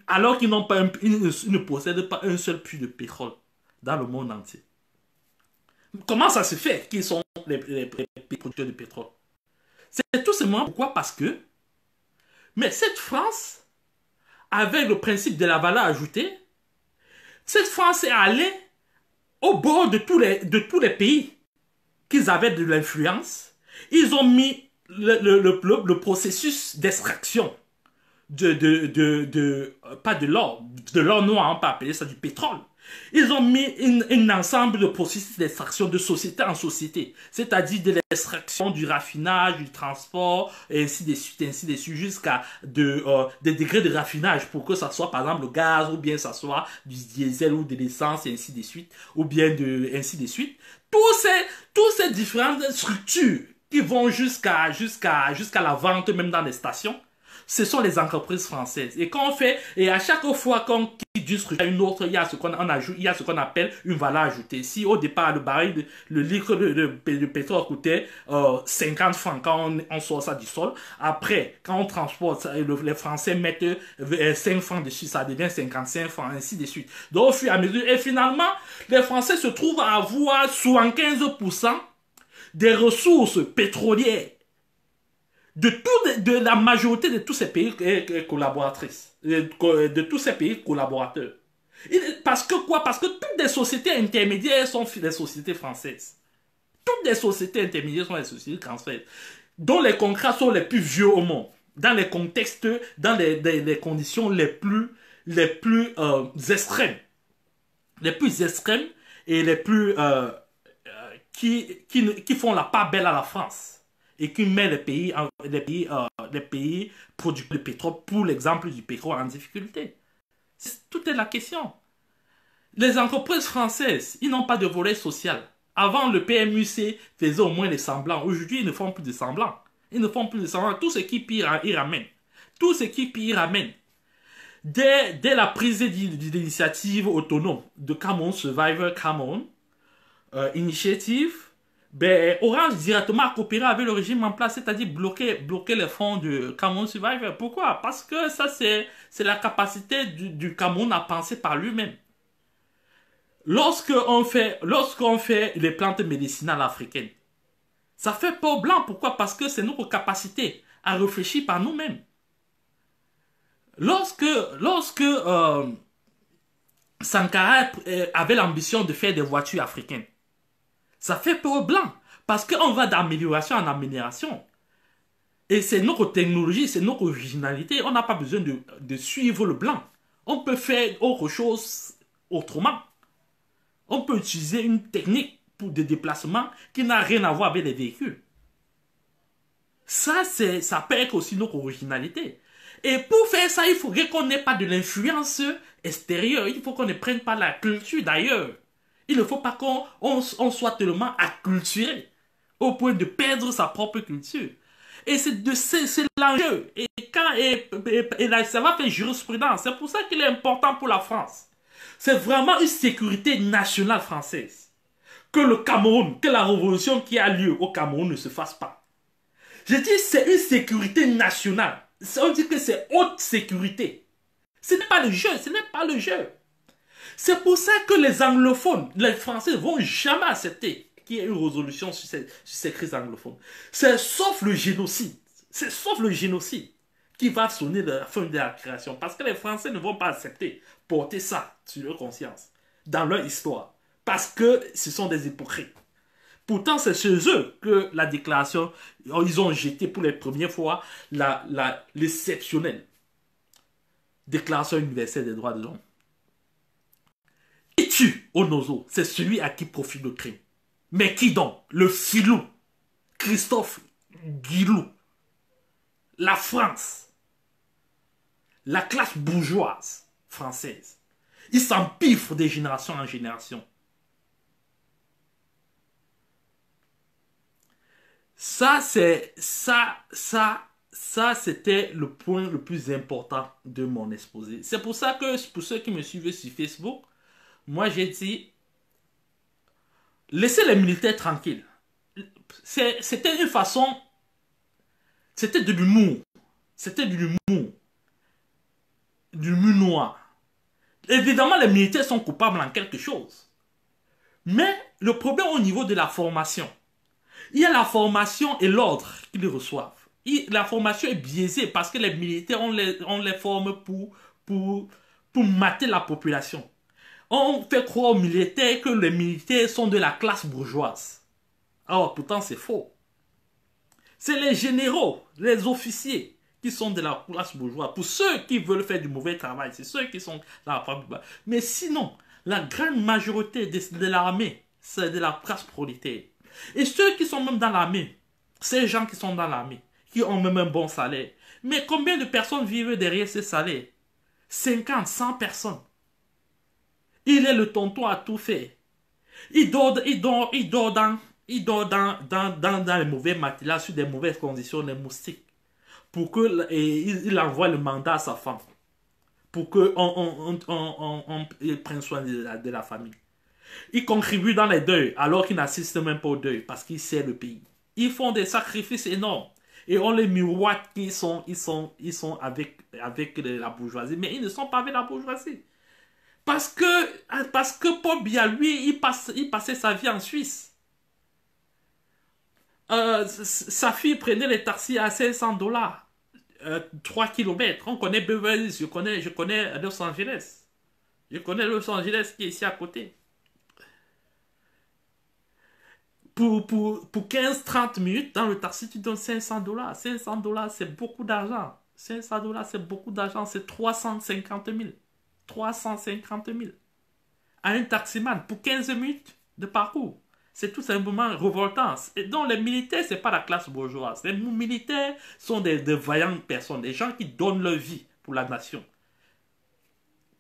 Alors qu'ils n'ont pas, un, ils ne possèdent pas un seul puits de pétrole dans le monde entier. Comment ça se fait qu'ils sont les, les, les pays producteurs de pétrole? C'est tout simplement pourquoi, parce que, mais cette France, avec le principe de la valeur ajoutée, cette France est allée au bord de tous les, de tous les pays qu'ils avaient de l'influence. Ils ont mis le, le, le, le, le processus d'extraction de, de, de, de, pas de l'or, de l'or noir, on peut appeler ça du pétrole. Ils ont mis un ensemble de processus d'extraction de société en société, c'est-à-dire de l'extraction, du raffinage, du transport, et ainsi de suite, ainsi de suite, jusqu'à de, euh, des degrés de raffinage pour que ça soit par exemple le gaz, ou bien ça soit du diesel ou de l'essence, et ainsi de suite, ou bien de, ainsi de suite. Tous ces, tous ces différentes structures qui vont jusqu'à jusqu'à jusqu'à la vente, même dans les stations, ce sont les entreprises françaises. Et quand on fait, et à chaque fois qu'on quitte d'une structure à une autre, il y a ce qu'on ajoute, il y a ce qu'on appelle une valeur ajoutée. Si au départ le baril, de, le litre de, de, de pétrole coûtait euh, cinquante francs quand on, on sort ça du sol, après quand on transporte, ça, le, les Français mettent euh, cinq francs dessus, ça devient cinquante-cinq francs, ainsi de suite. Donc au fur et à mesure, et finalement, les Français se trouvent à avoir soixante-quinze pour cent des ressources pétrolières de, tout, de la majorité de tous ces pays collaboratrices, de tous ces pays collaborateurs. Parce que quoi? Parce que toutes les sociétés intermédiaires sont les sociétés françaises. Toutes les sociétés intermédiaires sont les sociétés françaises, dont les contrats sont les plus vieux au monde, dans les contextes, dans les, les, les conditions les plus, les plus euh, extrêmes. Les plus extrêmes et les plus... Euh, qui, qui, qui font la part belle à la France. Et qui met les pays, les pays, euh, les pays producteurs de pétrole, pour l'exemple du pétrole, en difficulté. Tout est la question. Les entreprises françaises, ils n'ont pas de volet social. Avant, le P M U C faisait au moins des semblants. Aujourd'hui, ils ne font plus de semblants. Ils ne font plus de semblants. Tout ce qui pire, ils ramènent. tout ce qui pays ramène. Dès, dès la prise d'initiative autonome de Cameroon Survivor Cameroon euh, Initiative, ben, Orange directement coopéré avec le régime en place, c'est-à-dire bloquer, bloquer les fonds de Cameroon Survivor. Pourquoi? Parce que ça, c'est la capacité du, du Cameroun à penser par lui-même. Lorsqu'on fait, lorsqu'on fait les plantes médicinales africaines, ça fait peur blanc. Pourquoi? Parce que c'est notre capacité à réfléchir par nous-mêmes. Lorsque, lorsque euh, Sankara avait l'ambition de faire des voitures africaines, ça fait peur blanc. Parce qu'on va d'amélioration en amélioration. Et c'est notre technologie, c'est notre originalité. On n'a pas besoin de, de suivre le blanc. On peut faire autre chose autrement. On peut utiliser une technique pour des déplacements qui n'a rien à voir avec les véhicules. Ça, ça perd aussi notre originalité. Et pour faire ça, il faut qu'on n'ait pas de l'influence extérieure. Il faut qu'on ne prenne pas la culture d'ailleurs. Il ne faut pas qu'on on, on soit tellement acculturé au point de perdre sa propre culture. Et c'est l'enjeu. Et, et, et, et là, ça va faire jurisprudence. C'est pour ça qu'il est important pour la France. C'est vraiment une sécurité nationale française. Que le Cameroun, que la révolution qui a lieu au Cameroun ne se fasse pas. Je dis c'est une sécurité nationale. On dit que c'est haute sécurité. Ce n'est pas le jeu, ce n'est pas le jeu. C'est pour ça que les anglophones, les Français ne vont jamais accepter qu'il y ait une résolution sur ces, sur ces crises anglophones. C'est sauf le génocide. C'est sauf le génocide qui va sonner la fin de la création. Parce que les Français ne vont pas accepter porter ça sur leur conscience, dans leur histoire. Parce que ce sont des hypocrites. Pourtant, c'est chez eux que la déclaration, ils ont jeté pour les premières fois la, la, l'exceptionnelle Déclaration universelle des droits de l'homme. Qui tue au NOSO? C'est celui à qui profite le crime. Mais qui donc? Le filou, Christophe Guilhou, la France, la classe bourgeoise française. Ils s'empiffrent de génération en génération. Ça, c'est ça, ça, ça, c'était le point le plus important de mon exposé. C'est pour ça que, pour ceux qui me suivent sur Facebook, moi, j'ai dit, laissez les militaires tranquilles. C'était une façon, c'était de l'humour. C'était de l'humour. Du l'humour noir. Évidemment, les militaires sont coupables en quelque chose. Mais le problème au niveau de la formation, il y a la formation et l'ordre qu'ils reçoivent. Et la formation est biaisée parce que les militaires, on les, on les forme pour, pour, pour mater la population. On fait croire aux militaires que les militaires sont de la classe bourgeoise. Alors pourtant c'est faux. C'est les généraux, les officiers qui sont de la classe bourgeoise. Pour ceux qui veulent faire du mauvais travail, c'est ceux qui sont de la classe bourgeoise. Mais sinon, la grande majorité de, de l'armée, c'est de la classe prolétaire. Et ceux qui sont même dans l'armée, ces gens qui sont dans l'armée, qui ont même un bon salaire. Mais combien de personnes vivent derrière ces salaires? cinquante, cent personnes. Il est le tonton à tout faire. Il dort, il dort, il dort, dans, il dort dans, dans, dans, dans les mauvais matelas, sur des mauvaises conditions, les moustiques. Pour que, et il, il envoie le mandat à sa femme. Pour qu'on on, on, on, on, on prenne soin de la, de la famille. Ils contribuent dans les deuils alors qu'ils n'assistent même pas au deuil parce qu'ils servent le pays. Ils font des sacrifices énormes et on les miroite qu'ils sont, ils sont, ils sont avec, avec la bourgeoisie, mais ils ne sont pas avec la bourgeoisie. Parce que, parce que Paul Biya, lui, il, passe, il passait sa vie en Suisse. Euh, sa fille prenait les taxis à cinq cents dollars, euh, trois kilomètres. On connaît Beverly, je connais, je connais Los Angeles. Je connais Los Angeles qui est ici à côté. Pour, pour, pour quinze à trente minutes, dans le taxi, tu donnes cinq cents dollars. cinq cents dollars, c'est beaucoup d'argent. cinq cents dollars, c'est beaucoup d'argent. C'est trois cent cinquante mille. trois cent cinquante mille. À un taximan, pour quinze minutes de parcours. C'est tout simplement révoltant. Et donc, les militaires, ce n'est pas la classe bourgeoise. Les militaires sont des, des vaillantes personnes, des gens qui donnent leur vie pour la nation.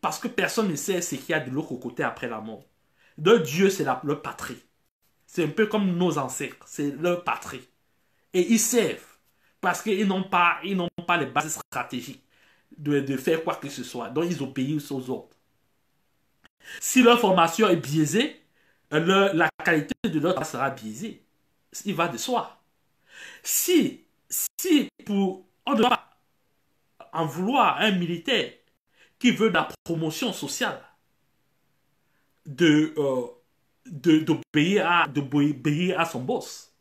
Parce que personne ne sait ce qu'il y a de l'autre côté après la mort. De Dieu, c'est leur patrie. C'est un peu comme nos ancêtres, c'est leur patrie. Et ils servent. Parce qu'ils n'ont pas, ils n'ont pas les bases stratégiques de, de faire quoi que ce soit. Donc, ils obéissent aux ordres. Si leur formation est biaisée, leur, la qualité de leur travail sera biaisée. Il va de soi. Si, si pour, on ne doit pas en vouloir un militaire qui veut de la promotion sociale, de, euh, de, d'obéir à, d'obéir à son boss,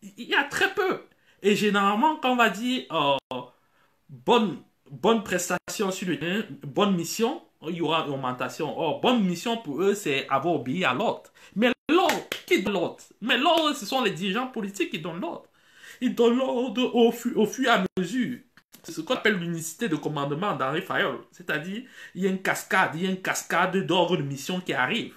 il y a très peu. Et généralement, quand on va dire euh, bonne, bonne prestation sur le terrain, bonne mission, il y aura une augmentation. Or, bonne mission pour eux, c'est avoir obéi à l'ordre. Mais l'ordre, qui donne l'ordre? Mais l'ordre, ce sont les dirigeants politiques qui donnent l'ordre. Ils donnent l'ordre au, au fur et à mesure. C'est ce qu'on appelle l'unicité de commandement d'Henri Fayol. C'est-à-dire, il y a une cascade, il y a une cascade d'ordres de mission qui arrive.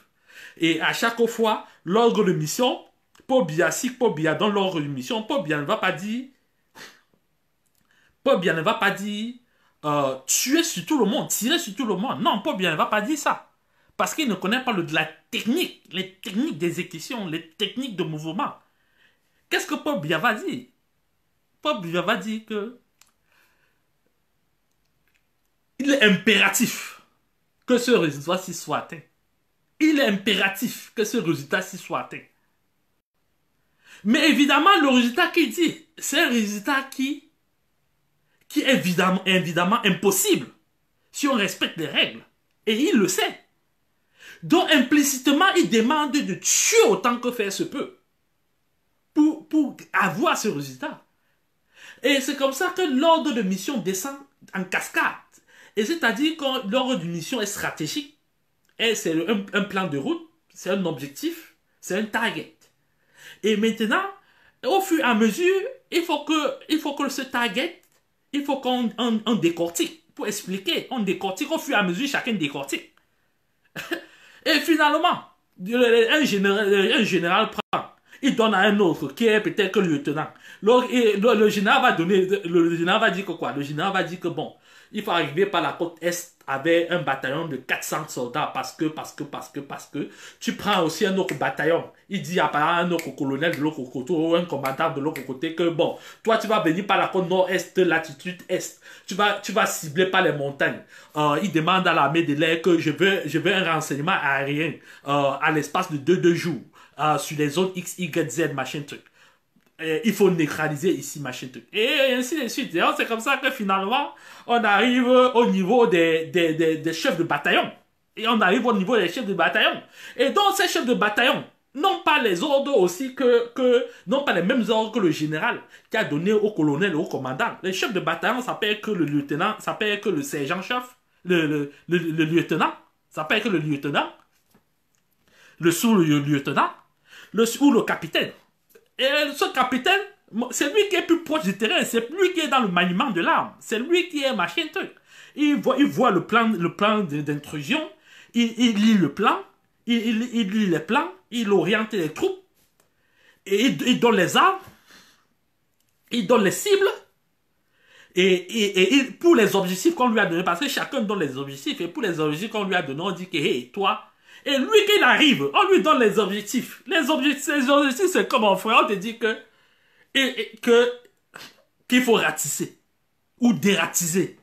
Et à chaque fois, l'ordre de mission, Paul Biya, si Paul Biya dans l'ordre de mission, Paul Biya ne va pas dire, Paul Biya ne va pas dire, Euh, tuer sur tout le monde, tirer sur tout le monde. Non, Paul Biya ne va pas dire ça. Parce qu'il ne connaît pas le, la technique, les techniques d'exécution, les techniques de mouvement. Qu'est-ce que Paul Biya va dire? Paul Biya va dire que il est impératif que ce résultat-ci soit atteint. Il est impératif que ce résultat-ci soit atteint. Mais évidemment, le résultat qu'il dit, c'est un résultat qui qui est évidemment, évidemment impossible si on respecte les règles. Et il le sait. Donc, implicitement, il demande de tuer autant que faire se peut pour, pour avoir ce résultat. Et c'est comme ça que l'ordre de mission descend en cascade. Et c'est-à-dire que l'ordre de mission est stratégique. Et c'est un, un plan de route, c'est un objectif, c'est un target. Et maintenant, au fur et à mesure, il faut que, il faut que ce target, il faut qu'on on, on décortique pour expliquer. On décortique au fur et à mesure, chacun décortique. Et finalement, un général, un général prend. Il donne à un autre qui est peut-être que le lieutenant. Le, le, le général va donner. Le général va dire que quoi? Le général va dire que bon, il faut arriver par la côte Est avec un bataillon de quatre cents soldats parce que, parce que, parce que, parce que. Tu prends aussi un autre bataillon. Il dit apparemment un autre colonel de l'autre côté ou un commandant de l'autre côté que bon, toi tu vas venir par la côte Nord-Est, latitude Est. Tu vas, tu vas cibler par les montagnes. Euh, il demande à l'armée de l'air que je veux, je veux un renseignement aérien euh, à l'espace de deux, deux jours. Euh, sur les zones X, Y, Z, machin truc. Et il faut neutraliser ici, machin truc. Et ainsi de suite. Et c'est comme ça que finalement, on arrive au niveau des, des, des, des chefs de bataillon. Et on arrive au niveau des chefs de bataillon. Et donc, ces chefs de bataillon n'ont pas les ordres aussi que, que n'ont pas les mêmes ordres que le général qui a donné au colonel, au commandant. Les chefs de bataillon s'appellent que le lieutenant, s'appellent que le sergent-chef, le, le, le, le lieutenant, s'appelle que le lieutenant, le sous-lieutenant, Le, ou le capitaine. Et ce capitaine, c'est lui qui est plus proche du terrain, c'est lui qui est dans le maniement de l'arme, c'est lui qui est machin truc. Il voit, il voit le plan, le plan d'intrusion, il, il lit le plan, il, il, il lit les plans, il oriente les troupes, et il, il donne les armes, il donne les cibles, et, et, et, et pour les objectifs qu'on lui a donnés, parce que chacun donne les objectifs, et pour les objectifs qu'on lui a donnés, on dit que, hey, toi, et lui, qu'il arrive, on lui donne les objectifs. Les objectifs, les objectifs c'est comme en frère, on te dit que, et, et, que, qu'il faut ratisser ou dératiser.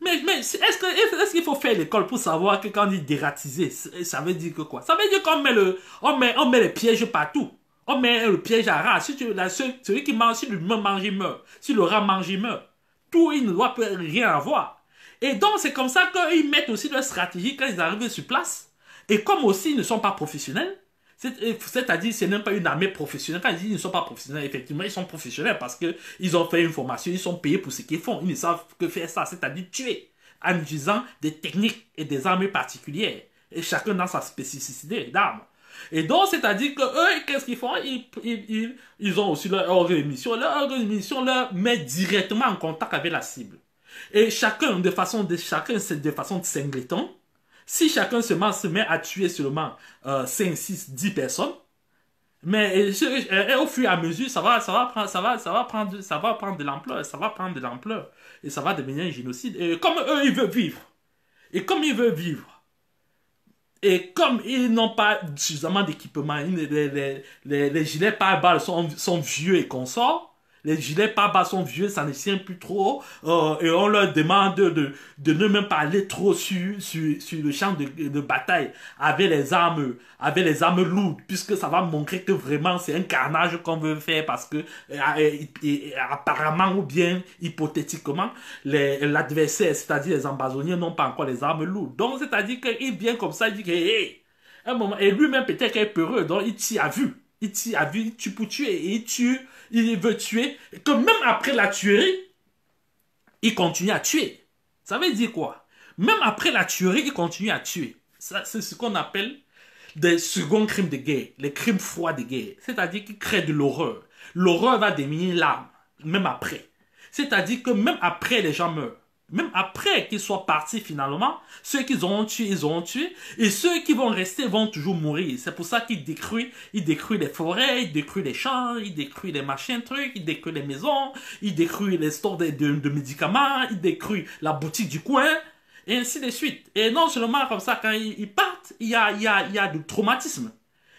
Mais, mais est-ce que, est-ce qu'il faut faire l'école pour savoir que quand on dit dératiser, ça veut dire que quoi? Ça veut dire qu'on met, le, on met, on met les pièges partout. On met le piège à rat. Si tu, la, celui qui mange, si le humain mange, il meurt. Si le rat mange, il meurt. Tout, il ne doit rien avoir. Et donc, c'est comme ça qu'ils mettent aussi leur stratégie quand ils arrivent sur place. Et comme aussi, ils ne sont pas professionnels, c'est-à-dire ce n'est pas une armée professionnelle. Quand ils disent qu'ils ne sont pas professionnels, effectivement, ils sont professionnels parce qu'ils ont fait une formation, ils sont payés pour ce qu'ils font. Ils ne savent que faire ça, c'est-à-dire tuer en utilisant des techniques et des armes particulières. Et chacun dans sa spécificité d'armes. Et donc, c'est-à-dire qu'eux, qu'est-ce qu'ils font? Ils, ils, ils, ils ont aussi leur ordre de mission. Leur ordre de mission leur met directement en contact avec la cible. Et chacun, de façon de chacun, c'est de façon de cingleton. Si chacun seulement se met à tuer seulement euh, cinq, six, dix personnes, mais et, et, et au fur et à mesure, ça va, ça va prendre, ça va, ça va prendre, ça va prendre de l'ampleur, ça va prendre de l'ampleur, et ça va devenir un génocide. Et comme eux, ils veulent vivre, et comme ils veulent vivre, et comme ils n'ont pas suffisamment d'équipement, les, les, les, les gilets pare-balles sont, sont vieux et consorts. Les gilets pare-balles sont vieux, ça ne tient plus trop. Euh, et on leur demande de, de ne même pas aller trop sur, sur, sur le champ de, de bataille avec les armes, avec les armes lourdes, puisque ça va montrer que vraiment c'est un carnage qu'on veut faire parce que et, et, et, apparemment ou bien hypothétiquement, l'adversaire, c'est-à-dire les ambazoniens, n'ont pas encore les armes lourdes. Donc c'est-à-dire qu'il vient comme ça, il dit que hey, un moment, et lui-même peut-être qu'il est peureux, donc il tire à vue. Il tue, il tue pour tuer, et il tue, il veut tuer, et que même après la tuerie, il continue à tuer. Ça veut dire quoi? Même après la tuerie, il continue à tuer. C'est ce qu'on appelle des seconds crimes de guerre, les crimes froids de guerre. C'est-à-dire qu'ils créent de l'horreur. L'horreur va devenir l'âme, même après. C'est-à-dire que même après, les gens meurent. Même après qu'ils soient partis finalement, ceux qu'ils auront tués, ils auront tué. Et ceux qui vont rester vont toujours mourir. C'est pour ça qu'ils détruisent, ils détruisent les forêts, ils détruisent les champs, ils détruisent les machins trucs, ils détruisent les maisons, ils détruisent les stores de, de, de médicaments, ils détruisent la boutique du coin, et ainsi de suite. Et non seulement comme ça, quand ils, ils partent, il y a, il y a, il y a du traumatisme.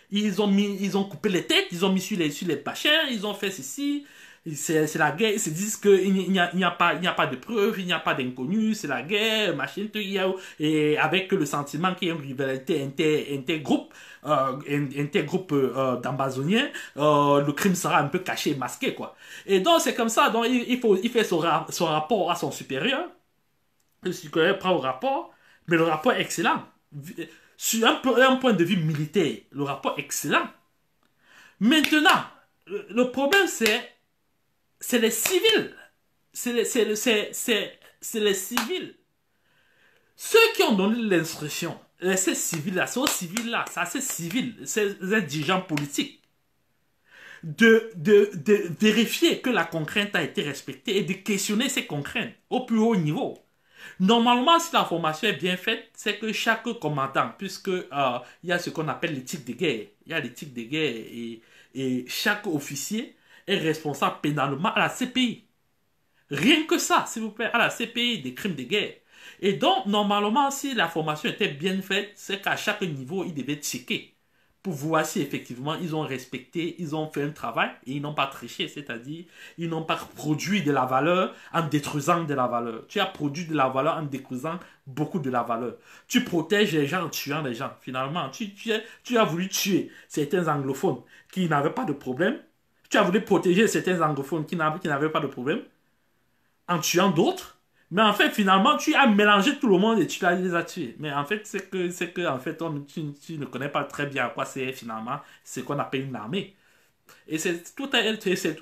Ils ont, mis, ils ont coupé les têtes, ils ont mis sur les, sur les pachins, ils ont fait ceci. C'est la guerre, ils se disent qu'il n'y a, a, a pas de preuves, il n'y a pas d'inconnus, c'est la guerre, machin, et avec le sentiment qu'il y a une rivalité intergroupe, intergroupe euh, d'ambazoniens, euh, le crime sera un peu caché, masqué, quoi. Et donc c'est comme ça, donc il, il, faut, il fait son, ra, son rapport à son supérieur, le supérieur prend le rapport, mais le rapport est excellent. Sur un, un point de vue militaire, le rapport est excellent. Maintenant, le problème c'est C'est les civils. C'est les, les, les civils. Ceux qui ont donné l'instruction, ces civils-là, c'est aux civils-là, c'est à ces civils, ces dirigeants politiques, de, de, de vérifier que la contrainte a été respectée et de questionner ces contraintes au plus haut niveau. Normalement, si la formation est bien faite, c'est que chaque commandant, puisque euh, il y a ce qu'on appelle l'éthique de guerre, il y a l'éthique de guerre et, et chaque officier est responsable pénalement à la C P I. Rien que ça, s'il vous plaît, à la C P I des crimes de guerre. Et donc, normalement, si la formation était bien faite, c'est qu'à chaque niveau, ils devaient checker pour voir si effectivement, ils ont respecté, ils ont fait un travail et ils n'ont pas triché, c'est-à-dire, ils n'ont pas produit de la valeur en détruisant de la valeur. Tu as produit de la valeur en détruisant beaucoup de la valeur. Tu protèges les gens en tuant les gens. Finalement, tu, tu, tu as voulu tuer certains anglophones qui n'avaient pas de problème. Tu as voulu protéger certains anglophones qui n'avaient pas de problème en tuant d'autres. Mais en fait, finalement, tu as mélangé tout le monde et tu les as tués. Mais en fait, c'est que, c'est que en fait, on, tu, tu ne connais pas très bien à quoi c'est finalement ce qu'on appelle une armée. Et c'est tout à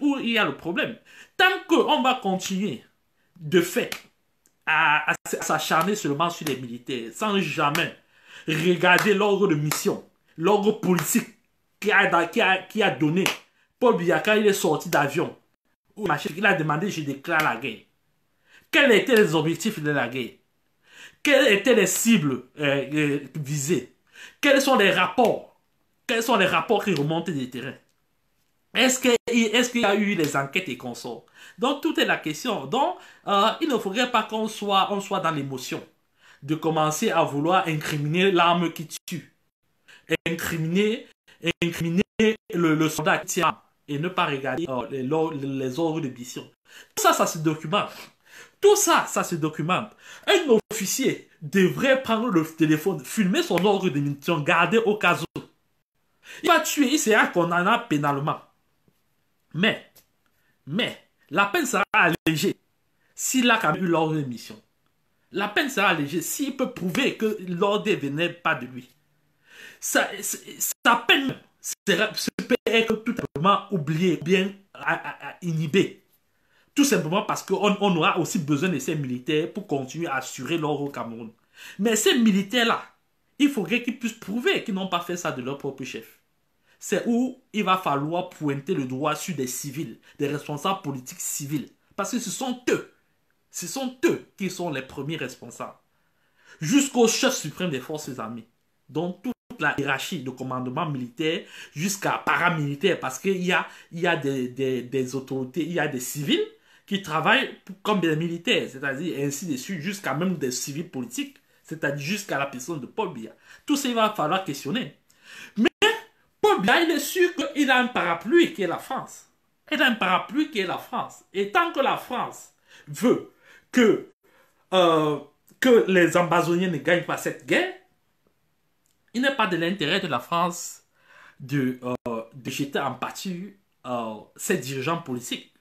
où il y a le problème. Tant qu'on va continuer de fait à, à, à s'acharner seulement sur les militaires, sans jamais regarder l'ordre de mission, l'ordre politique qui a, qui a, qui a donné. Paul Biya, quand il est sorti d'avion, il a demandé « Je déclare la guerre ». Quels étaient les objectifs de la guerre? Quelles étaient les cibles euh, visées? Quels sont les rapports? Quels sont les rapports qui remontent du terrain? Est-ce qu'il est qu'il y a eu les enquêtes et consorts? Donc, tout est la question. Donc, euh, il ne faudrait pas qu'on soit, on soit dans l'émotion de commencer à vouloir incriminer l'arme qui tue. Incriminer, incriminer le, le soldat qui tient. Et ne pas regarder euh, les, les ordres de mission. Tout ça, ça se documente. Tout ça, ça se documente. Un officier devrait prendre le téléphone, filmer son ordre de mission, garder au cas où. Il va tuer, il sera condamné pénalement. Mais, mais, la peine sera allégée s'il a quand même eu l'ordre de mission. La peine sera allégée s'il peut prouver que l'ordre ne venait pas de lui. Sa peine sera, peut être tout simplement oublié, bien à, à, à inhibé. Tout simplement parce qu'on on aura aussi besoin de ces militaires pour continuer à assurer l'ordre au Cameroun. Mais ces militaires-là, il faudrait qu'ils puissent prouver qu'ils n'ont pas fait ça de leur propre chef. C'est où il va falloir pointer le doigt sur des civils, des responsables politiques civils. Parce que ce sont eux, ce sont eux qui sont les premiers responsables. Jusqu'au chef suprême des forces armées. Donc tout la hiérarchie de commandement militaire jusqu'à paramilitaire, parce qu'il y a, il y a des, des, des autorités, il y a des civils qui travaillent comme des militaires, c'est-à-dire ainsi de suite, jusqu'à même des civils politiques, c'est-à-dire jusqu'à la personne de Paul Biya. Tout ça, il va falloir questionner. Mais Paul Biya, il est sûr qu'il a un parapluie qui est la France. est un parapluie qui est la France. Et tant que la France veut que, euh, que les ambazoniens ne gagnent pas cette guerre, il n'est pas de l'intérêt de la France de, euh, de jeter en pâture euh, ses dirigeants politiques.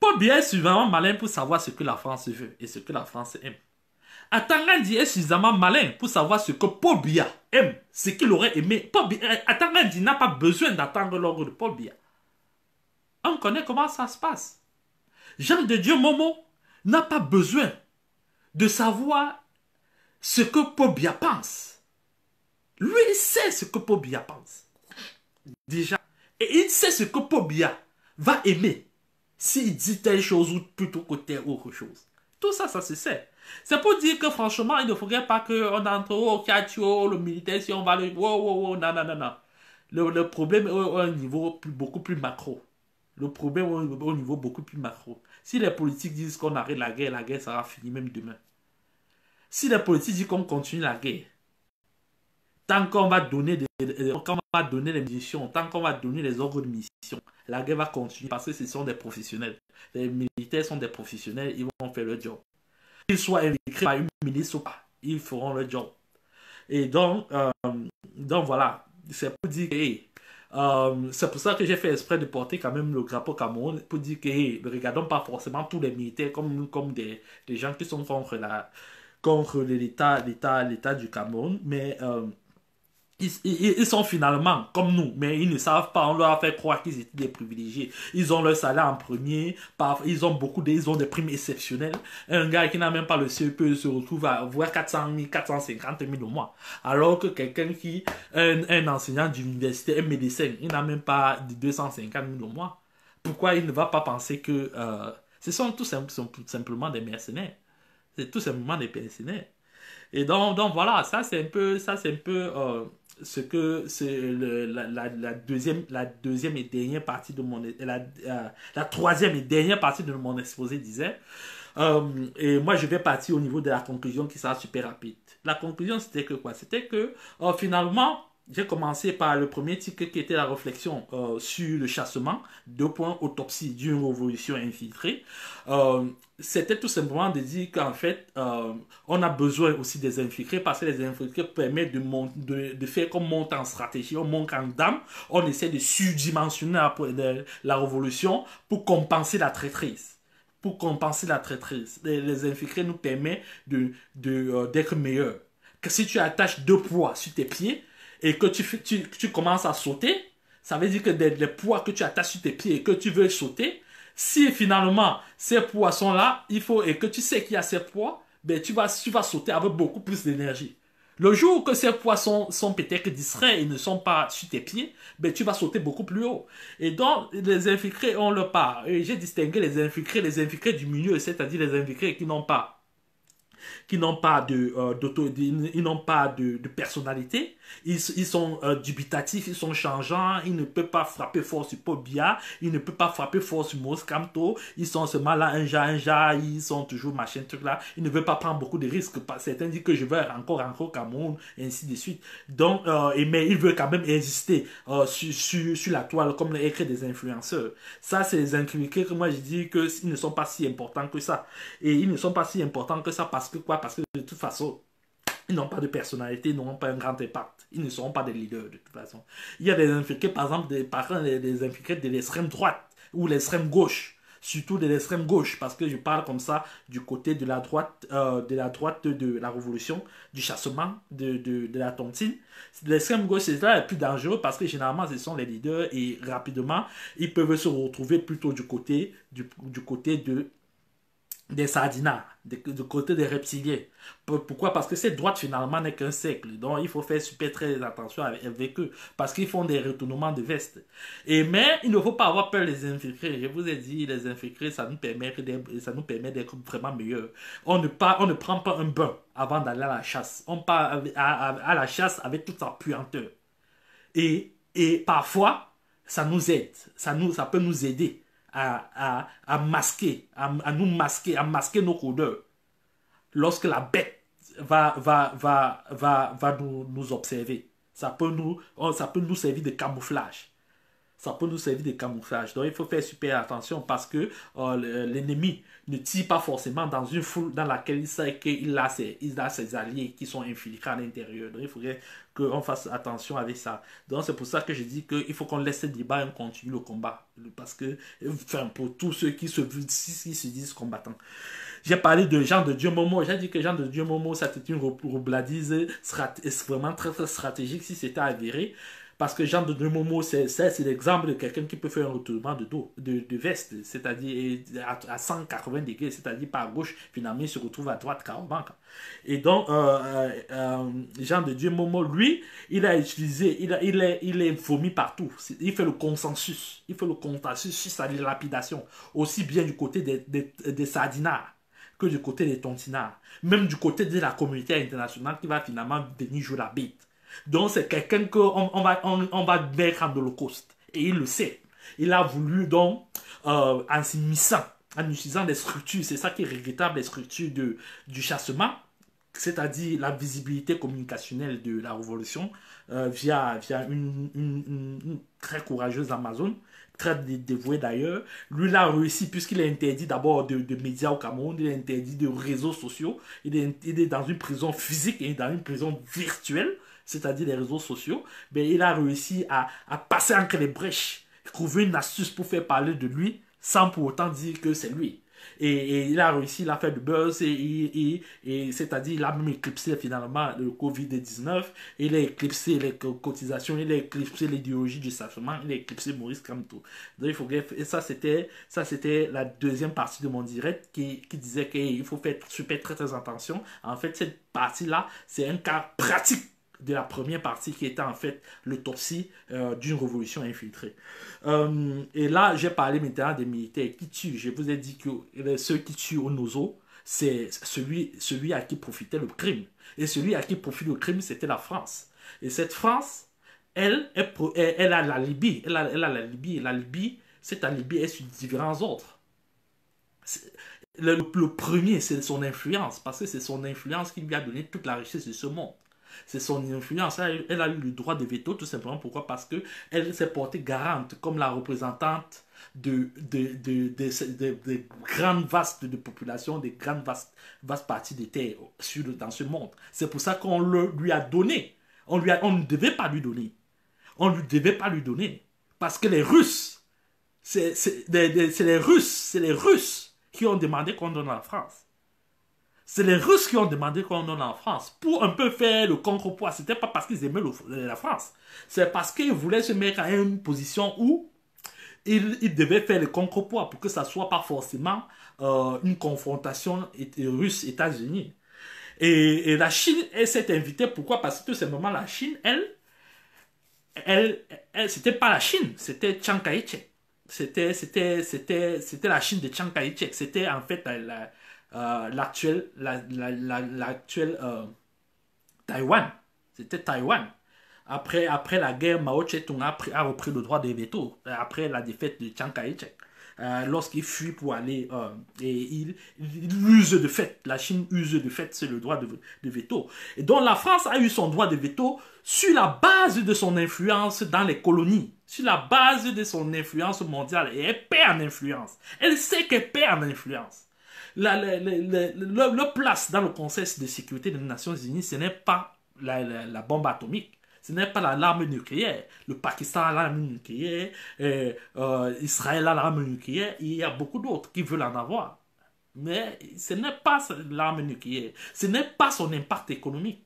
Paul Biya est suffisamment malin pour savoir ce que la France veut et ce que la France aime. Atanga Nji est suffisamment malin pour savoir ce que Paul Biya aime, ce qu'il aurait aimé. Atanga Nji n'a pas besoin d'attendre l'ordre de Paul Biya. On connaît comment ça se passe. Jean de Dieu Momo n'a pas besoin de savoir ce que Paul Biya pense. Lui, il sait ce que Paul Biya pense. Déjà. Et il sait ce que Paul Biya va aimer. S'il dit telle chose ou plutôt que telle autre chose. Tout ça, ça se sait. C'est pour dire que franchement, il ne faudrait pas qu'on entre au catio, le militaire, si on va le... Oh, oh, oh, non, non, non, non. Le, le problème est au, au niveau plus, beaucoup plus macro. Le problème est au, au niveau beaucoup plus macro. Si les politiques disent qu'on arrête la guerre, la guerre sera finie même demain. Si les politiques disent qu'on continue la guerre, tant qu'on va donner des, qu'on va donner les munitions, tant qu'on va donner les ordres de mission, la guerre va continuer parce que ce sont des professionnels. Les militaires sont des professionnels, ils vont faire leur job. Qu'ils soient écrits par une milice ou pas, ils feront leur job. Et donc, euh, donc voilà, c'est pour dire que hey, euh, c'est pour ça que j'ai fait exprès de porter quand même le drapeau Cameroun, pour dire que hey, ne regardons pas forcément tous les militaires comme, comme des, des gens qui sont contre la... contre l'État du Cameroun, mais euh, ils, ils, ils sont finalement comme nous, mais ils ne savent pas, on leur a fait croire qu'ils étaient des privilégiés. Ils ont leur salaire en premier, ils ont beaucoup de, ils ont des primes exceptionnelles. Un gars qui n'a même pas le C E P se retrouve à avoir quatre cent mille, quatre cent cinquante mille au mois, alors que quelqu'un qui, un, un enseignant d'université, un médecin, il n'a même pas deux cent cinquante mille au mois. Pourquoi il ne va pas penser que euh, ce sont tout, sont tout simplement des mercenaires? C'est tout simplement des mercenaires. Et donc, donc voilà, ça c'est un peu, ça, c'est un peu euh, ce que c'est la, la, la, deuxième, la deuxième et dernière partie de mon... La, euh, la troisième et dernière partie de mon exposé disait. Euh, et moi, je vais partir au niveau de la conclusion qui sera super rapide. La conclusion, c'était que quoi? C'était que euh, finalement, j'ai commencé par le premier ticket qui était la réflexion euh, sur le chassement, deux points autopsie d'une révolution infiltrée. Euh, C'était tout simplement de dire qu'en fait, euh, on a besoin aussi des infiltrés parce que les infiltrés permettent de, de, de faire qu'on monte en stratégie, on monte en gamme, on essaie de surdimensionner la, la révolution pour compenser la traîtrise. Pour compenser la traîtrise. Les, les infiltrés nous permettent d'être de, de, euh, meilleurs. Que si tu attaches deux poids sur tes pieds, et que tu, tu, tu commences à sauter, ça veut dire que les, les poids que tu attaches sur tes pieds et que tu veux sauter, si finalement ces poids sont là, il faut, et que tu sais qu'il y a ces poids, ben tu, vas, tu vas sauter avec beaucoup plus d'énergie. Le jour que ces poids sont, sont peut-être distraits et ne sont pas sur tes pieds, ben tu vas sauter beaucoup plus haut. Et donc, les infiltrés ont leur part. J'ai distingué les infiltrés, les infiltrés du milieu, c'est-à-dire les infiltrés qui n'ont pas. qui n'ont pas de euh, d'auto, ils n'ont pas de, de personnalité, ils, ils sont euh, dubitatifs, ils sont changeants, ils ne peuvent pas frapper fort sur Paul Biya, ils ne peuvent pas frapper fort sur Maurice Kamto, ils sont seulement là un ja, un ja, ils sont toujours machin truc là, ils ne veulent pas prendre beaucoup de risques, certains disent que je veux encore encore Cameroun et ainsi de suite. Donc euh, et mais ils veulent quand même exister euh, sur, sur, sur la toile comme les écrits des influenceurs. Ça c'est les infiltrés que moi je dis que ils ne sont pas si importants que ça, et ils ne sont pas si importants que ça parce que quoi? Parce que de toute façon, ils n'ont pas de personnalité, ils n'auront pas un grand impact. Ils ne seront pas des leaders de toute façon. Il y a des infiltrés, par exemple, des, par des, des infiltrés de l'extrême droite ou l'extrême gauche. Surtout de l'extrême gauche, parce que je parle comme ça du côté de la droite, euh, de la droite de la révolution, du chassement, de, de, de la tontine. L'extrême gauche, c'est là le plus dangereux parce que généralement, ce sont les leaders et rapidement, ils peuvent se retrouver plutôt du côté, du, du côté de... des sardinards, du de, de côté des reptiliens. Pourquoi? Parce que cette droite finalement n'est qu'un cercle. Donc il faut faire super très attention avec, avec eux parce qu'ils font des retournements de veste. Et mais il ne faut pas avoir peur des infiltrés. Je vous ai dit, les infiltrés, ça nous permet ça nous permet d'être vraiment meilleurs. On ne, part, on ne prend pas un bain avant d'aller à la chasse. On part à, à, à la chasse avec toute sa puanteur. Et, et parfois, ça nous aide. Ça, nous, ça peut nous aider. À, à, à masquer, à, à nous masquer, à masquer nos odeurs. Lorsque la bête va, va, va, va, va nous, nous observer, ça peut nous, ça peut nous servir de camouflage. ça peut nous servir de camouflage. Donc il faut faire super attention parce que euh, l'ennemi ne tire pas forcément dans une foule dans laquelle il sait qu'il a ses, il a ses alliés qui sont infiltrés à l'intérieur. Donc il faudrait qu'on fasse attention avec ça. Donc c'est pour ça que je dis qu'il faut qu'on laisse ce débat et on continue le combat. Parce que, enfin, pour tous ceux qui se, qui se disent combattants. J'ai parlé de Jean de Dieu Momo. J'ai dit que Jean de Dieu Momo, ça c'était une roubladise vraiment très très stratégique si c'était avéré. Parce que Jean de Dieu Momo, c'est l'exemple de quelqu'un qui peut faire un retournement de dos, de, de veste, c'est-à-dire à, à cent quatre-vingts degrés, c'est-à-dire par gauche, finalement, il se retrouve à droite carrément. Et donc, euh, euh, Jean de Dieu Momo, lui, il a utilisé, il, a, il, est, il est vomi partout. Il fait le consensus, il fait le consensus sur sa dilapidation, aussi bien du côté des, des, des sardinards que du côté des tontinards, même du côté de la communauté internationale qui va finalement venir jouer la bite. Donc c'est quelqu'un qu'on on va, on, on va mettre en holocauste. Et il le sait. Il a voulu donc, euh, en s'immisçant, en utilisant des structures, c'est ça qui est regrettable, les structures de, du chassement, c'est-à-dire la visibilité communicationnelle de la révolution euh, via, via une, une, une, une très courageuse Amazone, très dévouée d'ailleurs. Lui, il a réussi puisqu'il est interdit d'abord de, de médias au Cameroun, il est interdit de réseaux sociaux, il est, il est dans une prison physique et dans une prison virtuelle, c'est-à-dire les réseaux sociaux, mais il a réussi à, à passer entre les brèches, trouver une astuce pour faire parler de lui, sans pour autant dire que c'est lui. Et, et il a réussi, il a fait du buzz, et, et, et, et c'est-à-dire il a même éclipsé finalement le Covid dix-neuf, il a éclipsé les cotisations, il a éclipsé l'idéologie du sachement, il a éclipsé Maurice Kamto. Donc il faut et ça c'était ça c'était la deuxième partie de mon direct qui, qui disait qu'il faut faire super très très attention. En fait cette partie-là, c'est un cas pratique de la première partie qui était en fait l'autopsie euh, d'une révolution infiltrée. Euh, et là, j'ai parlé maintenant des militaires qui tuent. Je vous ai dit que ceux qui tuent au NOSO, c'est celui, celui à qui profitait le crime. Et celui à qui profitait le crime, c'était la France. Et cette France, elle, elle, elle a la Libye. Elle a, elle a la Libye. Et la Libye, cette Libye est sur différents ordres. Le, le premier, c'est son influence. Parce que c'est son influence qui lui a donné toute la richesse de ce monde. C'est son influence, elle a eu le droit de veto tout simplement. Pourquoi? Parce qu'elle s'est portée garante comme la représentante de, de, de, de, de, de grandes vastes de populations, des grandes vastes, vastes parties de terre sur, dans ce monde. C'est pour ça qu'on lui a donné. On, lui a, on ne devait pas lui donner. On ne devait pas lui donner. Parce que les Russes, c'est les Russes, c'est les Russes qui ont demandé qu'on donne à la France. C'est les Russes qui ont demandé qu'on donne en France pour un peu faire le contrepoids. C'était pas parce qu'ils aimaient le, la France. C'est parce qu'ils voulaient se mettre à une position où ils, ils devaient faire le contrepoids pour que ça soit pas forcément euh, une confrontation russe-États-Unis. Et, et la Chine, elle s'est invitée. Pourquoi? Parce que tout simplement la Chine, elle, elle, elle c'était pas la Chine, c'était Tchang Kaï-chek. C'était la Chine de Tchang Kaï-chek. C'était en fait la... la Euh, l'actuel la, la, la, euh, Taïwan, c'était Taïwan. Après, après la guerre, Mao Tse-tung a, a repris le droit de veto après la défaite de Chiang Kai-shek. Euh, Lorsqu'il fuit pour aller, euh, et il, il use de fait, la Chine use de fait, c'est le droit de, de veto. Et donc la France a eu son droit de veto sur la base de son influence dans les colonies, sur la base de son influence mondiale. Et elle perd en influence. Elle sait qu'elle perd en influence. La, la, la, la, la, la place dans le Conseil de sécurité des Nations Unies, ce n'est pas la, la, la bombe atomique, ce n'est pas la l'arme nucléaire. Le Pakistan a l'arme nucléaire, et, euh, Israël a l'arme nucléaire, et il y a beaucoup d'autres qui veulent en avoir. Mais ce n'est pas l'arme nucléaire, ce n'est pas son impact économique.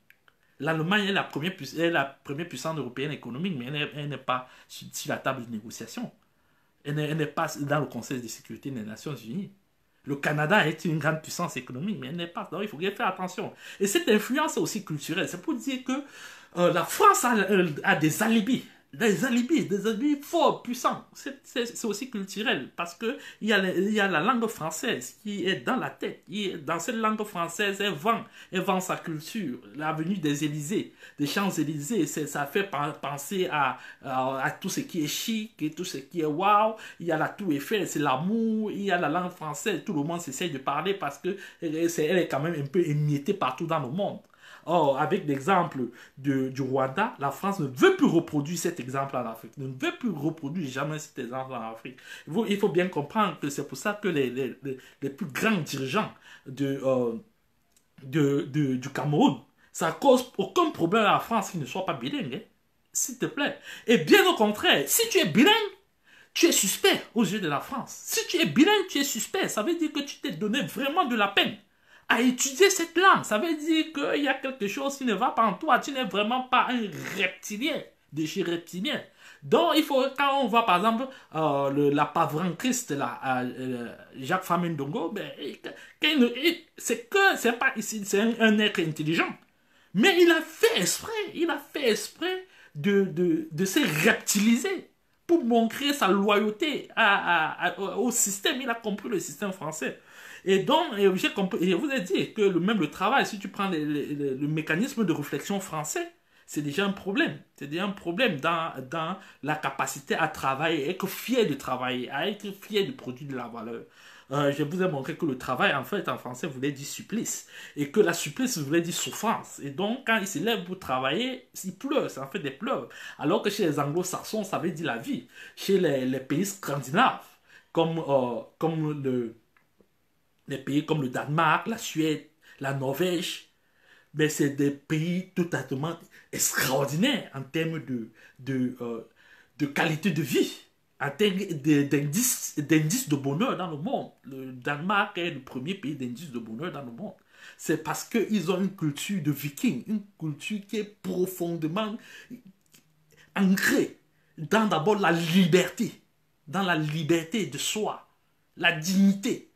L'Allemagne est la première, est la première puissance européenne économique, mais elle n'est pas sur, sur la table de négociation. Elle n'est pas dans le Conseil de sécurité des Nations Unies. Le Canada est une grande puissance économique, mais elle n'est pas. Donc, il faut faire attention. Et cette influence est aussi culturelle. C'est pour dire que euh, la France a, euh, a des alibis. Des alibis, des alibis forts, puissants. C'est aussi culturel parce qu'il y, y a la langue française qui est dans la tête. Est, dans cette langue française, elle vend, elle vend sa culture. L'avenue des Élysées, des Champs-Élysées, ça fait penser à, à, à tout ce qui est chic et tout ce qui est wow. Il y a la Tour Eiffel, c'est l'amour. Il y a la langue française, tout le monde s'essaie de parler parce qu'elle est, elle est quand même un peu émiettée partout dans le monde. Or, avec l'exemple du Rwanda, la France ne veut plus reproduire cet exemple en Afrique, ne veut plus reproduire jamais cet exemple en Afrique. Il faut, il faut bien comprendre que c'est pour ça que les, les, les plus grands dirigeants de, euh, de, de, du Cameroun, ça cause aucun problème à la France qu'ils ne soient pas bilingues, hein, s'il te plaît. Et bien au contraire, si tu es bilingue, tu es suspect aux yeux de la France. Si tu es bilingue, tu es suspect. Ça veut dire que tu t'es donné vraiment de la peine à étudier cette langue. Ça veut dire qu'il y a quelque chose qui ne va pas en toi. Tu n'es vraiment pas un reptilien, de chez reptilien. Donc, il faut, quand on voit par exemple euh, le, la pavane Christ, la, euh, Jacques Famine Dongo, ben, c'est que c'est pas ici, c'est un, un être intelligent. Mais il a fait exprès, il a fait exprès de, de, de se reptiliser. Pour montrer sa loyauté à, à, à, au système. Il a compris le système français. Et donc, j'ai compris, je vous ai dit que le, même le travail, si tu prends les, les, les, le mécanisme de réflexion français, c'est déjà un problème. C'est déjà un problème dans, dans la capacité à travailler, à être fier de travailler, à être fier de produire de la valeur. Euh, je vous ai montré que le travail, en fait, en français, voulait dire supplice. Et que la supplice voulait dire souffrance. Et donc, quand il se lève pour travailler, il pleure, c'est en fait des pleurs. Alors que chez les anglo-saxons, ça veut dire la vie. Chez les, les pays scandinaves, comme, euh, comme le, les pays comme le Danemark, la Suède, la Norvège, mais c'est des pays totalement extraordinaires en termes de, de, euh, de qualité de vie. En termes d'indice de bonheur dans le monde. Le Danemark est le premier pays d'indice de bonheur dans le monde. C'est parce qu'ils ont une culture de vikings, une culture qui est profondément ancrée dans d'abord la liberté, dans la liberté de soi, la dignité.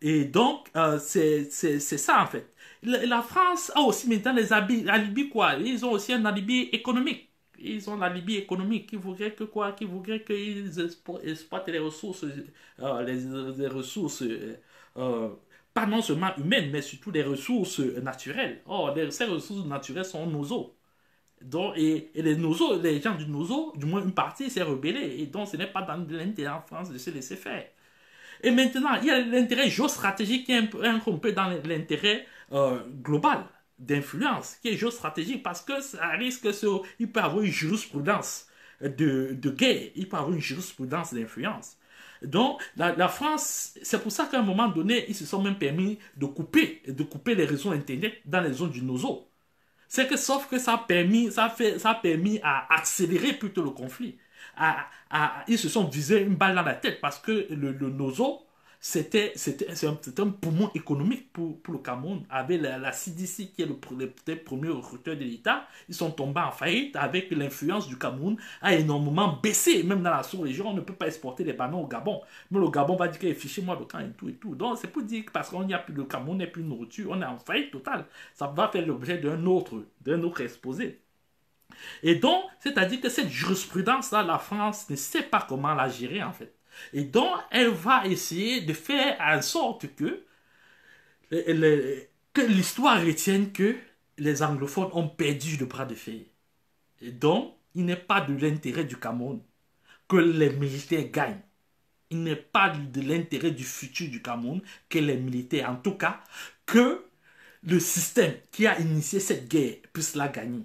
Et donc, euh, c'est ça en fait. La, la France a aussi maintenant les alibis quoi. Ils ont aussi un alibi économique. Ils ont l'alibi économique qui voudrait que quoi, qui voudrait qu'ils exploitent les ressources, euh, les, les ressources euh, euh, pas non seulement humaines, mais surtout les ressources naturelles. Or, les, ces ressources naturelles sont nos eaux. Donc, et, et les noso, les gens du noso, du moins une partie, s'est rebellée. Et donc, ce n'est pas dans l'intérêt en France de se laisser faire. Et maintenant, il y a l'intérêt géostratégique qui est un peu dans l'intérêt euh, global d'influence, qui est géostratégique, parce que ça risque, sur, il peut avoir une jurisprudence de, de guerre, il peut avoir une jurisprudence d'influence. Donc, la, la France, c'est pour ça qu'à un moment donné, ils se sont même permis de couper, de couper les réseaux Internet dans les zones du noso. C'est que, sauf que ça a permis, ça a fait, ça a permis à accélérer plutôt le conflit. À, à, ils se sont visés une balle dans la tête parce que le, le noso, c'était un, un poumon économique pour, pour le Cameroun. Avec la, la C D C qui est le, le, le premier recruteur de l'État, ils sont tombés en faillite avec l'influence du Cameroun a énormément baissé. Même dans la sous-région, on ne peut pas exporter les bananes au Gabon. Mais le Gabon va dire qu'il est fichez-moi de camp et tout et tout. Donc c'est pour dire que parce qu'on n'y a plus de Cameroun, n'y a plus de nourriture, on est en faillite totale. Ça va faire l'objet d'un autre, d'un autre exposé. Et donc, c'est-à-dire que cette jurisprudence-là, la France ne sait pas comment la gérer, en fait. Et donc, elle va essayer de faire en sorte que, que l'histoire retienne que les anglophones ont perdu le bras de fer. Et donc, il n'est pas de l'intérêt du Cameroun que les militaires gagnent. Il n'est pas de l'intérêt du futur du Cameroun que les militaires, en tout cas, que le système qui a initié cette guerre puisse la gagner.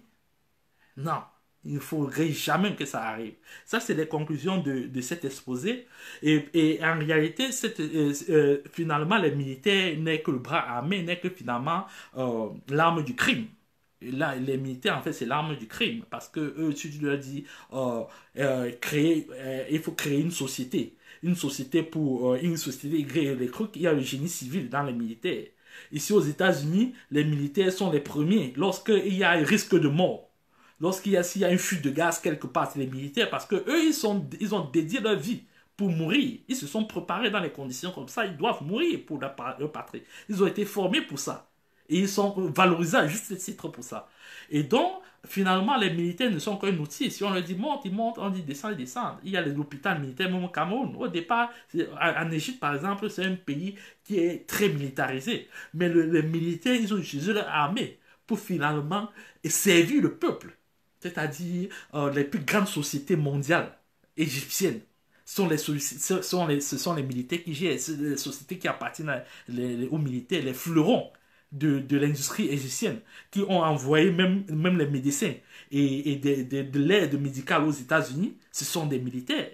Non, il ne faudrait jamais que ça arrive. Ça, c'est les conclusions de, de cet exposé. Et, et en réalité, euh, euh, finalement, les militaires n'est que le bras armé, n'est que finalement euh, l'arme du crime. Et là, les militaires, en fait, c'est l'arme du crime. Parce que eux, tu leur dis, euh, euh, créer, euh, il faut créer une société. Une société pour euh, une société gréée les trucs. Il y a le génie civil dans les militaires. Ici, aux États-Unis, les militaires sont les premiers lorsqu'il y a un risque de mort. Lorsqu'il y, y a une fuite de gaz quelque part, c'est les militaires, parce que eux ils, sont, ils ont dédié leur vie pour mourir. Ils se sont préparés dans les conditions comme ça, ils doivent mourir pour leur patrie. Ils ont été formés pour ça. Et ils sont valorisés à juste titre pour ça. Et donc, finalement, les militaires ne sont qu'un outil. Si on leur dit monte, ils montent, on dit descend, ils descendent. Il y a l'hôpital militaire, même au Cameroun. Au départ, en Égypte, par exemple, c'est un pays qui est très militarisé. Mais le, les militaires, ils ont utilisé leur armée pour finalement servir le peuple. C'est-à-dire euh, les plus grandes sociétés mondiales égyptiennes. Ce sont les, ce sont les, ce sont les militaires qui gèrent, les sociétés qui appartiennent à, les, les, aux militaires, les fleurons de, de l'industrie égyptienne qui ont envoyé même, même les médecins et, et de, de, de l'aide médicale aux États-Unis, ce sont des militaires.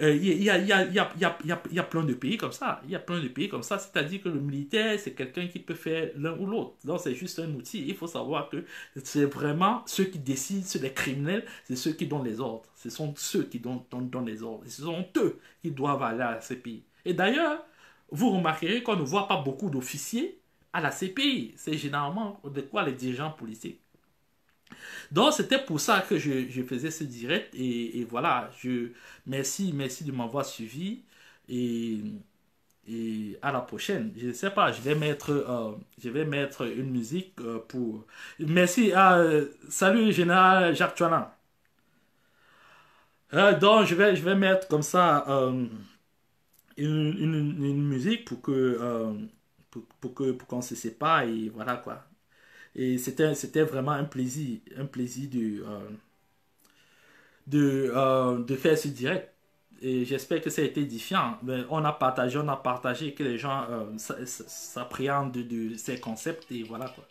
Euh, y a, y a, y a, y a, y a, y a plein de pays comme ça. Il y a plein de pays comme ça. C'est-à-dire que le militaire, c'est quelqu'un qui peut faire l'un ou l'autre. Donc, c'est juste un outil. Il faut savoir que c'est vraiment ceux qui décident, c'est les criminels, c'est ceux qui donnent les ordres. Ce sont ceux qui donnent, donnent, donnent les ordres. Ce sont eux qui doivent aller à la C P I. Et d'ailleurs, vous remarquerez qu'on ne voit pas beaucoup d'officiers à la C P I. C'est généralement de quoi les dirigeants politiques. Donc, c'était pour ça que je, je faisais ce direct. Et, et voilà, je, merci, merci de m'avoir suivi. Et, et à la prochaine. Je ne sais pas, je vais mettre, euh, je vais mettre une musique euh, pour... Merci. Euh, salut, Général Jacques Tuana. Euh, donc, je vais, je vais mettre comme ça euh, une, une, une musique pour qu'on euh, pour, pour que, pour qu'on se sépare. Et voilà quoi. Et c'était vraiment un plaisir, un plaisir de, euh, de, euh, de faire ce direct. Et j'espère que ça a été édifiant. Mais on a partagé, on a partagé que les gens euh, s'appréhendent de, de ces concepts. Et voilà quoi.